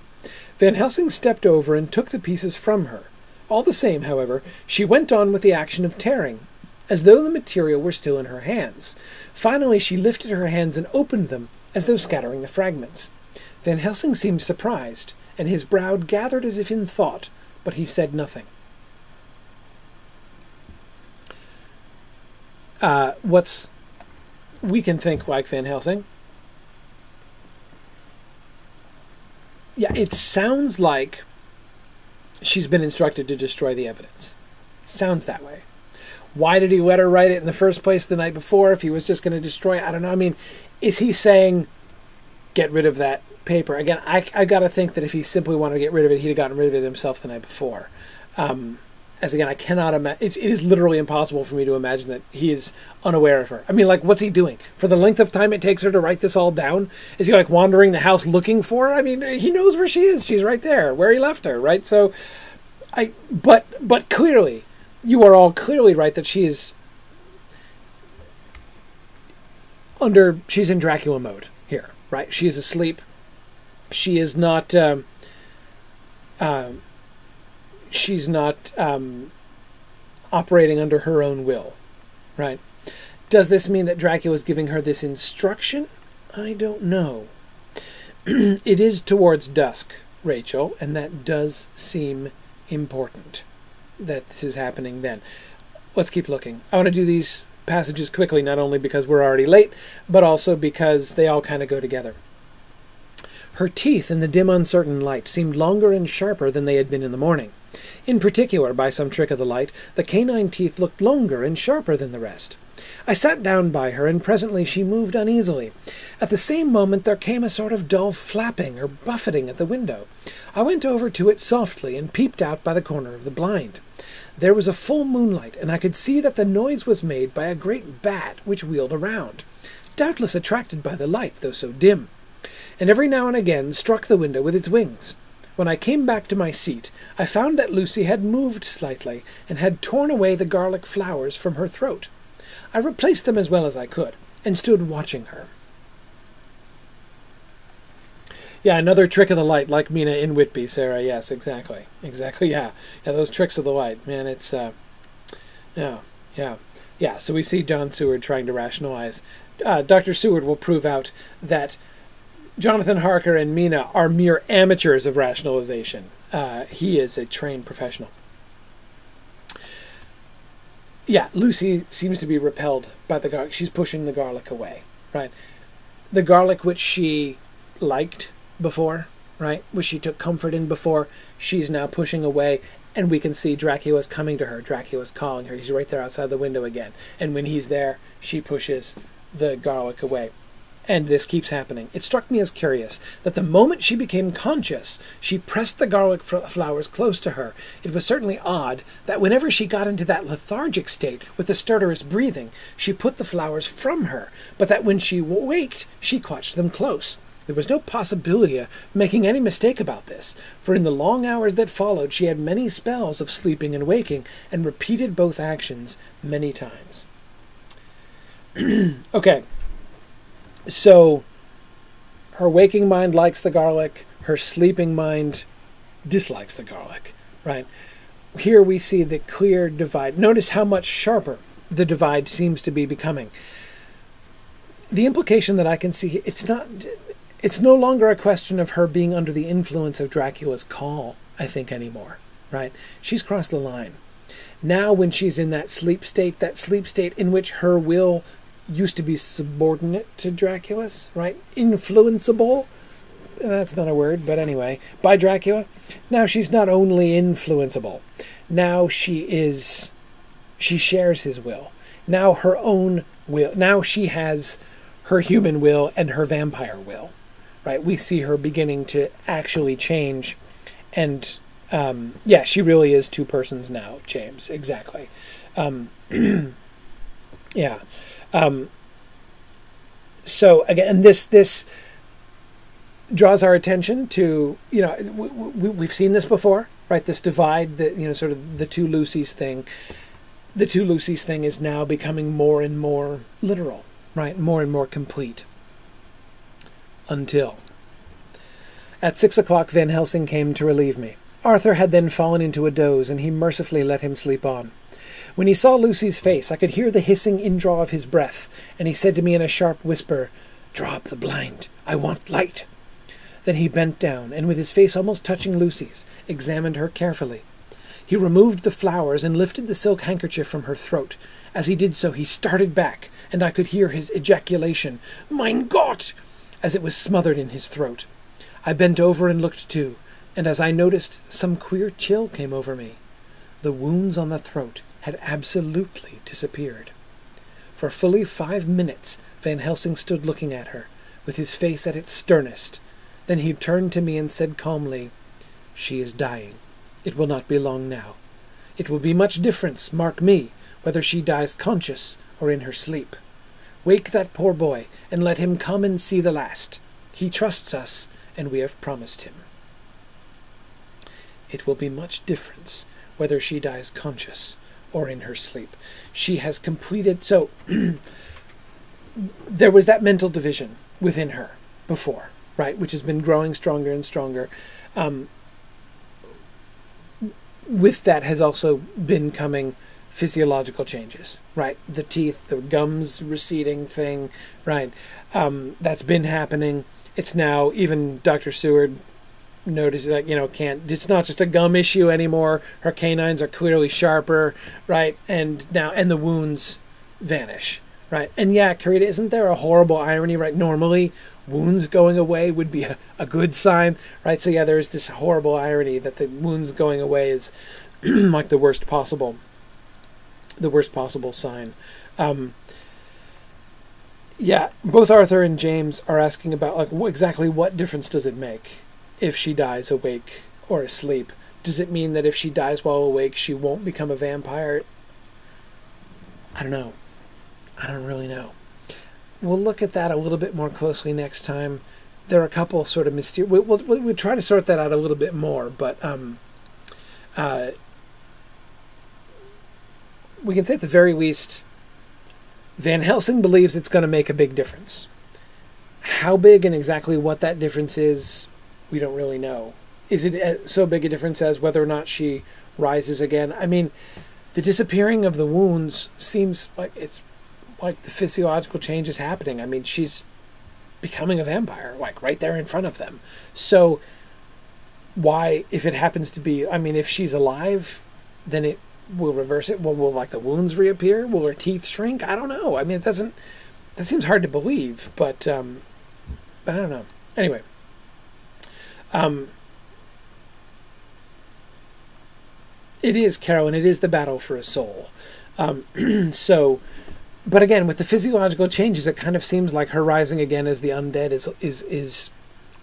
Van Helsing stepped over and took the pieces from her. All the same, however, she went on with the action of tearing, as though the material were still in her hands. Finally, she lifted her hands and opened them, as though scattering the fragments. Van Helsing seemed surprised, and his brow gathered as if in thought, but he said nothing. We can think like Van Helsing. Yeah, it sounds like she's been instructed to destroy the evidence. It sounds that way. Why did he let her write it in the first place the night before if he was just going to destroy it? I don't know. I mean, is he saying, get rid of that paper? Again, I got to think that if he simply wanted to get rid of it, he'd have gotten rid of it himself the night before. As again, I cannot imagine. It is literally impossible for me to imagine that he is unaware of her. I mean, like, what's he doing? For the length of time it takes her to write this all down, is he, like, wandering the house looking for her? I mean, he knows where she is. She's right there, where he left her, right? So, but clearly... You are all clearly right that she is she's in Dracula mode here, right? She is asleep. She is not, operating under her own will, right? Does this mean that Dracula is giving her this instruction? I don't know. It is towards dusk, Rachel, and that does seem important. That this is happening then. Let's keep looking. I want to do these passages quickly, not only because we're already late, but also because they all kind of go together. Her teeth in the dim uncertain light seemed longer and sharper than they had been in the morning. In particular, by some trick of the light, the canine teeth looked longer and sharper than the rest. I sat down by her, and presently she moved uneasily. At the same moment there came a sort of dull flapping or buffeting at the window. I went over to it softly and peeped out by the corner of the blind. There was a full moonlight, and I could see that the noise was made by a great bat which wheeled around, doubtless attracted by the light, though so dim, and every now and again struck the window with its wings. When I came back to my seat, I found that Lucy had moved slightly, and had torn away the garlic flowers from her throat. I replaced them as well as I could, and stood watching her. Yeah, another trick of the light, like Mina in Whitby, Sarah. Yes, exactly. Exactly, yeah. Yeah, those tricks of the light. Man, it's, Yeah, so we see John Seward trying to rationalize. Dr. Seward will prove out that Jonathan Harker and Mina are mere amateurs of rationalization. He is a trained professional. Yeah, Lucy seems to be repelled by the garlic. She's pushing the garlic away, right? The garlic which she liked before, right, which she took comfort in before, she's now pushing away, and we can see Dracula's coming to her. Dracula's calling her. He's right there outside the window again. And when he's there, she pushes the garlic away. And this keeps happening. It struck me as curious that the moment she became conscious, she pressed the garlic flowers close to her. It was certainly odd that whenever she got into that lethargic state with the stertorous breathing, she put the flowers from her, but that when she waked, she clutched them close. There was no possibility of making any mistake about this, for in the long hours that followed, she had many spells of sleeping and waking, and repeated both actions many times. Okay. So, her waking mind likes the garlic, her sleeping mind dislikes the garlic, right? Here we see the clear divide. Notice how much sharper the divide seems to be becoming. The implication that I can see, it's no longer a question of her being under the influence of Dracula's call, I think, anymore, right? She's crossed the line. Now when she's in that sleep state in which her will used to be subordinate to Dracula's, right? Influenceable, that's not a word, but anyway, by Dracula. Now she's not only influenceable, now she shares his will. Now her own will, now she has her human will and her vampire will, right? We see her beginning to actually change, and yeah, she really is two persons now, James, exactly. Yeah. So again, this draws our attention to, you know, we've seen this before, right? This divide, the, you know, sort of the two Lucys thing. The two Lucys thing is now becoming more and more literal, right? More and more complete. Until at 6 o'clock, Van Helsing came to relieve me. Arthur had then fallen into a doze, and he mercifully let him sleep on. When he saw Lucy's face, I could hear the hissing indraw of his breath, and he said to me in a sharp whisper, "Draw up the blind. I want light." Then he bent down, and with his face almost touching Lucy's, examined her carefully. He removed the flowers and lifted the silk handkerchief from her throat. As he did so, he started back, and I could hear his ejaculation, "Mein Gott!" as it was smothered in his throat. I bent over and looked too, and as I noticed, some queer chill came over me. The wounds on the throat had absolutely disappeared. For fully 5 minutes, Van Helsing stood looking at her, with his face at its sternest. Then he turned to me and said calmly, "She is dying. It will not be long now. It will be much difference, mark me, whether she dies conscious or in her sleep. Wake that poor boy, and let him come and see the last. He trusts us, and we have promised him. It will be much difference, whether she dies conscious or in her sleep." She has completed. So there was that mental division within her before, right, which has been growing stronger and stronger. With that has also been coming physiological changes, right? The teeth, the gums receding thing, right? That's been happening. It's now even Dr. Seward notice that, you know, can't, it's not just a gum issue anymore. Her canines are clearly sharper, right? And now, and the wounds vanish, right? And yeah, Karita, isn't there a horrible irony, right? Normally wounds going away would be a good sign, right? So yeah, there's this horrible irony that the wounds going away is like the worst possible sign. Yeah, both Arthur and James are asking about, like, exactly what difference does it make if she dies awake or asleep? Does it mean that if she dies while awake, she won't become a vampire? I don't know. I don't really know. We'll look at that a little bit more closely next time. There are a couple sort of mysterious... We'll try to sort that out a little bit more, but we can say at the very least, Van Helsing believes it's going to make a big difference. How big and exactly what that difference is, we don't really know. Is it so big a difference as whether or not she rises again? I mean, the disappearing of the wounds seems like it's like the physiological change is happening. I mean, she's becoming a vampire, like right there in front of them. So why, if it happens to be, I mean, if she's alive, then it will reverse it. Well, will like the wounds reappear? Will her teeth shrink? I don't know. I mean, it doesn't, that seems hard to believe, but I don't know. Anyway. It is, Carol, and it is the battle for a soul. So, but again, with the physiological changes, it kind of seems like her rising again as the undead is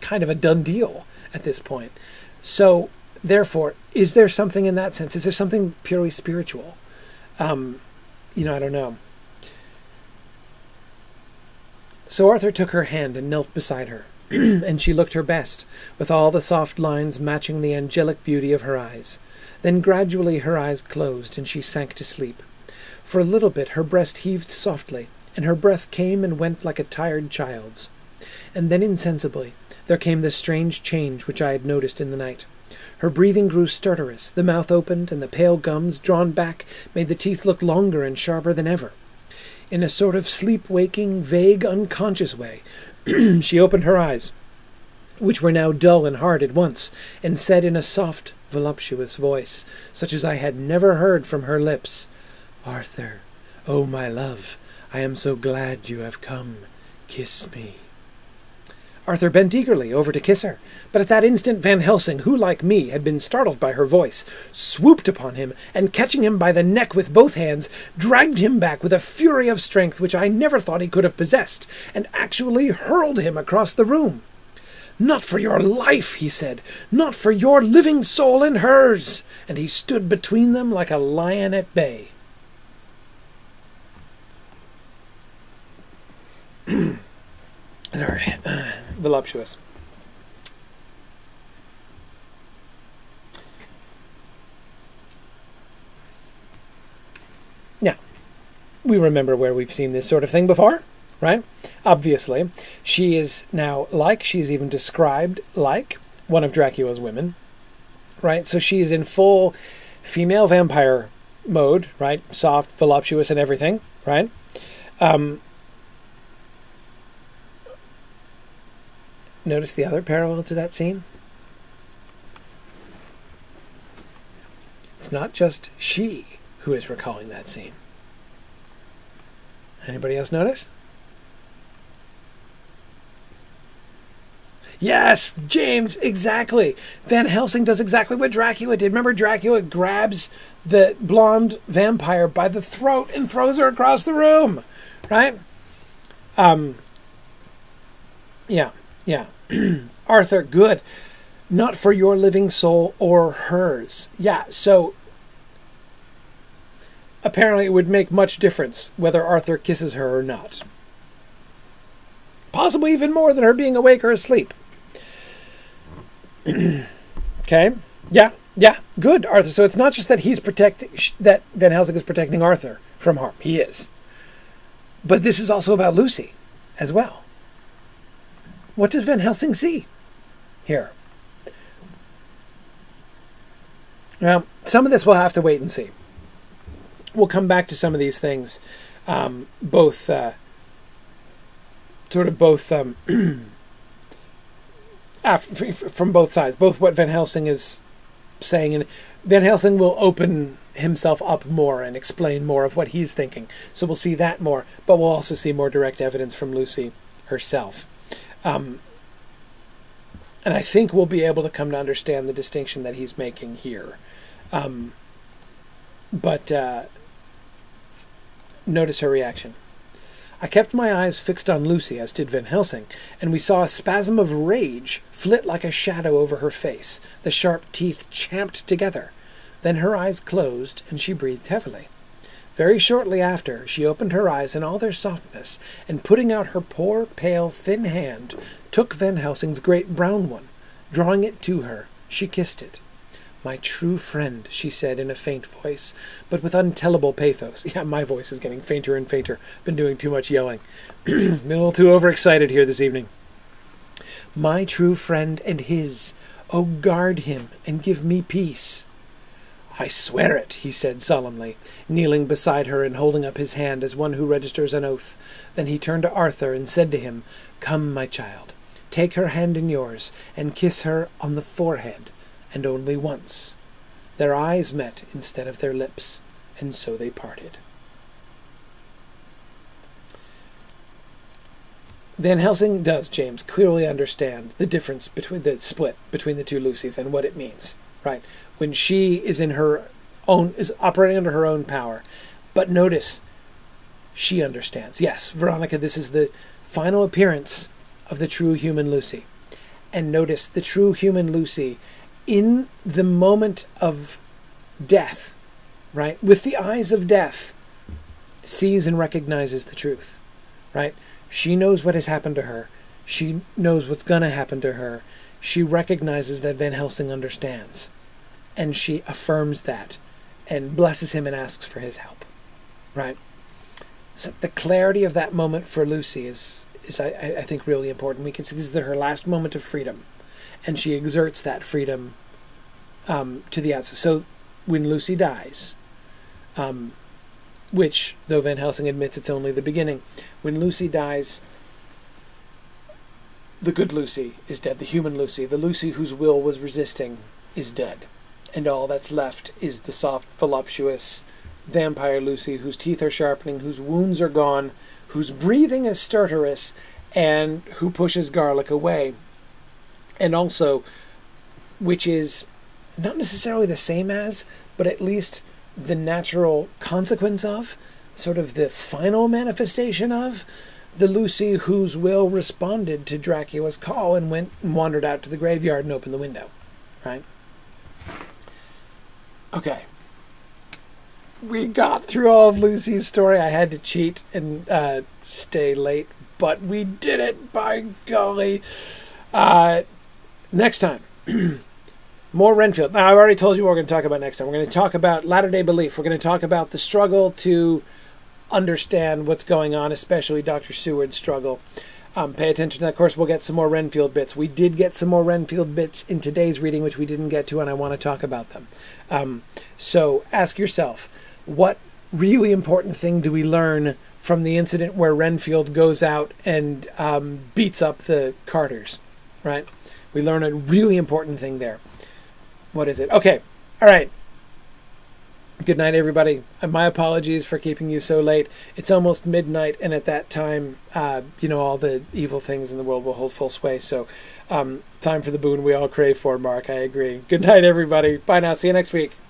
kind of a done deal at this point. So, therefore, is there something in that sense? Is there something purely spiritual? You know, I don't know. So Arthur took her hand and knelt beside her, and she looked her best, with all the soft lines matching the angelic beauty of her eyes. Then gradually her eyes closed, and she sank to sleep. For a little bit her breast heaved softly, and her breath came and went like a tired child's. And then insensibly there came the strange change which I had noticed in the night. Her breathing grew stertorous, the mouth opened, and the pale gums, drawn back, made the teeth look longer and sharper than ever. In a sort of sleep-waking, vague, unconscious way, she opened her eyes, which were now dull and hard at once, and said in a soft, voluptuous voice, such as I had never heard from her lips, "Arthur, oh my love, I am so glad you have come. Kiss me." Arthur bent eagerly over to kiss her, but at that instant Van Helsing, who, like me, had been startled by her voice, swooped upon him, and catching him by the neck with both hands, dragged him back with a fury of strength which I never thought he could have possessed, and actually hurled him across the room. "Not for your life," he said, "not for your living soul and hers!" And he stood between them like a lion at bay. Sorry, voluptuous. Now, we remember where we've seen this sort of thing before, right? Obviously, she is now like, she's even described like one of Dracula's women, right? So she is in full female vampire mode, right? Soft, voluptuous, and everything, right? Notice the other parallel to that scene? It's not just she who is recalling that scene. Anybody else notice? Yes, James, exactly. Van Helsing does exactly what Dracula did. Remember, Dracula grabs the blonde vampire by the throat and throws her across the room, right? Yeah. Arthur, good. Not for your living soul or hers. Yeah, so apparently it would make much difference whether Arthur kisses her or not. Possibly even more than her being awake or asleep. Okay? Yeah. Good, Arthur. So it's not just that he's protecting, that Van Helsing is protecting Arthur from harm. He is. But this is also about Lucy as well. What does Van Helsing see here? Well, some of this we'll have to wait and see. We'll come back to some of these things, from both sides, both what Van Helsing is saying, and Van Helsing will open himself up more and explain more of what he's thinking. So we'll see that more, but we'll also see more direct evidence from Lucy herself. And I think we'll be able to come to understand the distinction that he's making here. But notice her reaction. I kept my eyes fixed on Lucy, as did Van Helsing, and we saw a spasm of rage flit like a shadow over her face, the sharp teeth champed together. Then her eyes closed, and she breathed heavily. Very shortly after, she opened her eyes in all their softness, and putting out her poor, pale, thin hand, took Van Helsing's great brown one. Drawing it to her, she kissed it. "My true friend," she said in a faint voice, but with untellable pathos. Yeah, my voice is getting fainter and fainter. Been doing too much yelling. Been a little too overexcited here this evening. "My true friend and his. Oh, guard him and give me peace." "I swear it," he said solemnly, kneeling beside her and holding up his hand as one who registers an oath. Then he turned to Arthur and said to him, "Come, my child, take her hand in yours, and kiss her on the forehead, and only once." Their eyes met instead of their lips, and so they parted. Van Helsing does, James, clearly understand the difference between the split between the two Lucys and what it means, right? When she is in her own, is operating under her own power. But notice, she understands. Yes, Veronica, this is the final appearance of the true human Lucy. And notice, the true human Lucy, in the moment of death, right, with the eyes of death, sees and recognizes the truth, right? She knows what has happened to her. She knows what's going to happen to her. She recognizes that Van Helsing understands. And she affirms that and blesses him and asks for his help, right? So the clarity of that moment for Lucy is I think, really important. We can see this is her last moment of freedom. And she exerts that freedom to the outside. So when Lucy dies... which, though Van Helsing admits it's only the beginning, when Lucy dies, the good Lucy is dead, the human Lucy, the Lucy whose will was resisting, is dead. And all that's left is the soft, voluptuous vampire Lucy, whose teeth are sharpening, whose wounds are gone, whose breathing is stertorous, and who pushes garlic away. And also, which is not necessarily the same as, but at least... the natural consequence of, sort of the final manifestation of, the Lucy whose will responded to Dracula's call and went and wandered out to the graveyard and opened the window, right? Okay. We got through all of Lucy's story. I had to cheat and stay late, but we did it, by golly. Next time. More Renfield. Now, I've already told you what we're going to talk about next time. We're going to talk about Latter-day Belief. We're going to talk about the struggle to understand what's going on, especially Dr. Seward's struggle. Pay attention to that. Of course, we'll get some more Renfield bits. We did get some more Renfield bits in today's reading, which we didn't get to, and I want to talk about them. So ask yourself, what really important thing do we learn from the incident where Renfield goes out and beats up the Carters, right? We learn a really important thing there. What is it? Okay. All right. Good night, everybody. My apologies for keeping you so late. It's almost midnight, and at that time, you know, all the evil things in the world will hold full sway. So time for the boon we all crave for, Mark. I agree. Good night, everybody. Bye now. See you next week.